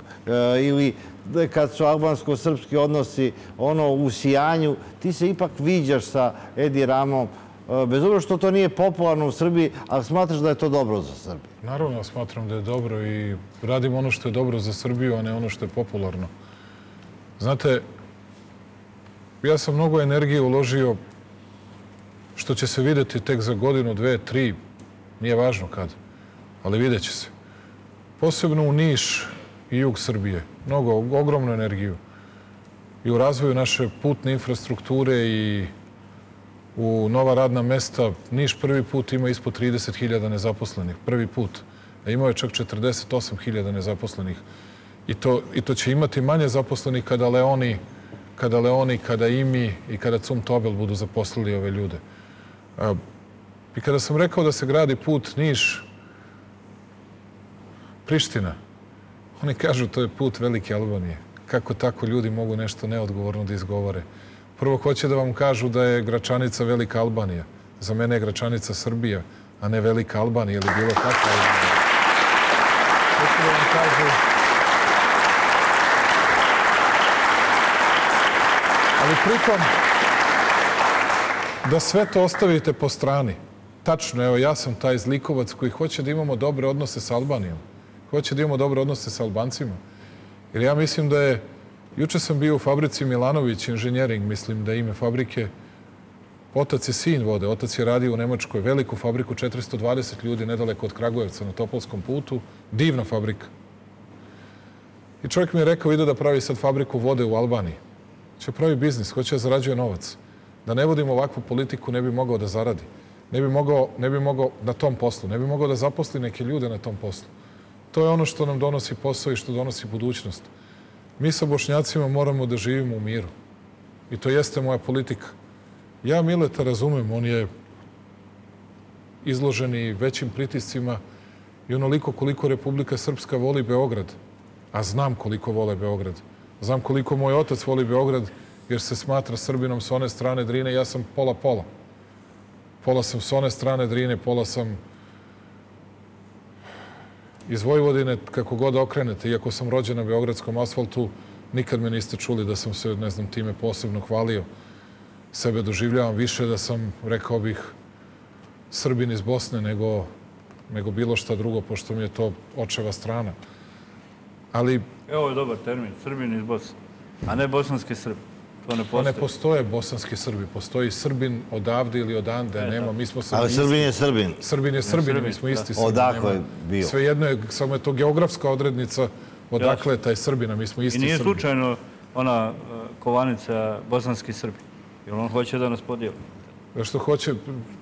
Ili kad su albansko-srpski odnosi ono u sijanju, ti se ipak viđaš sa Edi Ramom, bez obzira što to nije popularno u Srbiji, ali smatraš da je to dobro za Srbiju. Naravno, smatram da je dobro i radim ono što je dobro za Srbiju, a ne ono što je popularno. Znate, ja sam mnogo energije uložio što će se vidjeti tek za godinu, dve, tri, nije važno kad, ali vidjet će se. Posebno u Niš i jug Srbije. Mnogo, ogromnu energiju. I u razvoju naše putne infrastrukture i u nova radna mesta. Niš prvi put ima ispod trideset hiljada nezaposlenih. Prvi put. A imao je čak četrdeset osam hiljada nezaposlenih. I to, i to će imati manje zaposlenih kada Leoni, kada Leoni, kada Imi i kada Cum Tobel budu zaposlili ove ljude. I kada sam rekao da se gradi put Niš Priština. Oni kažu to je put Velike Albanije. Kako tako ljudi mogu nešto neodgovorno da izgovore? Prvo hoće da vam kažu da je Gračanica Velika Albanija. Za mene je Gračanica Srbija, a ne Velika Albanija ili bilo kakva Albanija. Hoće da vam kažu... Ali pritom, da sve to ostavite po strani. Tačno, evo, ja sam taj zlikovac koji hoće da imamo dobre odnose sa Albanijom. Hoće da imamo dobre odnose sa Albancima. Jer ja mislim da je... Juče sam bio u fabrici Milanović Inženjering, mislim da je ime fabrike. Otac je sin vode. Otac je radio u Nemačkoj veliku fabriku, četiristo dvadeset ljudi nedaleko od Kragujevca na Topolskom putu. Divna fabrika. I čovjek mi je rekao, ide da pravi sad fabriku vode u Albaniji. Će pravi biznis, hoće da zarađuje novac. Da ne vodimo ovakvu politiku, ne bi mogao da zaradi. Ne bi mogao, ne bi mogao na tom poslu. Ne bi mogao da zaposli neke ljude na tom poslu. To je ono što nam donosi posao i što donosi budućnost. Mi sa Bošnjacima moramo da živimo u miru. I to jeste moja politika. Ja Mileta razumem, on je izložen i većim pritiscima i onoliko koliko Republika Srpska voli Beograd, a znam koliko vole Beograd. Znam koliko moj otac voli Beograd jer se smatra Srbinom s one strane Drine, ja sam pola-pola. Pola sam s one strane Drine, pola sam iz Vojvodine, kako god okrenete, iako sam rođen na beogradskom asfaltu, Nikad me niste čuli da sam se, ne znam, time posebno hvalio. Sebe doživljavam više da sam, rekao bih, Srbin iz Bosne nego, nego bilo šta drugo, pošto mi je to očeva strana. Ali... Evo je dobar termin, Srbin iz Bosne, a ne bosanski Srbi. To ne postoje. Ne postoje bosanski Srbi, postoji Srbin odavde ili odande, e, nema, mi smo Srbi. Ali Srbin je Srbin. Srbin je Srbin, mi smo isti Srbin. Odakle je bio. Svejedno je, samo je to geografska odrednica, odakle je taj Srbina, mi smo isti Srbi. I nije slučajno ona kovanica bosanski Srbi, jer on hoće da nas podijeli. Što hoće,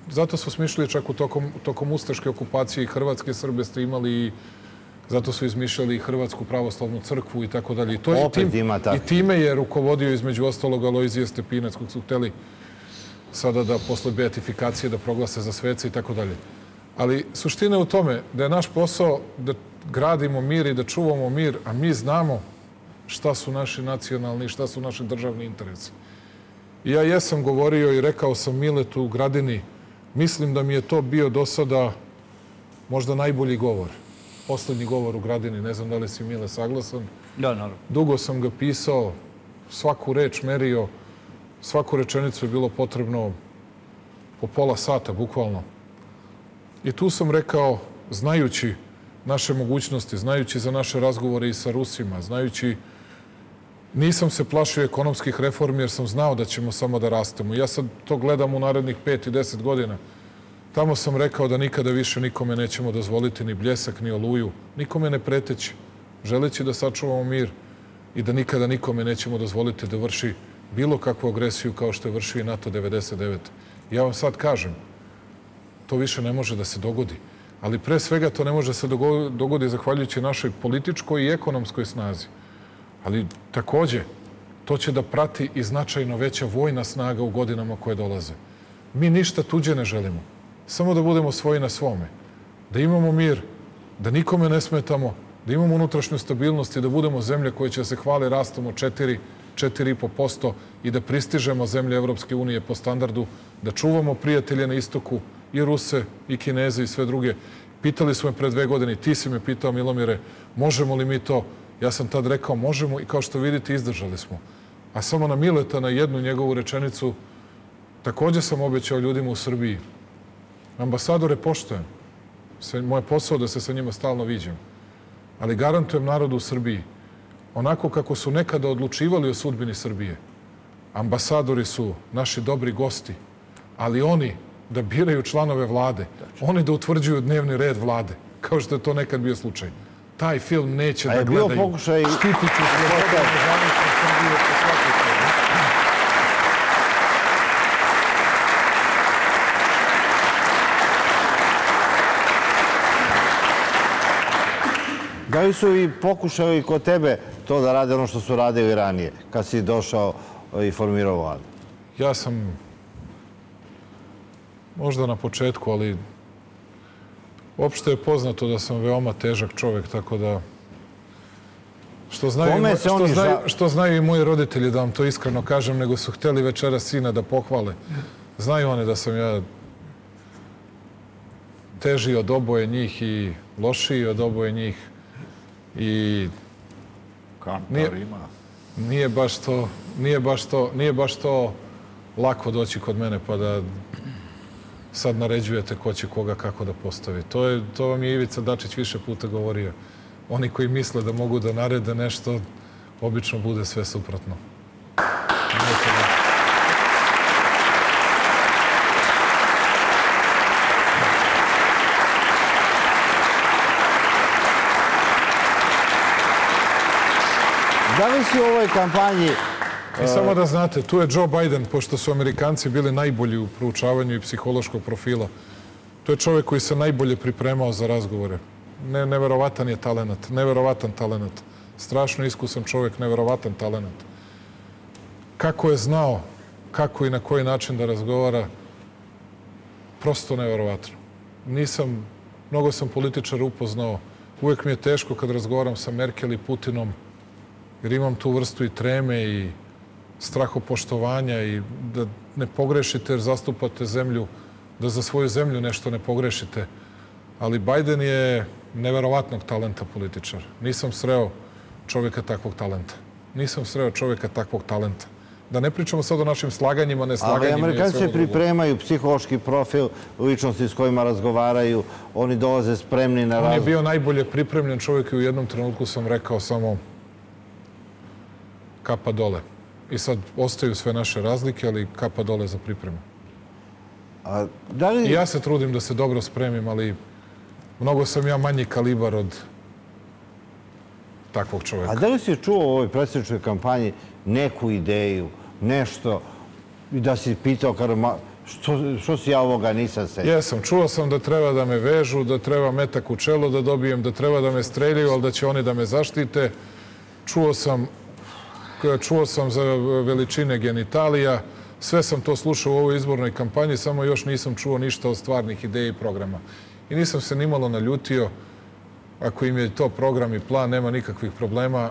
zato su smišljali čak u tokom ustaške okupacije i Hrvatske Srbe ste imali i zato su izmišljali i Hrvatsku pravoslavnu crkvu i tako dalje. I time je rukovodio između ostalog Alojzije Stepinac, kog su hteli sada da posle beatifikacije da proglase za sveca i tako dalje. Ali suština je u tome da je naš posao da gradimo mir i da čuvamo mir, a mi znamo šta su naši nacionalni i šta su naši državni interesi. I ja jesam govorio i rekao sam Miletu u Gradini, mislim da mi je to bio do sada možda najbolji govor. Poslednji govor u Gradini, ne znam da li si, Mile, saglasan. Da, naravno. Dugo sam ga pisao, svaku reč merio, svaku rečenicu je bilo potrebno po pola sata, bukvalno. I tu sam rekao, znajući naše mogućnosti, znajući za naše razgovore i sa Rusima, znajući, nisam se plašio ekonomskih reformi jer sam znao da ćemo samo da rastemo. Ja sad to gledam u narednih pet i deset godina. Tamo sam rekao da nikada više nikome nećemo dozvoliti ni Bljesak, ni Oluju, nikome ne preteći, želeći da sačuvamo mir i da nikada nikome nećemo dozvoliti da vrši bilo kakvu agresiju kao što je vršio i NATO devedeset devete. Ja vam sad kažem, to više ne može da se dogodi. Ali pre svega to ne može da se dogodi zahvaljujući našoj političkoj i ekonomskoj snazi. Ali takođe, to će da prati i značajno veća vojna snaga u godinama koje dolaze. Mi ništa tuđe ne želimo. Samo da budemo svoji na svome. Da imamo mir, da nikome ne smetamo, da imamo unutrašnju stabilnost i da budemo zemlje koje će se hvali rastom od četiri do četiri i po posto i da pristižemo zemlje Evropske unije po standardu, da čuvamo prijatelje na istoku, i Ruse, i Kineze, i sve druge. Pitali smo me pre dve godine, ti si me pitao, Milomire, možemo li mi to? Ja sam tad rekao možemo i kao što vidite izdržali smo. A samo na Mileta, na jednu njegovu rečenicu, također sam obećao ljudima u Srbiji. Ambasadore poštujem. Moje posao da se sa njima stalno viđam. Ali garantujem narodu u Srbiji, onako kako su nekada odlučivali o sudbini Srbije, ambasadori su naši dobri gosti, ali oni da biraju članove vlade, oni da utvrđuju dnevni red vlade, kao što je to nekad bio slučaj. Taj film neće da gledaju. A je bio pokušaj... Štitiću slobodu državništva Srbije po svakoj strani. Da li su i pokušali kod tebe to da rade ono što su radili ranije, kad si došao i formirao vladu? Ja sam... Možda na početku, ali... Opšte je poznato da sam veoma težak čovjek, tako da... Što znaju i moji roditelji, da vam to iskreno kažem, nego su hteli večera sina da pohvale. Znaju one da sam ja teži od oboje njih i lošiji od oboje njih. I... Kantar ima. Nije baš to lako doći kod mene, pa da... sad naređujete ko će koga kako da postavi. To vam je Ivica Dačić više puta govorio. Oni koji misle da mogu da narede nešto, obično bude sve suprotno. Da li si u ovoj kampanji... I samo da znate, tu je Joe Biden, pošto su Amerikanci bili najbolji u proučavanju i psihološkog profila. To je čovjek koji se najbolje pripremao za razgovore. Neverovatan je talenat, neverovatan talenat. Strašno iskusan čovjek, neverovatan talenat. Kako je znao, kako i na koji način da razgovara, prosto neverovatno. Nisam, mnogo sam političara upoznao. Uvijek mi je teško kad razgovaram sa Merkel i Putinom, jer imam tu vrstu i treme i strahopoštovanja i da ne pogrešite jer zastupate zemlju, da za svoju zemlju nešto ne pogrešite. Ali Biden je neverovatnog talenta političar. Nisam sreo čovjeka takvog talenta. nisam sreo čovjeka takvog talenta. Da ne pričamo sad o našim slaganjima, ne slaganjima. Ali Amerikanci se pripremaju psihološki profil ličnosti s kojima razgovaraju. Oni dolaze spremni na razgovor. On je bio najbolje pripremljen čovjek i u jednom trenutku sam rekao samo kapa dole. I sad ostaju sve naše razlike, ali kapa dole za pripremu. I ja se trudim da se dobro spremim, ali mnogo sam ja manji kalibar od takvog čovjeka. A da li si čuo u ovoj predsjedničkoj kampanji neku ideju, nešto, i da si pitao što si ja ovoga nisam sećao? Jesam, čuo sam da treba da me vežu, da treba metak u čelo da dobijem, da treba da me streljaju, ali da će oni da me zaštite. Čuo sam, čuo sam za veličine genitalija. Sve sam to slušao u ovoj izbornoj kampanji, samo još nisam čuo ništa od stvarnih ideja i programa. I nisam se nimalo naljutio. Ako im je to program i plan, nema nikakvih problema.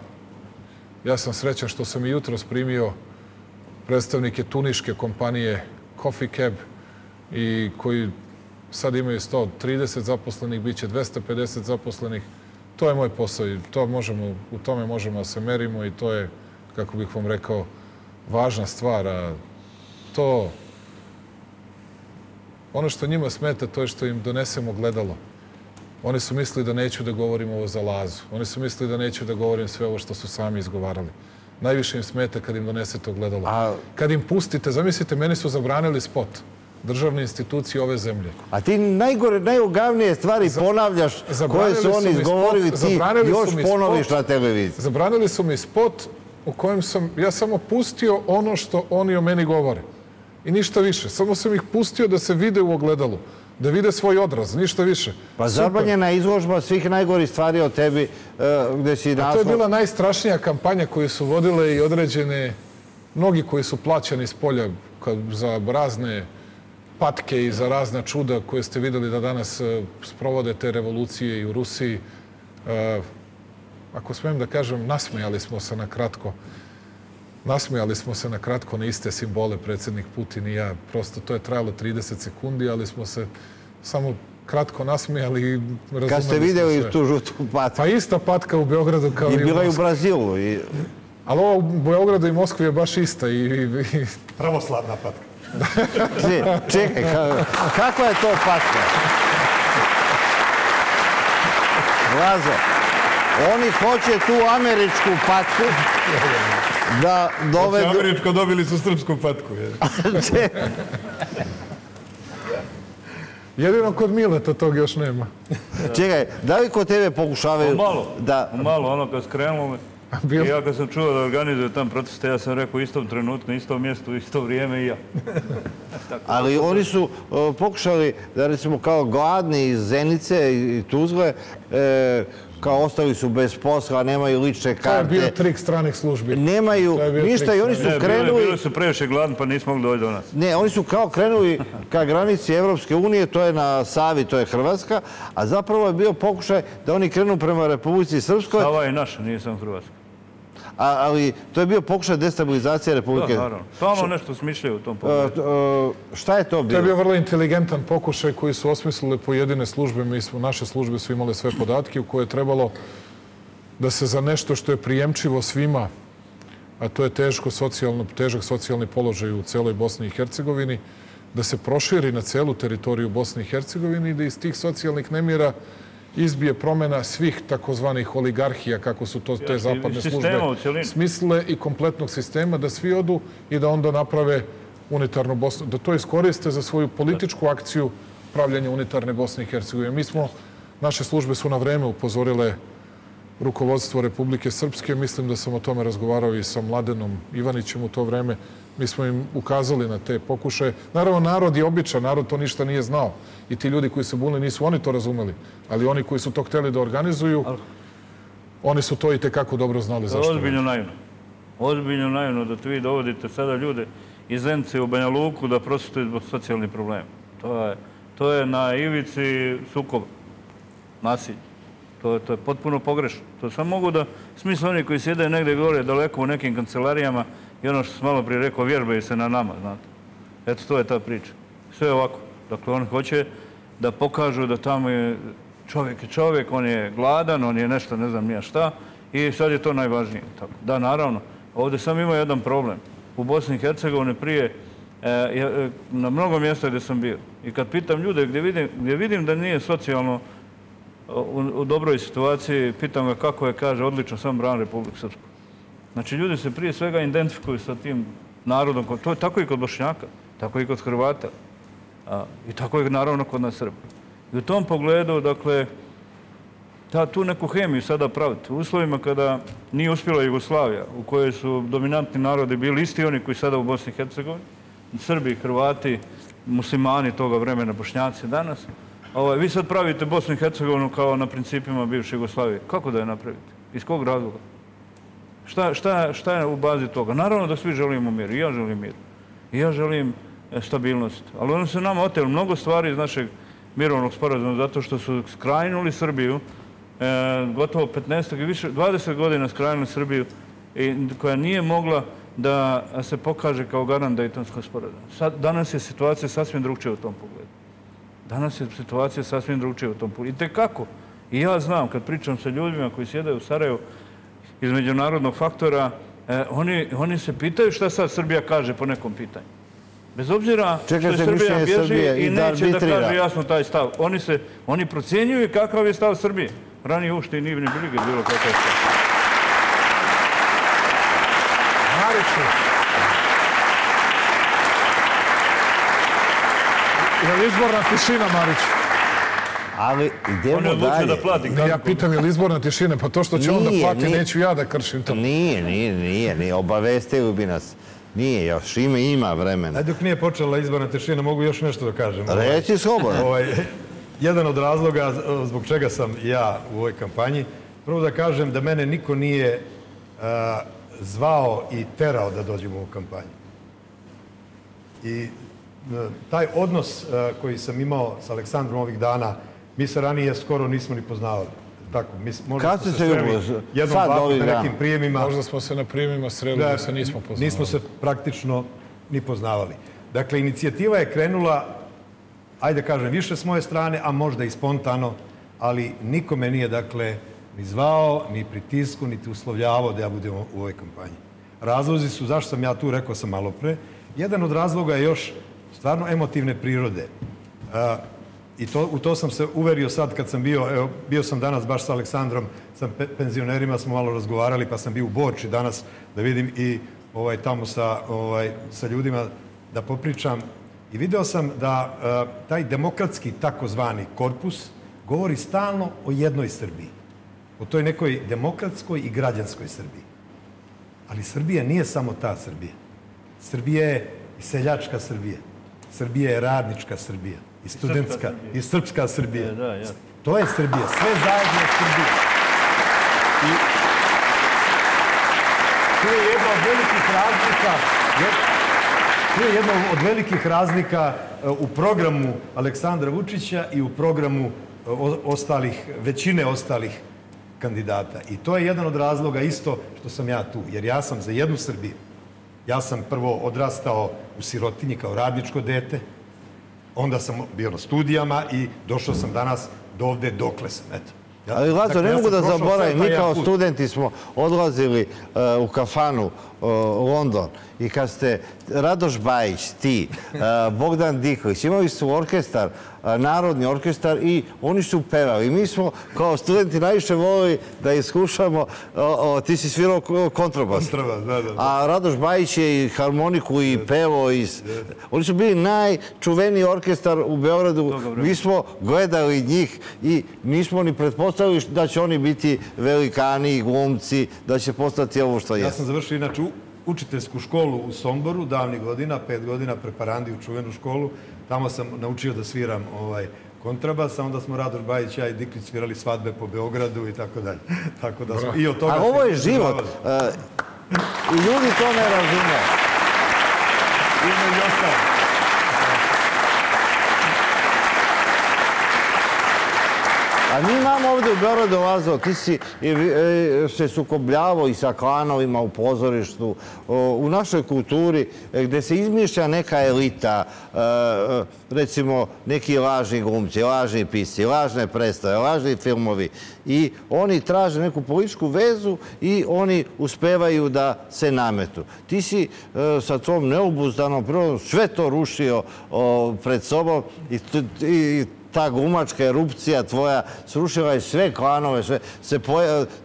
Ja sam srećan što sam i jutros primio predstavnike tuniške kompanije Coffee Cab, i koji sad imaju sto trideset zaposlenih, bit će dvesta pedeset zaposlenih. To je moj posao i to možemo, u tome možemo da se merimo i to je, kako bih vam rekao, važna stvar. A to, ono što njima smeta, to je što im donesemo gledalo. Oni su mislili da neću da govorim ovo za Lazu. Oni su mislili da neću da govorim sve ovo što su sami izgovarali. Najviše im smeta kad im donesete ogledalo. Kad im pustite, zamislite, meni su zabranili spot. Državne institucije ove zemlje. A ti najgore, najogavnije stvari ponavljaš koje su oni izgovorili, ti još ponoviš na televiziji. Zabranili su mi spot u kojem sam ja samo pustio ono što oni o meni govore. I ništa više. Samo sam ih pustio da se vide u ogledalu. Da vide svoj odraz, ništa više. Pa zabranjena izložba svih najgorih stvari o tebi, gde si naslov... To je bila najstrašnija kampanja koju su vodile i određene... Mnogi koji su plaćani s polja za razne patke i za razna čuda koje ste videli da danas sprovode te revolucije i u Rusiji. Ako smem da kažem, nasmejali smo se na kratko. Nasmijali smo se na kratko na iste simbole, predsjednik Putin i ja. Prosto to je trajalo trideset sekundi, ali smo se samo kratko nasmijali i razumeli smo sve. Kad ste vidjeli tu žutu patku? Pa ista patka u Beogradu kao i u Moskvi. I bila i u Brazilu. Ali ovo u Beogradu i Moskvi je baš ista. Pravoslavna patka. Čekaj, kakva je to patka? Lazo, oni hoće tu američku patku. Da dovedu... Američko dobili su srpsku patku. Jedino kod Mileta tog još nema. Čekaj, da li kod tebe pokušavaju... Malo, ono kad skrenulo me. I ja kad sam čuo da organizuju tam proteste, ja sam rekao istom trenutku, istom mjestu, isto vrijeme i ja. Ali oni su pokušali da recimo kao gladni iz Zenice i Tuzle... Kao ostali su bez posla, nemaju lične karte. To je bio trik stranih službi. Nemaju ništa i oni su krenuli... Bili su previše gladni pa nismo mogli doći do nas. Ne, oni su kao krenuli ka granici Evropske unije, to je na Savi, to je Hrvatska, a zapravo je bio pokušaj da oni krenu prema Republici Srpskoj. Sava je naša, nije samo Hrvatska. Ali to je bio pokušaj destabilizacije Republike. Da, naravno. Samo nešto smišljaju u tom pogledu. Šta je to bilo? To je bio vrlo inteligentan pokušaj koji su osmislile pojedine službe. Naše službe su imale sve podatke u koje je trebalo da se za nešto što je prijemčivo svima, a to je težak socijalni položaj u celoj Bosni i Hercegovini, da se proširi na celu teritoriju Bosne i Hercegovine i da iz tih socijalnih nemira izbije promjena svih takozvanih oligarhija, kako su to te zapadne službe smisle, i kompletnog sistema, da svi odu i da onda naprave unitarnu Bosnu, da to iskoriste za svoju političku akciju pravljanja unitarne Bosne i Hercegovine. Mi smo, naše službe su na vreme upozorile rukovodstvo Republike Srpske, mislim da sam o tome razgovarao i sa Mladenom Ivanićem u to vreme, mi smo im ukazali na te pokušaje. Naravno, narod je običan, narod to ništa nije znao. I ti ljudi koji se bunili nisu oni to razumeli, ali oni koji su to hteli da organizuju, oni su to i tekako dobro znali zašto. Ozbiljno naivno. Ozbiljno naivno da vi dovodite sada ljude iz Zenice u Banja Luku da protestuju zbog socijalnih problema. To je na ivici sukoba, nasilja. To je potpuno pogrešno. To sam mogu da smisle oni koji sjede negdje gore daleko u nekim kancelarijama i ono što sam malo prije rekao, vježbaju se na nama, znate. Eto, to je ta priča. Sve je ovako. Dakle, on hoće da pokažu da tamo je čovjek je čovjek, on je gladan, on je nešto, ne znam nija šta, I sad je to najvažnije. Da, naravno, ovdje sam imao jedan problem. U Bosni i Hercegovini prije, na mnogo mjesta gdje sam bio. I kad pitam ljude gdje vidim da nije socijalno u dobroj situaciji, pitam ga kako je, kaže, odlično, sam branim Republiku Srpsku. Znači, ljudi se prije svega identifikuju sa tim narodom. To je tako i kod Bošnjaka, tako i kod Hrvata i tako i naravno kod nas Srba. I u tom pogledu, dakle, tu neku hemiju sada praviti. U uslovima kada nije uspjela Jugoslavija, u kojoj su dominantni narodi bili isti oni koji sada u Bosni i Hercegovini, Srbi, Hrvati, muslimani toga vremena, Bošnjaci danas, vi sad pravite Bosnu i Hercegovinu kao na principima bivše Jugoslavije. Kako da je napravite? Iz kog razloga? Šta je u bazi toga? Naravno da svi želimo mir. I ja želim mir. I ja želim stabilnost. Ali ono se nama otelo mnogo stvari iz našeg mirovnog sporazuma zato što su skrajnuli Srbiju, gotovo petnaest i više, dvadeset godina skrajnuli Srbiju koja nije mogla da se pokaže kao garant Dejtonskog sporazuma. Danas je situacija sasvim drugčija u tom pogledu. Danas je situacija sasvim drugčija u tom pogledu. I tekako. I ja znam, kad pričam sa ljudima koji sjede u Sarajevu iz međunarodnog faktora, oni se pitaju šta sad Srbija kaže po nekom pitanju. Bez obzira što je Srbija bježi i neće da kaže jasno taj stav. Oni procjenjuju kakav je stav Srbije. Ranije ušte i nije bilo kakav stav. Je li izborna tišina, Marić? Ali idemo dalje. Ja pitam je li izborna tišina, pa to što će onda plati, neću ja da kršim to. Nije, nije, nije. Obavestili bi nas. Nije još, ima vremena. Dok nije počela izborna tišina, mogu još nešto da kažem. Reći slobodno. Jedan od razloga zbog čega sam ja u ovoj kampanji, prvo da kažem da mene niko nije zvao i terao da dođem u ovu kampanju. I taj odnos koji sam imao s Aleksandrom ovih dana, mi se ranije skoro nismo ni poznavali. Kada ste se ljubili? Sad ovih dana. Možda smo se na prijemima sreli, da se nismo poznavali. Nismo se praktično ni poznavali. Dakle, inicijativa je krenula, ajde kažem, više s moje strane, a možda i spontano, ali nikome nije, dakle, ni zvao, ni pritisku, niti uslovljavao da ja budem u ovoj kampanji. Razlozi su, zašto sam ja tu, rekao sam malo pre, jedan od razloga je još stvarno emotivne prirode. I u to sam se uverio sad kad sam bio, evo, bio sam danas baš sa Aleksandrom, sa penzionerima smo malo razgovarali, pa sam bio u Borči danas da vidim i tamo sa ljudima da popričam. I video sam da taj demokratski takozvani korpus govori stalno o jednoj Srbiji. O toj nekoj demokratskoj i građanskoj Srbiji. Ali Srbija nije samo ta Srbija. Srbija je i seljačka Srbija. Srbija je radnička Srbija. I studentska. I srpska Srbija. To je Srbija. Sve zajedno je Srbija. To je jedna od velikih razlika. To je jedna od velikih razlika u programu Aleksandra Vučića i u programu većine ostalih kandidata. I to je jedan od razloga isto što sam ja tu. Jer ja sam za jednu Srbiju. Ja sam prvo odrastao u sirotinji kao radničko dete. Onda sam bio na studijama i došao sam danas do ovde dokle sam. Ali Lazar, ne mogu da zaboravim, mi kao studenti smo odlazili u kafanu London i kad ste Radoš Bajić, ti, Bogdan Dihlić, imali su orkestar, narodni orkestar i oni su pevali. Mi smo kao studenti najviše volili da iskušamo, ti si svirao kontrabas, a Radoš Bajić je i harmoniku i pevao. Oni su bili najčuveniji orkestar u Beogradu. Mi smo gledali njih i nismo ni pretpostavili da će oni biti velikani i glumci, da će postati ovo što je. Ja sam završio inače učiteljsku školu u Somboru, davnih godina, pet godina preparandi u čuvenu školu. Tamo sam naučio da sviram kontrabas, a onda smo Radoš Bajić, ja i Diklić svirali svadbe po Beogradu i tako dalje. A ovo je život. I ljudi to ne razume. Između ostalo. A mi imamo ovdje u Beorodu, Lazo, ti si se sukobljavao i sa klanovima u pozorištu, u našoj kulturi gdje se izmišlja neka elita, recimo neki lažni glumci, lažni pisci, lažne predstave, lažni filmovi i oni traže neku političku vezu i oni uspevaju da se nametu. Ti si sa tom neobuzdanom prirodom sve to rušio pred sobom i ta glumačka erupcija tvoja srušila je sve klanove,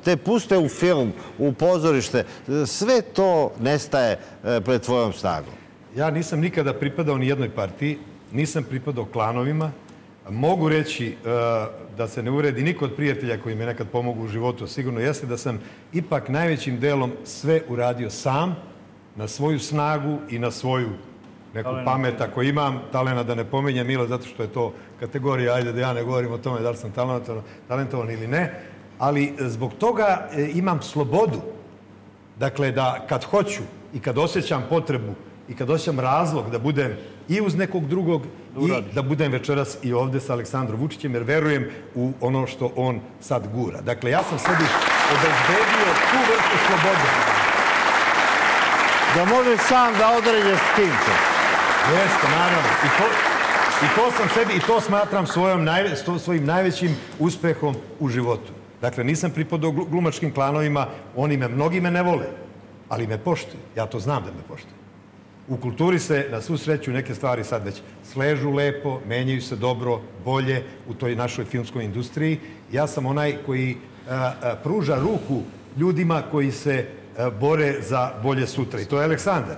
te puste u film, u pozorište. Sve to nestaje pred tvojom snagom. Ja nisam nikada pripadao ni jednoj partiji, nisam pripadao klanovima. Mogu reći da se ne uredi niko od prijatelja koji me nekad pomogu u životu, sigurno jeste da sam ipak najvećim delom sve uradio sam, na svoju snagu i na svoju neku pamet ako imam, talena da ne pominjem Milo, zato što je to kategorija, ajde da ja ne govorim o tome da li sam talentovan ili ne, ali zbog toga imam slobodu. Dakle, da kad hoću i kad osjećam potrebu i kad osjećam razlog da budem i uz nekog drugog i da budem večeras i ovde sa Aleksandrom Vučićem, jer verujem u ono što on sad gura. Dakle, ja sam sebi obezbedio tu vrstu slobodu. Da možeš sam da određeš timče. Jeste, naravno. I to sam sebi, i to smatram svojim najvećim uspehom u životu. Dakle, nisam pripadao glumačkim klanovima, oni me, mnogi me ne vole, ali me poštuju. Ja to znam da me poštuju. U kulturi se, na svu sreću, neke stvari sad već sležu lepo, menjaju se dobro, bolje u toj našoj filmskoj industriji. Ja sam onaj koji pruža ruku ljudima koji se bore za bolje sutra. I to je Aleksandar.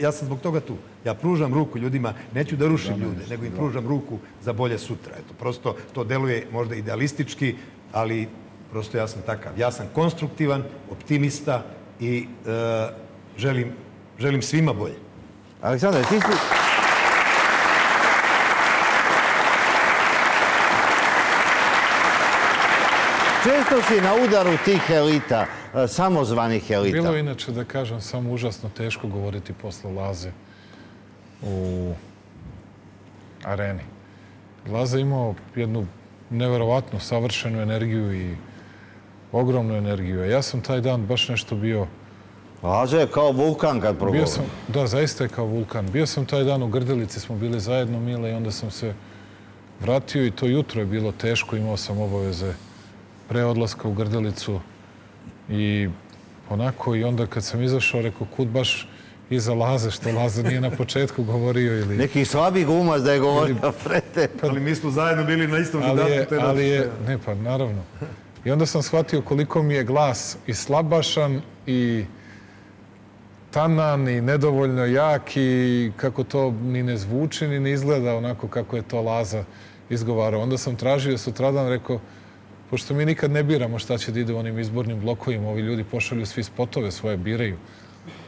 Ja sam zbog toga tu. Ja pružam ruku ljudima, neću da rušim ljude, nego im pružam ruku za bolje sutra. Prosto to deluje možda idealistički, ali prosto ja sam takav. Ja sam konstruktivan, optimista i želim svima bolje. Aleksandar, ti si... Često si na udaru tih elita, samozvanih elita. Bilo je inače, da kažem, samo užasno teško govoriti posle Laze u areni. Laza je imao jednu neverovatnu, savršenu energiju i ogromnu energiju. Ja sam taj dan baš nešto bio... Laza je kao vulkan kad progovori. Da, zaista je kao vulkan. Bio sam taj dan u Grdelici, smo bili zajedno, Mile, i onda sam se vratio i to jutro je bilo teško. Imao sam obaveze pre odlaska u Grdelicu i onako, i onda kad sam izašao, rekao, kud baš iza Laze, što Laza nije na početku govorio ili... Neki slabi glumac da je govorio pre te. Ali mi smo zajedno bili na istom zadatku. Ali je, ne pa, naravno. I onda sam shvatio koliko mi je glas i slabašan i tanan i nedovoljno jak i kako to ni ne zvuči ni ne izgleda onako kako je to Laza izgovarao. Onda sam tražio sutradan, rekao, pošto mi nikad ne biramo šta će da ide u onim izbornim blokovima, ovi ljudi pošalju svi spotove svoje, biraju.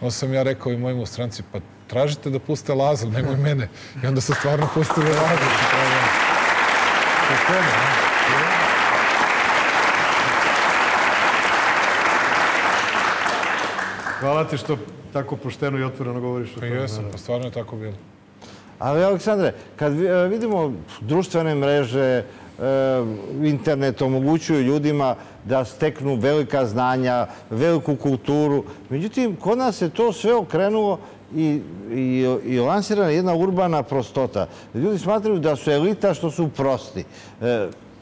Onda sam ja rekao i mojemu stranci, pa tražite da puste Lazu, nego i mene. I onda se stvarno pustili Lazu. Hvala ti što tako pošteno i otvoreno govoriš o tome. Jesam, pa stvarno je tako bilo. Ali, Aleksandre, kad vidimo društvene mreže, internet omogućuju ljudima da steknu velika znanja, veliku kulturu. Međutim, kod nas je to sve okrenulo i lansirana jedna urbana prostota. Ljudi smatraju da su elita što su prosti.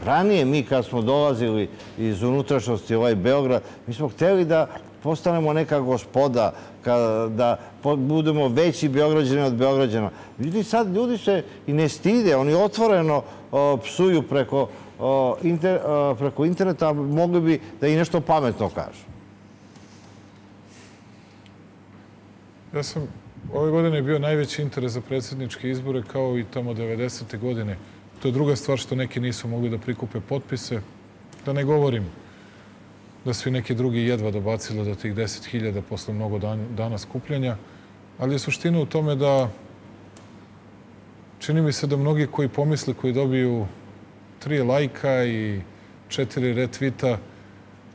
Ranije mi, kad smo dolazili iz unutrašnjosti ovaj Beograd, mi smo hteli da postanemo neka gospoda, da budemo veći Beograđani od Beograđana. Ljudi sad, ljudi se i ne stide, oni otvoreno psuju preko interneta, mogli bi da i nešto pametno kažu. Ja sam, ove godine je bio najveći interes za predsjedničke izbore, kao i tamo devedesete godine. To je druga stvar što neki nisu mogli da prikupe potpise, da ne govorim da su i neki drugi jedva dobacili do tih deset hiljada posle mnogo dana skupljanja. Ali je suština u tome da čini mi se da mnogi koji pomisle, koji dobiju tri lajka i četiri retvita,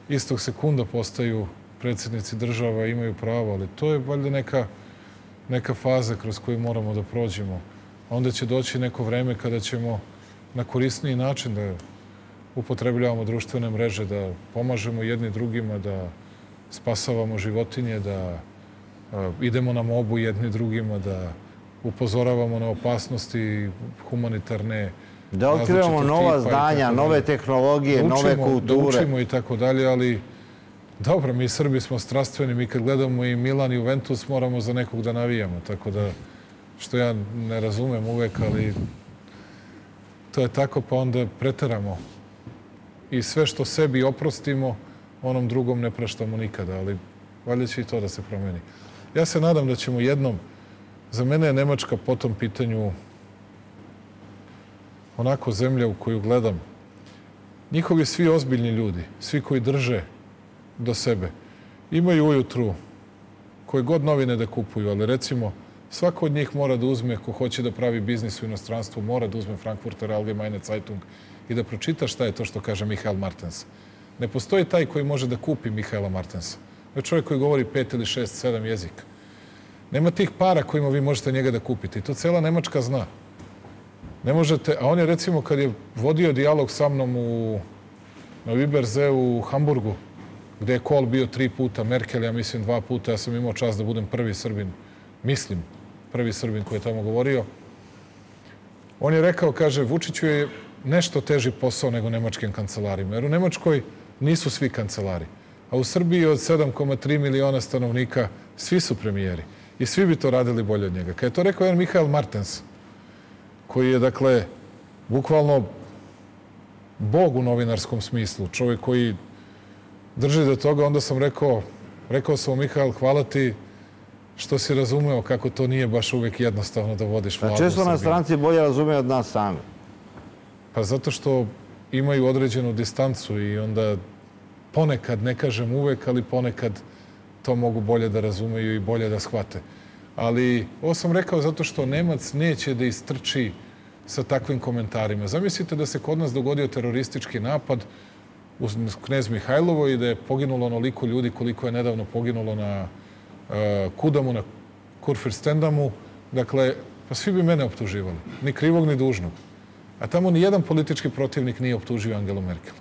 istog sekunda postaju predsjednici država i imaju pravo. Ali to je valjda neka, neka faza kroz koju moramo da prođemo. Onda će doći neko vreme kada ćemo na korisniji način da upotrebljavamo društvene mreže, da pomažemo jedni drugima, da spasavamo životinje, da idemo na mobu jedni drugima, da upozoravamo na opasnosti humanitarne, da otkrivamo nova znanja, nove tehnologije, nove kulture. Da učimo i tako dalje, ali dobro, mi Srbi smo strastveni, mi kad gledamo i Milan i Juventus moramo za nekog da navijamo, tako da, što ja ne razumem uvek, ali to je tako, pa onda preteramo. I sve što sebi oprostimo, onom drugom ne praštamo nikada, ali valjda će i to da se promeni. Ja se nadam da ćemo jednom, za mene je Nemačka po tom pitanju onako zemlja u koju gledam. Njihovi svi ozbiljni ljudi, svi koji drže do sebe, imaju ujutru koje god novine da kupuju, ali recimo svako od njih mora da uzme, ko hoće da pravi biznis u inostranstvu, mora da uzme Frankfurter Allgemeine Zeitung i da pročita šta je to što kaže Mihail Martens. Ne postoji taj koji može da kupi Mihaila Martensa. To je čovjek koji govori pet ili šest, sedam jezika. Nema tih para kojima vi možete njega da kupite. I to cela Nemačka zna. Ne možete, a on je recimo kad je vodio dijalog sa mnom u, na Übersee u Hamburgu, gde je Kohl bio tri puta, Merkel, ja mislim dva puta, ja sam imao čast da budem prvi Srbin, mislim, prvi Srbin koji je tamo govorio. On je rekao, kaže, Vučiću je nešto teži posao nego nemačkim kancelarima, jer u Nemačkoj nisu svi kancelari, a u Srbiji od sedam zarez tri miliona stanovnika svi su premijeri i svi bi to radili bolje od njega. Kad je to rekao jedan Mihail Martens, koji je, dakle, bukvalno bog u novinarskom smislu, čovjek koji drži do toga, onda sam rekao, rekao sam mu, Mihail, hvala ti što si razumeo kako to nije baš uvijek jednostavno da vodiš vladu u Srbiji. Pa često nas stranci bolje razumeju od nas sami. Pa zato što imaju određenu distancu i onda ponekad, ne kažem uvek, ali ponekad to mogu bolje da razumeju i bolje da shvate. Ali ovo sam rekao zato što Nemac neće da istrči sa takvim komentarima. Zamislite da se kod nas dogodio teroristički napad u Knez Mihajlovoj i da je poginulo onoliko ljudi koliko je nedavno poginulo na uh, Kudamu, na Kurfürstendamu. Dakle, pa svi bi mene optuživali. Ni krivog, ni dužnog. A tamo nijedan politički protivnik nije optužio Angelu Merkel.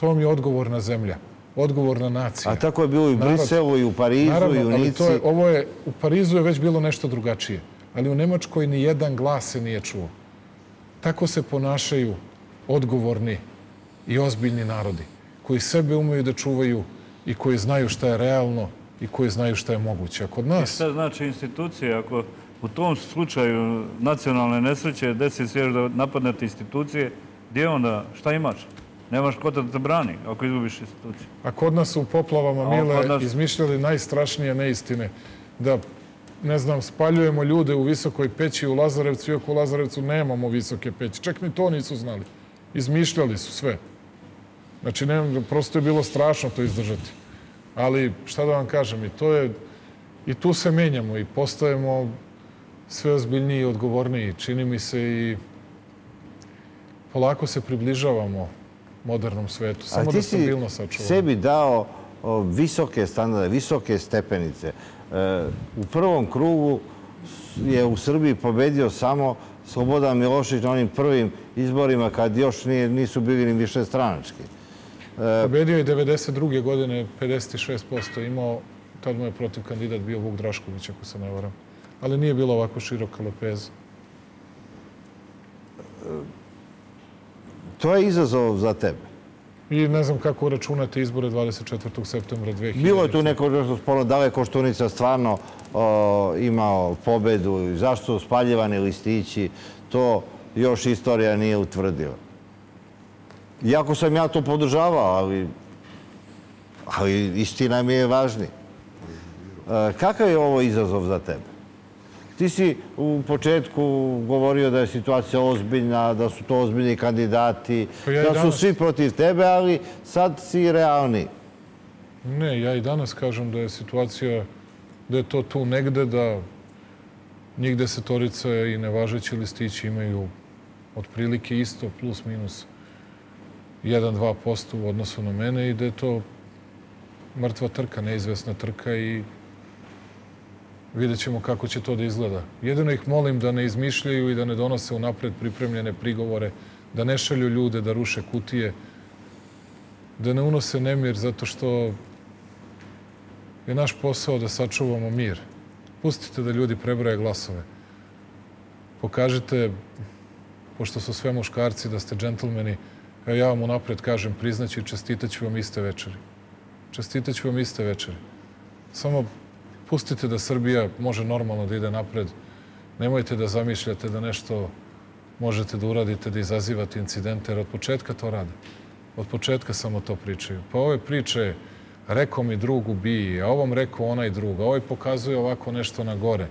To vam je odgovorna zemlja, odgovorna nacija. A tako je bilo i u Briselu, i u Parizu, naravno, i u Nici. Je, ovo je, u Parizu je već bilo nešto drugačije, ali u Nemačkoj nijedan glas se nije čuo. Tako se ponašaju odgovorni i ozbiljni narodi, koji sebe umeju da čuvaju i koji znaju šta je realno i koji znaju šta je moguće. A kod nas... I šta znači institucije? Ako u tom slučaju nacionalne nesreće desi se da napadnete institucije, gdje onda šta imaš? Nemaš ko da te brani ako izgubiš instituciju. A kod nas su u poplavama, Mile, izmišljali najstrašnije neistine. Da, ne znam, spaljujemo ljude u visokoj peći u Lazarevcu, iako u Lazarevcu nemamo visoke peći. Čak ni to nisu znali. Izmišljali su sve. Znači, prosto je bilo strašno to izdržati. Ali, šta da vam kažem, i to je... I tu se menjamo i postajemo sve ozbiljniji i odgovorniji. Čini mi se i... Polako se približavamo modernom svetu. Samo da stabilno sačuvamo. A ti si sebi dao visoke standarde, visoke stepenice. U prvom krugu je u Srbiji pobedio samo Slobodan Milošević na onim prvim izborima kad još nisu bili ni više stranački. Pobedio je devedeset druge godine pedeset šest posto. Imao, tad mu je protiv kandidat bio Vuk Drašković, ako se ne varam. Ali nije bilo ovako široka lepeza. To je izazov za tebe. I ne znam kako računate izbore dvadeset četvrtog septembra dve hiljade. Bilo je tu neko nešto sporno, da li je Koštunica stvarno o, imao pobedu, zašto su spaljivani listići, to još istorija nije utvrdila. Iako sam ja to podržavao, ali, ali istina mi je važnija. Kakav je ovo izazov za tebe? Ti si u početku govorio da je situacija ozbiljna, da su to ozbiljni kandidati, da su svi protiv tebe, ali sad si realni. Ne, ja i danas kažem da je situacija, da je to tu negde, da njih desetorica i nevažeći listići imaju otprilike isto, plus minus jedan do dva posto u odnosu na mene i da je to mrtva trka, neizvesna trka i vidjet ćemo kako će to da izgleda. Jedino ih molim da ne izmišljaju i da ne donose unapred pripremljene prigovore, da ne šalju ljude, da ruše kutije, da ne unose nemir, zato što je naš posao da sačuvamo mir. Pustite da ljudi prebroje glasove. Pokažite, pošto su sve muškarci, da ste džentlmeni. Ja vam unapred kažem, priznaću i čestitaću vam iste večeri. Čestitaću vam iste večeri. Samo pustite da Srbija može normalno da ide napred. Nemojte da zamišljate da nešto možete da uradite, da izazivate incidente, jer od početka to rade. Od početka samo to pričaju. Pa ove priče, rekao mi drug ubiji, a ovom rekao onaj drug, a ovaj pokazuje ovako nešto na gore.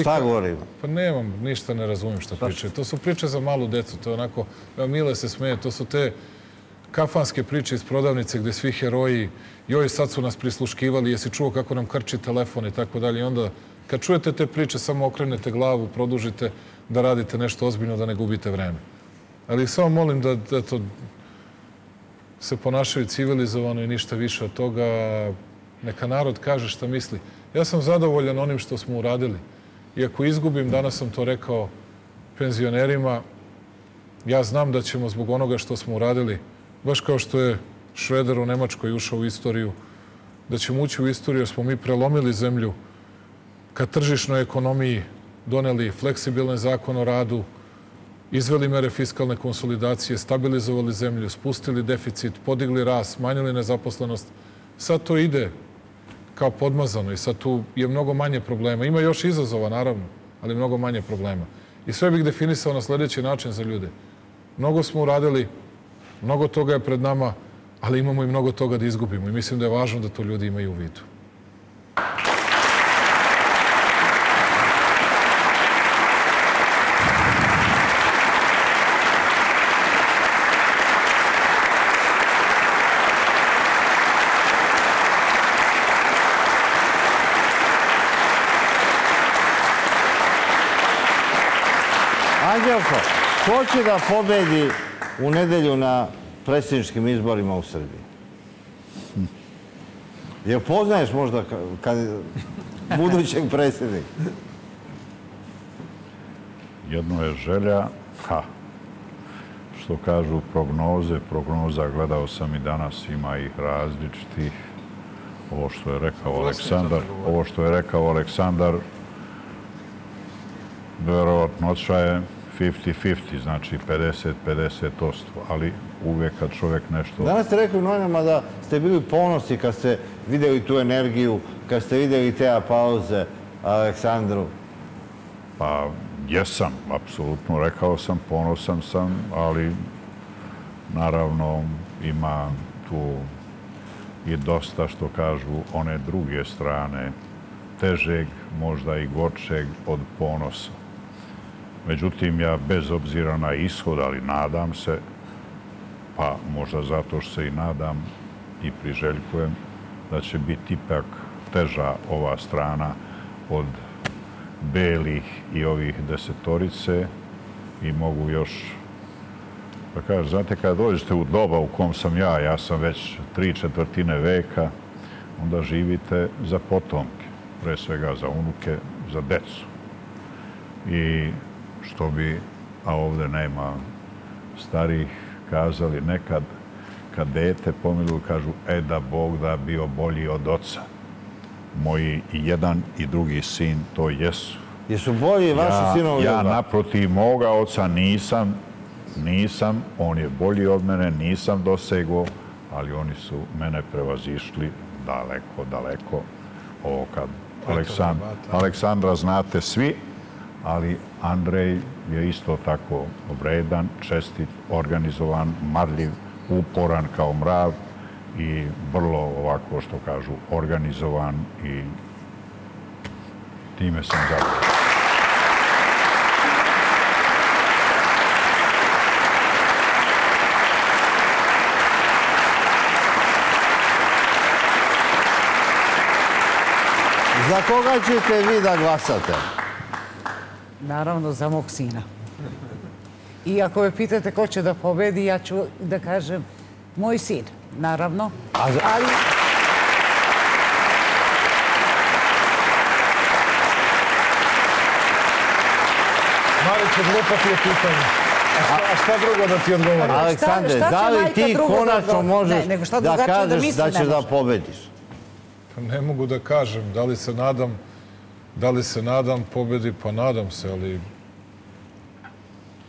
Šta govorim? Pa nemam, ništa ne razumijem šta pričaju. To su priče za malu decu, to je onako, Mile se smeje, to su te kafanske priče iz prodavnice gde svi heroji, joj sad su nas prisluškivali, jesi čuo kako nam krči telefon i tako dalje. I onda kad čujete te priče, samo okrenete glavu, produžite da radite nešto ozbiljno, da ne gubite vreme. Ali samo molim da se ponašaju civilizovano i ništa više od toga. Neka narod kaže šta misli. Ja sam zadovoljan onim što smo uradili. I ako izgubim, danas sam to rekao penzionerima, ja znam da ćemo zbog onoga što smo uradili, baš kao što je Schröder u Nemačkoj ušao u istoriju, da ćemo ući u istoriju jer smo mi prelomili zemlju ka tržišnoj ekonomiji, doneli fleksibilne zakone o radu, izveli mere fiskalne konsolidacije, stabilizovali zemlju, spustili deficit, podigli rast, smanjili nezaposlenost. Sad to ide kao podmazano i sad tu je mnogo manje problema. Ima još izazova, naravno, ali mnogo manje problema. I sve bih definisao na sljedeći način za ljude. Mnogo smo uradili, mnogo toga je pred nama, ali imamo i mnogo toga da izgubimo i mislim da je važno da to ljudi imaju u vidu. Anđelko, ko će da pobedi u nedelju na predsjedničkim izborima u Srbiji? Jel poznaješ možda budućeg predsjednika? Jedno je želja, ha, što kažu prognoze, prognoza, gledao sam i danas, ima ih različitih. Ovo što je rekao Aleksandar, ovo što je rekao Aleksandar, verovatno je fifty fifty, znači pedeset pedeset posto, ali uvijek kad čovjek nešto... Danas ste rekli u novinama da ste bili ponosni kad ste vidjeli tu energiju, kad ste vidjeli te aplauze Aleksandru. Pa jesam, apsolutno, rekao sam, ponosan sam, ali naravno ima tu i dosta što kažu one druge strane, težeg, možda i gorčeg od ponosa. Međutim, ja bez obzira na ishod, ali nadam se, pa možda zato što se i nadam i priželjkujem, da će biti ipak teža ova strana od belih i ovih desetorice i mogu još, da kažem, znate, kada dođete u doba u kom sam ja, ja sam već tri četvrtine veka, onda živite za potomke, pre svega za unuke, za decu. I što bi, a ovdje nema starih, kazali nekad, kad dete pomilu, kažu, e da Bog da bio bolji od oca. Moji jedan i drugi sin to jesu. Jesu bolji vaši sinovi? Ja naprotiv moga oca nisam, nisam, on je bolji od mene, nisam dosegao, ali oni su mene prevazišli daleko, daleko. Ovo kad Aleksandra znate svi, ali Andrej je isto tako vredan, čestit, organizovan, marljiv, uporan kao mrav i vrlo ovako, što kažu, organizovan i time sam zadovoljan. Za koga ćete vi da glasate? Naravno, za mog sina. I ako me pitate ko će da pobedi, ja ću da kažem moj sin, naravno. Ali... Mariće, glupo ti je pitanje. A šta drugo da ti odgovorim? Aleksandre, da li ti konačno možeš da kažeš da ćeš da pobediš? Ne mogu da kažem. Da li se nadam, da li se nadam pobedi, pa nadam se, ali...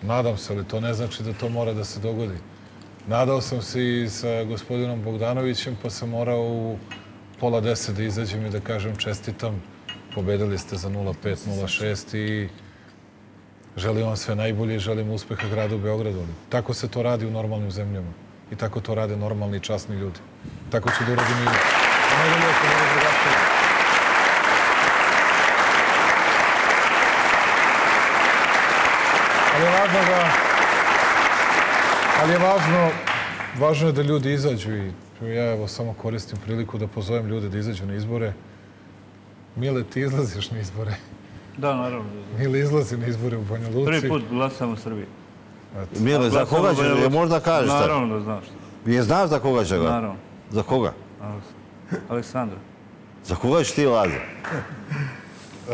Nadam se, ali to ne znači da to mora da se dogodi. Nadao sam se i sa gospodinom Bogdanovićem, pa sam morao u pola deset da izađem i da kažem čestitam. Pobedili ste za nula pet nula šest i želim vam sve najbolje i želim uspeha gradu Beogradu. Tako se to radi u normalnim zemljama. I tako to rade normalni i časni ljudi. Tako ću da uradim i ljudi. Ali je važno, važno je da ljudi izađu i ja evo samo koristim priliku da pozovem ljude da izađu na izbore. Mile, ti izlaziš na izbore. Da, naravno. Mile izlazi na izbore u Banja Luci. Prvi put glasam u Srbiji. Mile, za koga će? Je možda kažeš sad? Naravno da znaš. Je znaš za koga će ga? Naravno. Za koga? Aleksandra. Za koga ćeš ti, Lazar?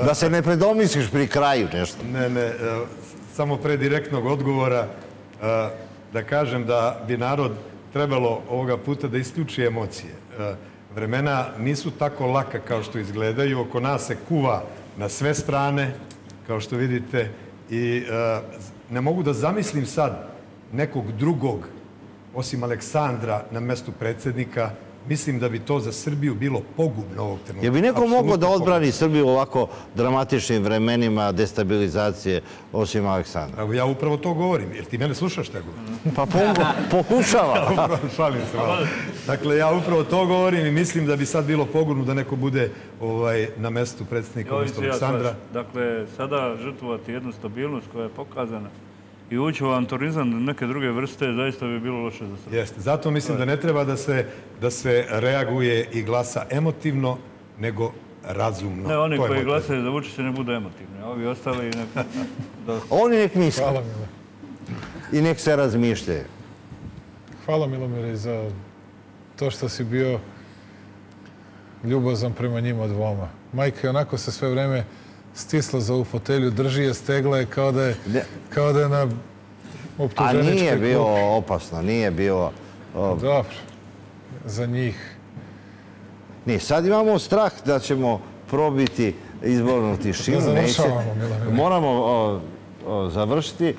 Da se ne predomisliš pri kraju nešto. Ne, ne. Samo pre direktnog odgovora da kažem da bi narod trebalo ovoga puta da isključi emocije. Vremena nisu tako laka kao što izgledaju. Oko nas se kuva na sve strane, kao što vidite. I ne mogu da zamislim sad nekog drugog, osim Aleksandra, na mestu predsjednika. Mislim da bi to za Srbiju bilo pogubno ovog trenutka. Je bi neko mogao da odbrani Srbiju u ovako dramatičnim vremenima destabilizacije, osim Aleksandra? Ja upravo to govorim, jer ti mene slušaš te govorim. Pa pokušava. Šalim se malo. Dakle, ja upravo to govorim i mislim da bi sad bilo pogubno da neko bude na mestu predsjednika umjesto Aleksandra. Dakle, sada žrtvovati jednu stabilnost koja je pokazana i ući u avanturizam neke druge vrste, zaista bi bilo loše za Srbiju. Jeste. Zato mislim da ne treba da se reaguje i glasa emotivno, nego razumno. Ne, oni koji glasaju za Vučića ne budu emotivni. Ovi ostali nek... Oni nek misle. Hvala, Milo. I nek se razmišljaju. Hvala, Milomire, za to što si bio ljubazan prema njima dvoma. Majka je onako se sve vreme stisla za ovu fotelju, drži je, stegla je kao da je na optuženičkoj klupi. A nije bilo opasno, nije bilo... Dobro, za njih. Nije, sad imamo strah da ćemo probiti izbornu tišinu. Završavamo, Milorade. Moramo završiti.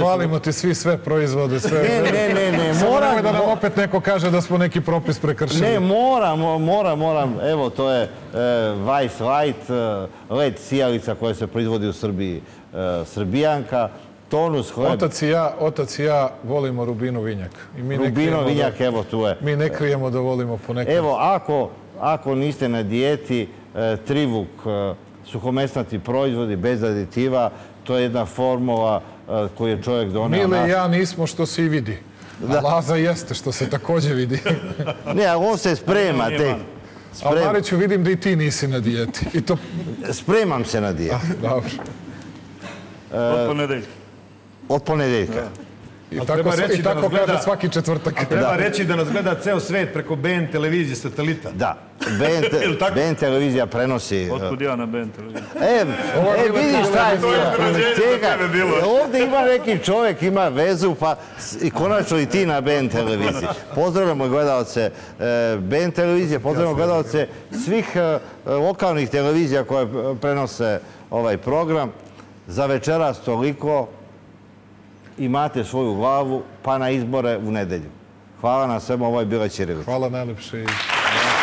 Hvalimo ti svi sve proizvode, sve... Ne, ne, ne, ne, moram... Samo da nam opet neko kaže da smo neki propis prekršili. Ne, moram, moram, moram. Evo, to je Weiss White, led sijalica koja se proizvodi u Srbiji. Srbijanka, tonus hleb... Otac i ja volimo Rubinu vinjak. Rubinu vinjak, evo, tu je. Mi ne krijemo da volimo ponekad. Evo, ako niste na dijeti, Trivuk, suhomesnati proizvodi bez aditiva, to je jedna formula koju je čovjek donao. Mile i ja nismo što se i vidi. A Laza jeste što se također vidi. Ne, ali on se sprema. A Mariću, vidim da i ti nisi na dijeti. Spremam se na dijeti. Od ponedeljka. Od ponedeljka. I tako kaže svaki četvrtak. A treba reći da nas gleda ceo svet preko B N televizije satelita. Da. B N televizija prenosi... Otkud ja na B N televizija? E, vidiš šta je bilo. Ovdje ima neki čovjek, ima vezu, pa i konačno i ti na B N televiziji. Pozdravljamo gledalce B N televizije, pozdravljamo gledalce svih lokalnih televizija koje prenose ovaj program. Za večeras toliko. Imate svoju glavu, pa na izbore u nedelju. Hvala na svemu, ovo je bila Ćirilica. Hvala najlepše.